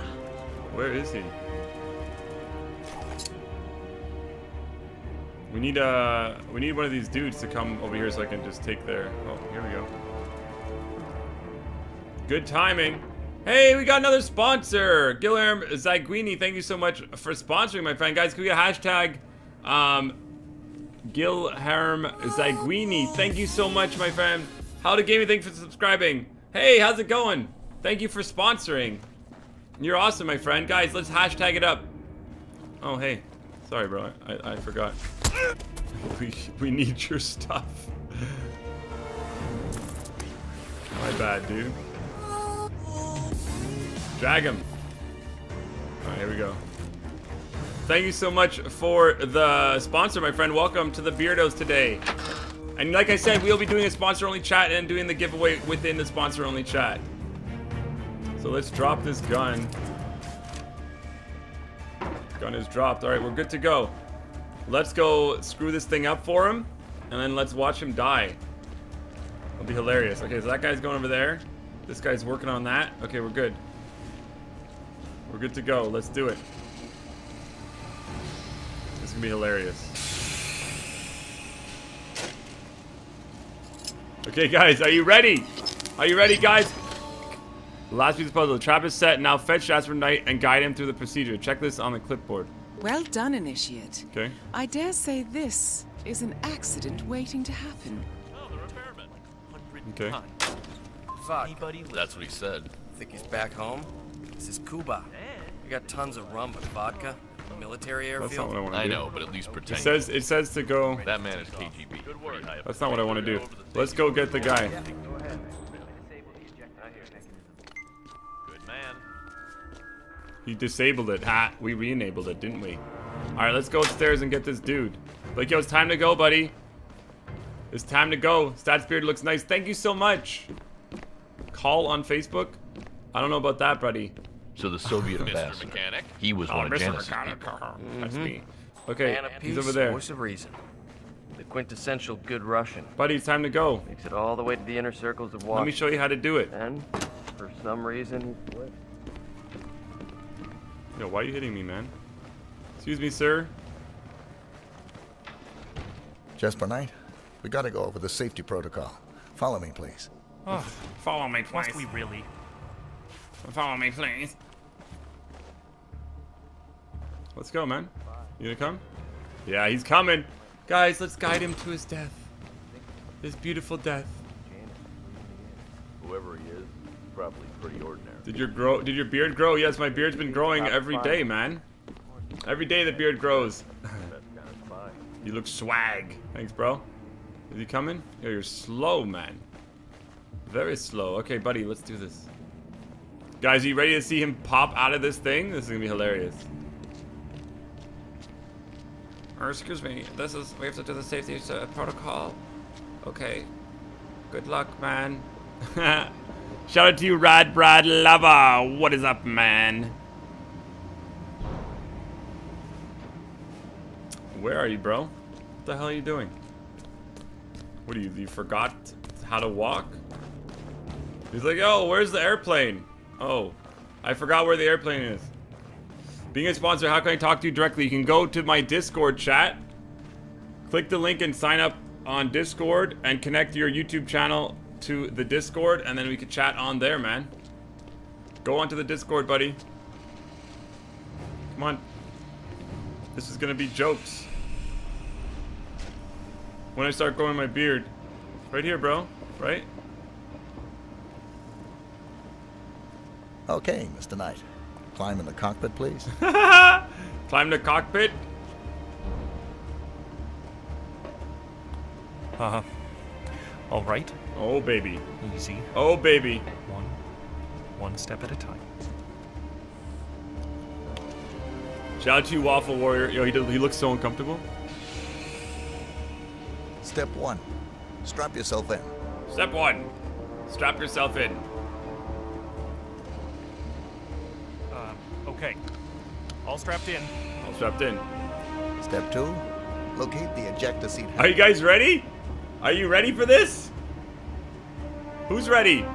Where is he? We need one of these dudes to come over here so I can just take their. Oh, here we go. Good timing. Hey, we got another sponsor, Guilherme Zaguini. Thank you so much for sponsoring, my friend. Guys, can we get a hashtag? Guilherme Zaguini, thank you so much, my friend. Howdy Gaming, thanks for subscribing. Hey, how's it going? Thank you for sponsoring. You're awesome, my friend. Guys, let's hashtag it up. Oh, hey. Sorry, bro. I forgot. We need your stuff. My bad, dude. Drag him. All right, here we go. Thank you so much for the sponsor, my friend. Welcome to the Beardos today. And like I said, we'll be doing a sponsor-only chat and doing the giveaway within the sponsor-only chat. So let's drop this gun. Gun is dropped. All right, we're good to go. Let's go screw this thing up for him, and then let's watch him die. It'll be hilarious. Okay, so that guy's going over there. This guy's working on that. Okay, we're good. We're good to go. Let's do it. It's gonna be hilarious. Okay, guys, are you ready? Are you ready, guys? The last piece of the puzzle. The trap is set. Now fetch Jasper Knight and guide him through the procedure. Checklist on the clipboard. Well done, Initiate. Okay. I dare say this is an accident waiting to happen. Oh, the repairman. Okay. Fuck. That's what he said. Think he's back home? This is Cuba. We got tons of rum, but vodka. Military airfield. That's not what I want to do. I know, but at least pretend. It says to go. That man is KGB. Good work. That's not what I want to do. Let's go get the guy. Go ahead. Good man. He disabled it. Ha! We re-enabled it, didn't we? All right, let's go upstairs and get this dude. Like, yo, it's time to go, buddy. It's time to go. Stats beard looks nice. Thank you so much. Call on Facebook. I don't know about that, buddy. So the Soviet ambassador, mechanic. He was one of Janice's people. That's me. Okay, he's over there. Voice of reason. The quintessential good Russian. Buddy, it's time to go. Makes it all the way to the inner circles of Washington. Let me show you how to do it. And, for some reason, he split. Yo, why are you hitting me, man? Excuse me, sir. Jasper Knight, we gotta go over the safety protocol. Follow me, please. Oh, follow me, please. Must we really? Follow me, please. Let's go, man. You gonna come? Yeah, he's coming. Guys, let's guide him to his death. His beautiful death. Whoever he is, probably pretty ordinary. Did your beard grow? Yes, my beard's been growing every day, man. Every day the beard grows. You look swag. Thanks, bro. Is he coming? Yo, you're slow, man. Very slow. Okay, buddy, let's do this. Guys, are you ready to see him pop out of this thing? This is gonna be hilarious. Or excuse me, this is, we have to do the safety protocol. Okay. Good luck, man. Shout out to you, Rad Brad Lover. What is up, man? Where are you, bro? What the hell are you doing? What are you, you forgot how to walk? He's like, yo, where's the airplane? Oh, I forgot where the airplane is. Being a sponsor, how can I talk to you directly? You can go to my Discord chat, click the link and sign up on Discord, and connect your YouTube channel to the Discord, and then we can chat on there, man. Go onto the Discord, buddy. Come on. This is gonna be jokes. When I start growing my beard. Right here, bro. Right? Okay, Mr. Knight. Climb in the cockpit, please. Climb the cockpit? All right. Oh, baby. Easy. Oh, baby. One step at a time. Shout out to you, Waffle Warrior. Yo, he looks so uncomfortable. Step one. Strap yourself in. Step one. Strap yourself in. Okay. All strapped in. All strapped in. Step two, locate the ejector seat. Are you guys ready? Are you ready for this? Who's ready?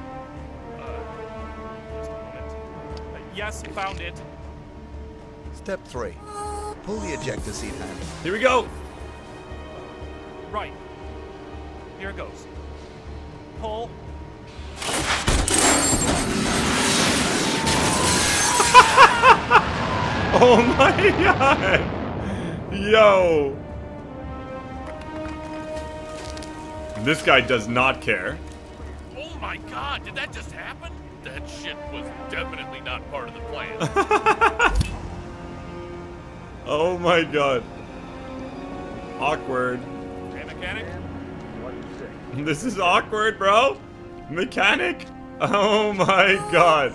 Just a moment. Yes, found it. Step three, pull the ejector seat out. Here we go. Right. Here it goes. Pull. Oh my god! Yo! This guy does not care. Oh my god, did that just happen? That shit was definitely not part of the plan. Oh my god. Awkward. Hey, mechanic? This is awkward, bro. Mechanic? Oh my god.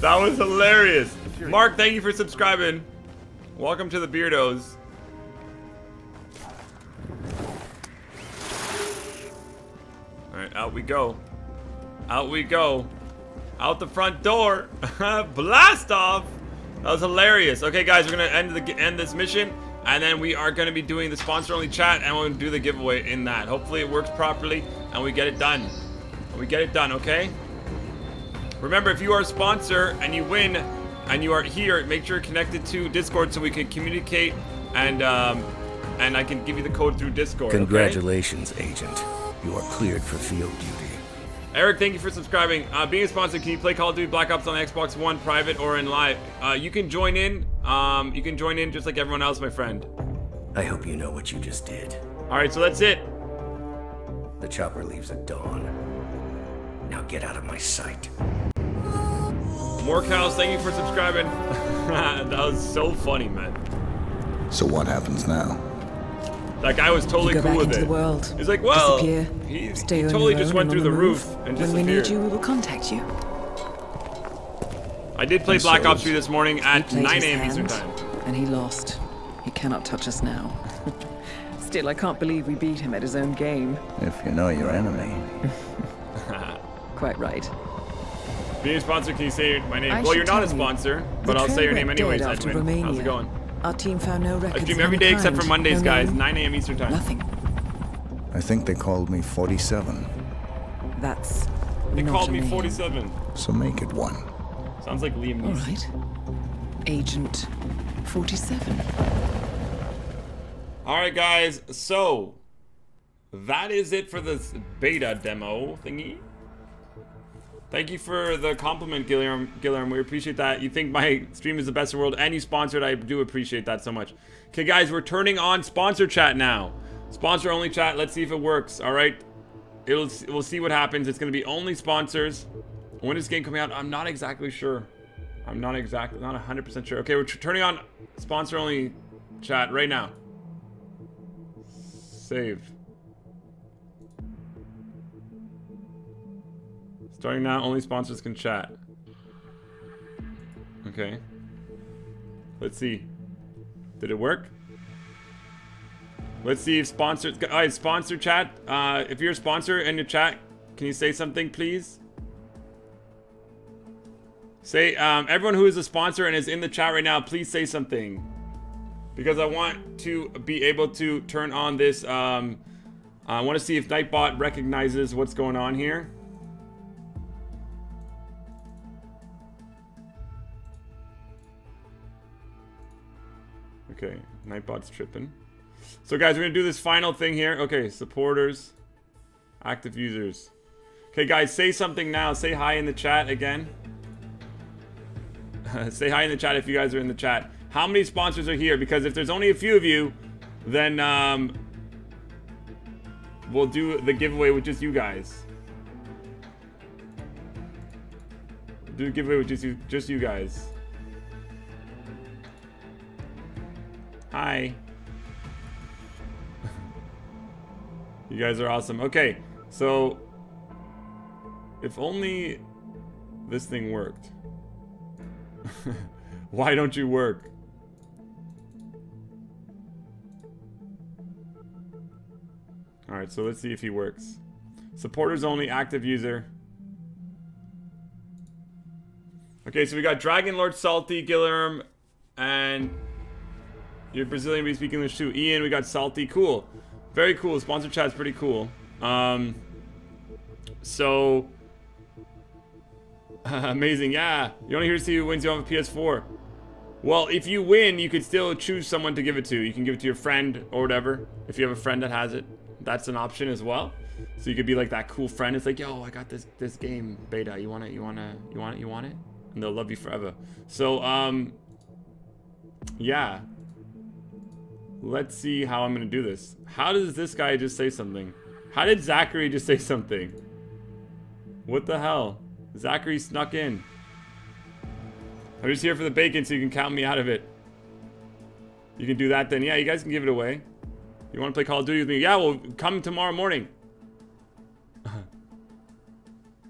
That was hilarious. Mark, thank you for subscribing. Welcome to the Beardos. Alright, out we go. Out we go. Out the front door. Blast off! That was hilarious. Okay, guys, we're gonna end this mission, and then we are gonna be doing the sponsor-only chat, and we'll do the giveaway in that. Hopefully it works properly, and we get it done. We get it done, okay? Remember, if you are a sponsor, and you win, and you are here, make sure you're connected to Discord so we can communicate, and I can give you the code through Discord. Congratulations, okay? Agent. You are cleared for field duty. Eric, thank you for subscribing. Being a sponsor, can you play Call of Duty Black Ops on Xbox One, private or in live? You can join in. You can join in just like everyone else, my friend. I hope you know what you just did. All right, so that's it. The chopper leaves at dawn. Now get out of my sight. More cows, thank you for subscribing. That was so funny, man. So what happens now? That guy was totally cool with it. He's like, well, he totally just went through the roof and disappeared. When we need you, we will contact you. I did play Black Ops 3 this morning at 9 a.m. Eastern Time. And he lost. He cannot touch us now. Still, I can't believe we beat him at his own game. If you know your enemy. Quite right. Being a sponsor, can you say my name? Well, you're not a sponsor, but I'll say your name anyways, Edwin. How's it going? Our team found no records. I stream every day except for Mondays, guys. 9 a.m. Eastern Time. Nothing. I think they called me 47. That's. They called me 47. So make it one. Sounds like Liam Neeson. All right. Agent 47. All right, guys. So that is it for this beta demo thingy. Thank you for the compliment, Guillermo. We appreciate that. You think my stream is the best in the world, and you sponsored. I do appreciate that so much. Okay, guys, we're turning on sponsor chat now. Sponsor only chat. Let's see if it works. All right, we'll see what happens. It's gonna be only sponsors. When is this game coming out? I'm not exactly sure. I'm not exactly, not 100% sure. Okay, we're turning on sponsor only chat right now. Save. Starting now, only sponsors can chat. Okay. Let's see. Did it work? Let's see if sponsors. All right, sponsor chat. If you're a sponsor in your chat, can you say something, please? Say, everyone who is a sponsor and is in the chat right now, please say something. Because I want to be able to turn on this. I want to see if Nightbot recognizes what's going on here. Okay, Nightbot's tripping. So guys, we're gonna do this final thing here. Okay, supporters, active users. Okay guys, say something now. Say hi in the chat again. Say hi in the chat if you guys are in the chat. How many sponsors are here? Because if there's only a few of you, then we'll do the giveaway with just you guys. Do a giveaway with just you guys. Hi. You guys are awesome. Okay, so if only this thing worked. Why don't you work? All right, so let's see if he works. Supporters only, active user. Okay, so we got Dragon Lord Salty, Guilherme, and your Brazilian be speaking English too. Ian, we got Salty. Cool. Very cool. Sponsor chat's pretty cool. So... amazing. Yeah. You're only here to see who wins. You have a PS4. Well, if you win, you could still choose someone to give it to. You can give it to your friend or whatever. If you have a friend that has it, that's an option as well. So you could be like that cool friend. It's like, yo, I got this game beta. You want it? You want to? You want it? You want it? And they'll love you forever. So, yeah. Let's see how I'm gonna do this. How does this guy just say something? How did Zachary just say something? What the hell? Zachary snuck in. I'm just here for the bacon so you can count me out of it. You can do that then. Yeah, you guys can give it away. You wanna play Call of Duty with me? Yeah, well, come tomorrow morning.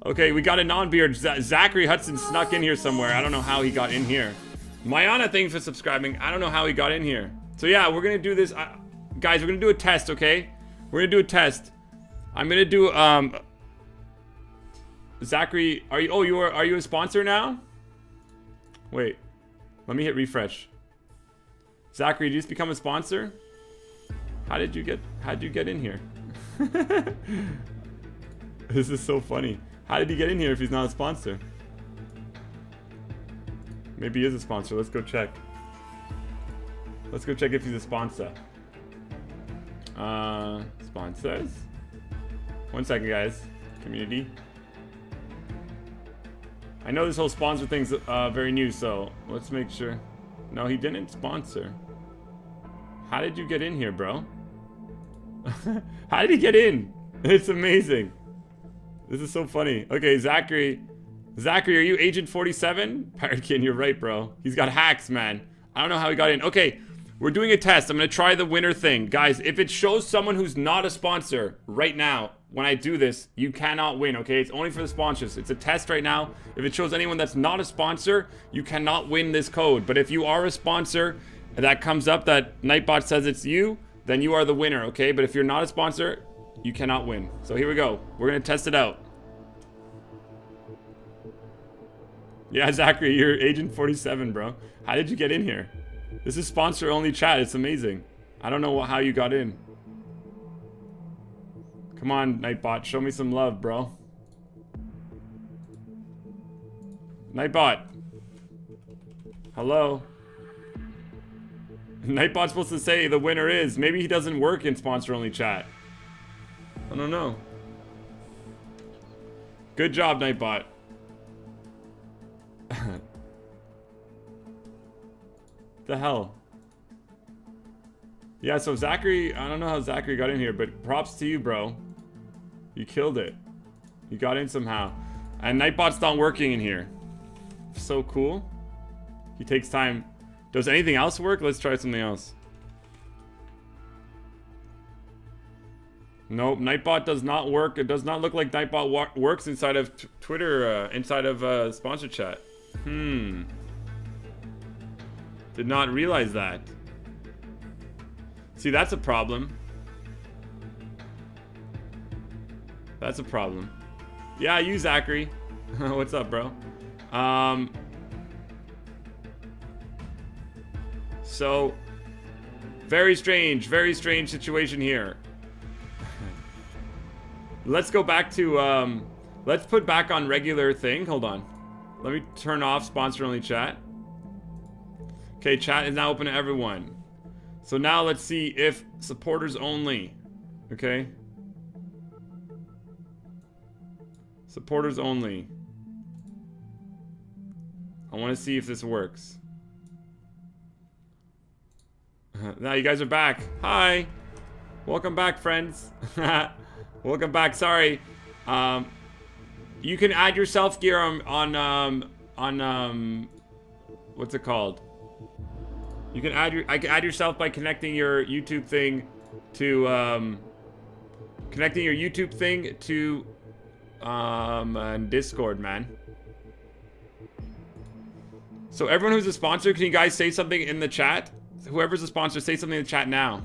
Okay, we got a non-beard. Zachary Hudson snuck in here somewhere. I don't know how he got in here. Mayana, thanks for subscribing. I don't know how he got in here. So yeah, we're gonna do this, guys. We're gonna do a test, okay? We're gonna do a test. I'm gonna do Zachary, are you? Oh, you are. Are you a sponsor now? Wait, let me hit refresh. Zachary, did you just become a sponsor? How did you get? How did you get in here? This is so funny. How did he get in here if he's not a sponsor? Maybe he is a sponsor. Let's go check. Let's go check if he's a sponsor. Sponsors? 1 second, guys. Community. I know this whole sponsor thing's very new, so let's make sure. No, he didn't sponsor. How did you get in here, bro? How did he get in? It's amazing. This is so funny. Okay, Zachary. Zachary, are you Agent 47? Pirate King, you're right, bro. He's got hacks, man. I don't know how he got in. Okay, we're doing a test. I'm gonna try the winner thing. Guys, if it shows someone who's not a sponsor right now, when I do this, you cannot win, okay? It's only for the sponsors. It's a test right now. If it shows anyone that's not a sponsor, you cannot win this code. But if you are a sponsor and that comes up that Nightbot says it's you, then you are the winner, okay? But if you're not a sponsor, you cannot win. So here we go. We're gonna test it out. Yeah, Zachary, you're Agent 47, bro. How did you get in here? This is sponsor-only chat. It's amazing. I don't know how you got in. Come on, Nightbot, show me some love, bro. Nightbot. Hello. Nightbot's supposed to say the winner is. Maybe he doesn't work in sponsor-only chat. I don't know. Good job, Nightbot. The hell. Yeah, so Zachary, I don't know how Zachary got in here, but props to you, bro. You killed it. You got in somehow. And Nightbot's not working in here. So cool. He takes time. Does anything else work? Let's try something else. Nope, Nightbot does not work. It does not look like Nightbot works inside of Twitter, inside of sponsor chat. Hmm. Did not realize that. See, that's a problem. That's a problem. Yeah, you, Zachary. What's up, bro? So, very strange situation here. Let's go back to, let's put back on regular thing. Hold on. Let me turn off sponsor-only chat. Okay, chat is now open to everyone. So now let's see if supporters only. Okay. Supporters only. I want to see if this works. Now you guys are back. Hi. Welcome back, friends. Welcome back. Sorry, you can add yourself gear on what's it called? You can add your add yourself by connecting your YouTube thing to Discord, man. So everyone who's a sponsor, can you guys say something in the chat? Whoever's a sponsor, say something in the chat now.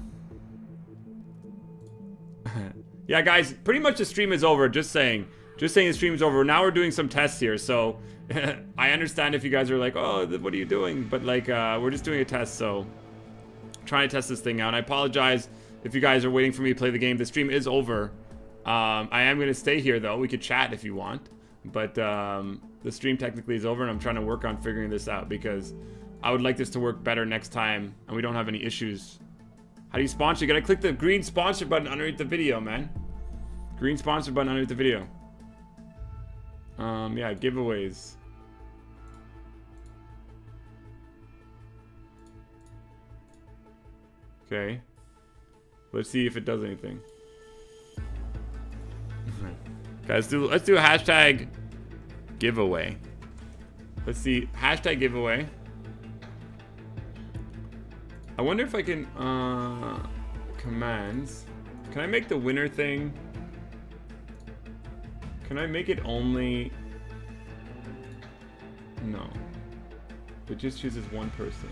Yeah, guys, pretty much the stream is over. Just saying the stream is over. Now we're doing some tests here, so I understand if you guys are like, oh, what are you doing? But like, we're just doing a test, so I'm trying to test this thing out. And I apologize if you guys are waiting for me to play the game. The stream is over. I am going to stay here, though. We could chat if you want, but the stream technically is over, and I'm trying to work on figuring this out because I would like this to work better next time, and we don't have any issues. How do you sponsor? You gotta click the green sponsor button underneath the video, man. Green sponsor button underneath the video. Yeah, giveaways. Okay. Let's see if it does anything. Okay, let's do a hashtag giveaway. Let's see, hashtag giveaway. I wonder if I can, commands. Can I make the winner thing? Can I make it only? No. It just chooses one person.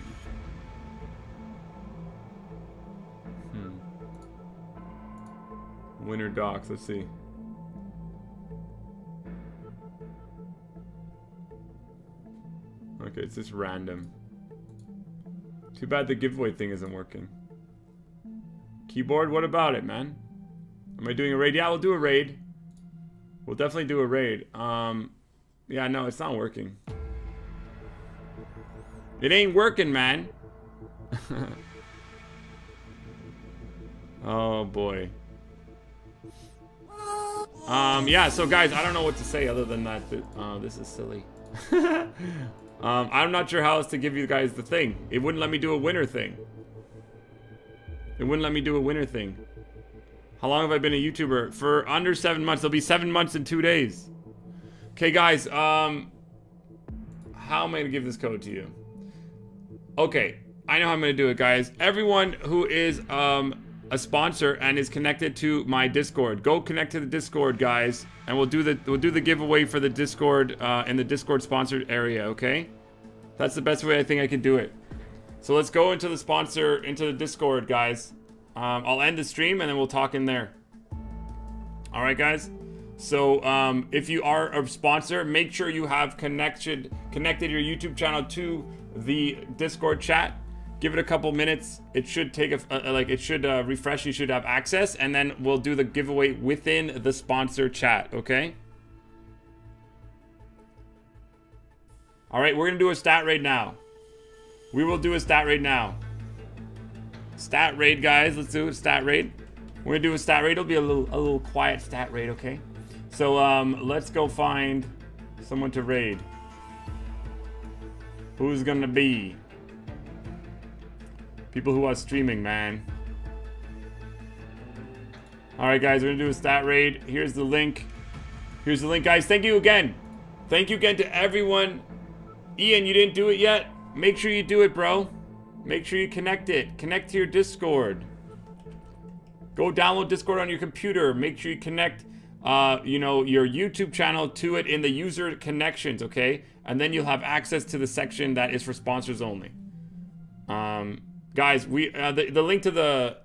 Hmm. Winner docs, let's see. Okay, it's just random. Too bad the giveaway thing isn't working. Keyboard, what about it, man? Am I doing a raid? Yeah, we'll do a raid. We'll definitely do a raid. Yeah, no, it's not working. It ain't working, man. Oh, boy. Yeah, so guys, I don't know what to say other than that this is silly. I'm not sure how else to give you guys the thing. It wouldn't let me do a winner thing. It wouldn't let me do a winner thing. How long have I been a YouTuber? For under 7 months. It'll be 7 months in 2 days. Okay, guys. How am I gonna give this code to you? Okay, I know how I'm gonna do it, guys. Everyone who is a sponsor and is connected to my Discord, go connect to the Discord, guys, and we'll do the giveaway for the Discord in the Discord sponsored area. Okay, that's the best way I think I can do it. So let's go into the sponsor, into the Discord, guys. I'll end the stream and then we'll talk in there. All right, guys. So if you are a sponsor, make sure you have connected your YouTube channel to the Discord chat. Give it a couple minutes. It should take it should refresh. You should have access, and then we'll do the giveaway within the sponsor chat. Okay. All right, we're gonna do a stat raid now. We will do a stat raid now. Stat raid, guys. Let's do a stat raid. We're gonna do a stat raid. It'll be a little quiet stat raid, okay? So let's go find someone to raid. Who's gonna be? People who are streaming, man. All right, guys, we're gonna do a stat raid. Here's the link. Here's the link, guys. Thank you again. Thank you again to everyone. Ian, you didn't do it yet. Make sure you do it, bro. Make sure you connect it. Connect to your Discord. Go download Discord on your computer. Make sure you connect, you know, your YouTube channel to it in the user connections, okay? And then you'll have access to the section that is for sponsors only. Guys, we the link to the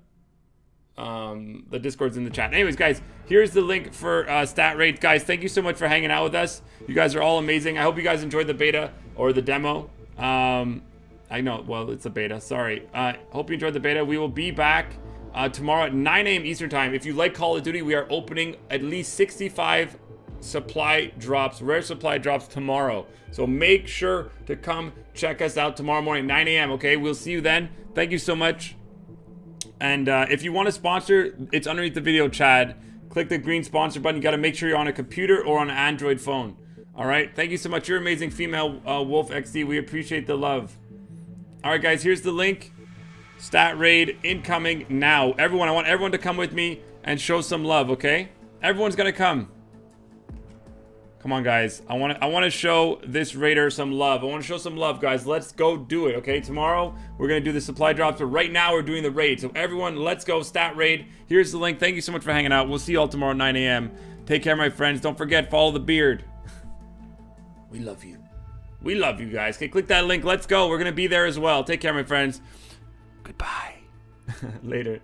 Discord's in the chat. Anyways, guys, here's the link for Stat Raid. Guys, thank you so much for hanging out with us. You guys are all amazing. I hope you guys enjoyed the beta or the demo. I know, well, it's a beta, sorry. Hope you enjoyed the beta. We will be back tomorrow at 9 a.m. Eastern time. If you like Call of Duty, we are opening at least 65 supply drops, rare supply drops tomorrow. So make sure to come check us out tomorrow morning, 9 a.m., okay? We'll see you then. Thank you so much. And if you want to sponsor, it's underneath the video, Chad. Click the green sponsor button. You got to make sure you're on a computer or on an Android phone. All right, thank you so much. You're amazing, female Wolf XD. We appreciate the love. All right, guys, here's the link. Stat raid incoming now. Everyone, I want everyone to come with me and show some love, okay? Everyone's gonna come. Come on, guys. I want to show this raider some love. I want to show some love, guys. Let's go do it, okay? Tomorrow, we're gonna do the supply drops, but right now we're doing the raid. So everyone, let's go. Stat raid. Here's the link. Thank you so much for hanging out. We'll see you all tomorrow at 9 a.m. Take care, my friends. Don't forget, follow the beard. We love you. We love you guys. Okay, click that link. Let's go. We're going to be there as well. Take care, my friends. Goodbye. Later.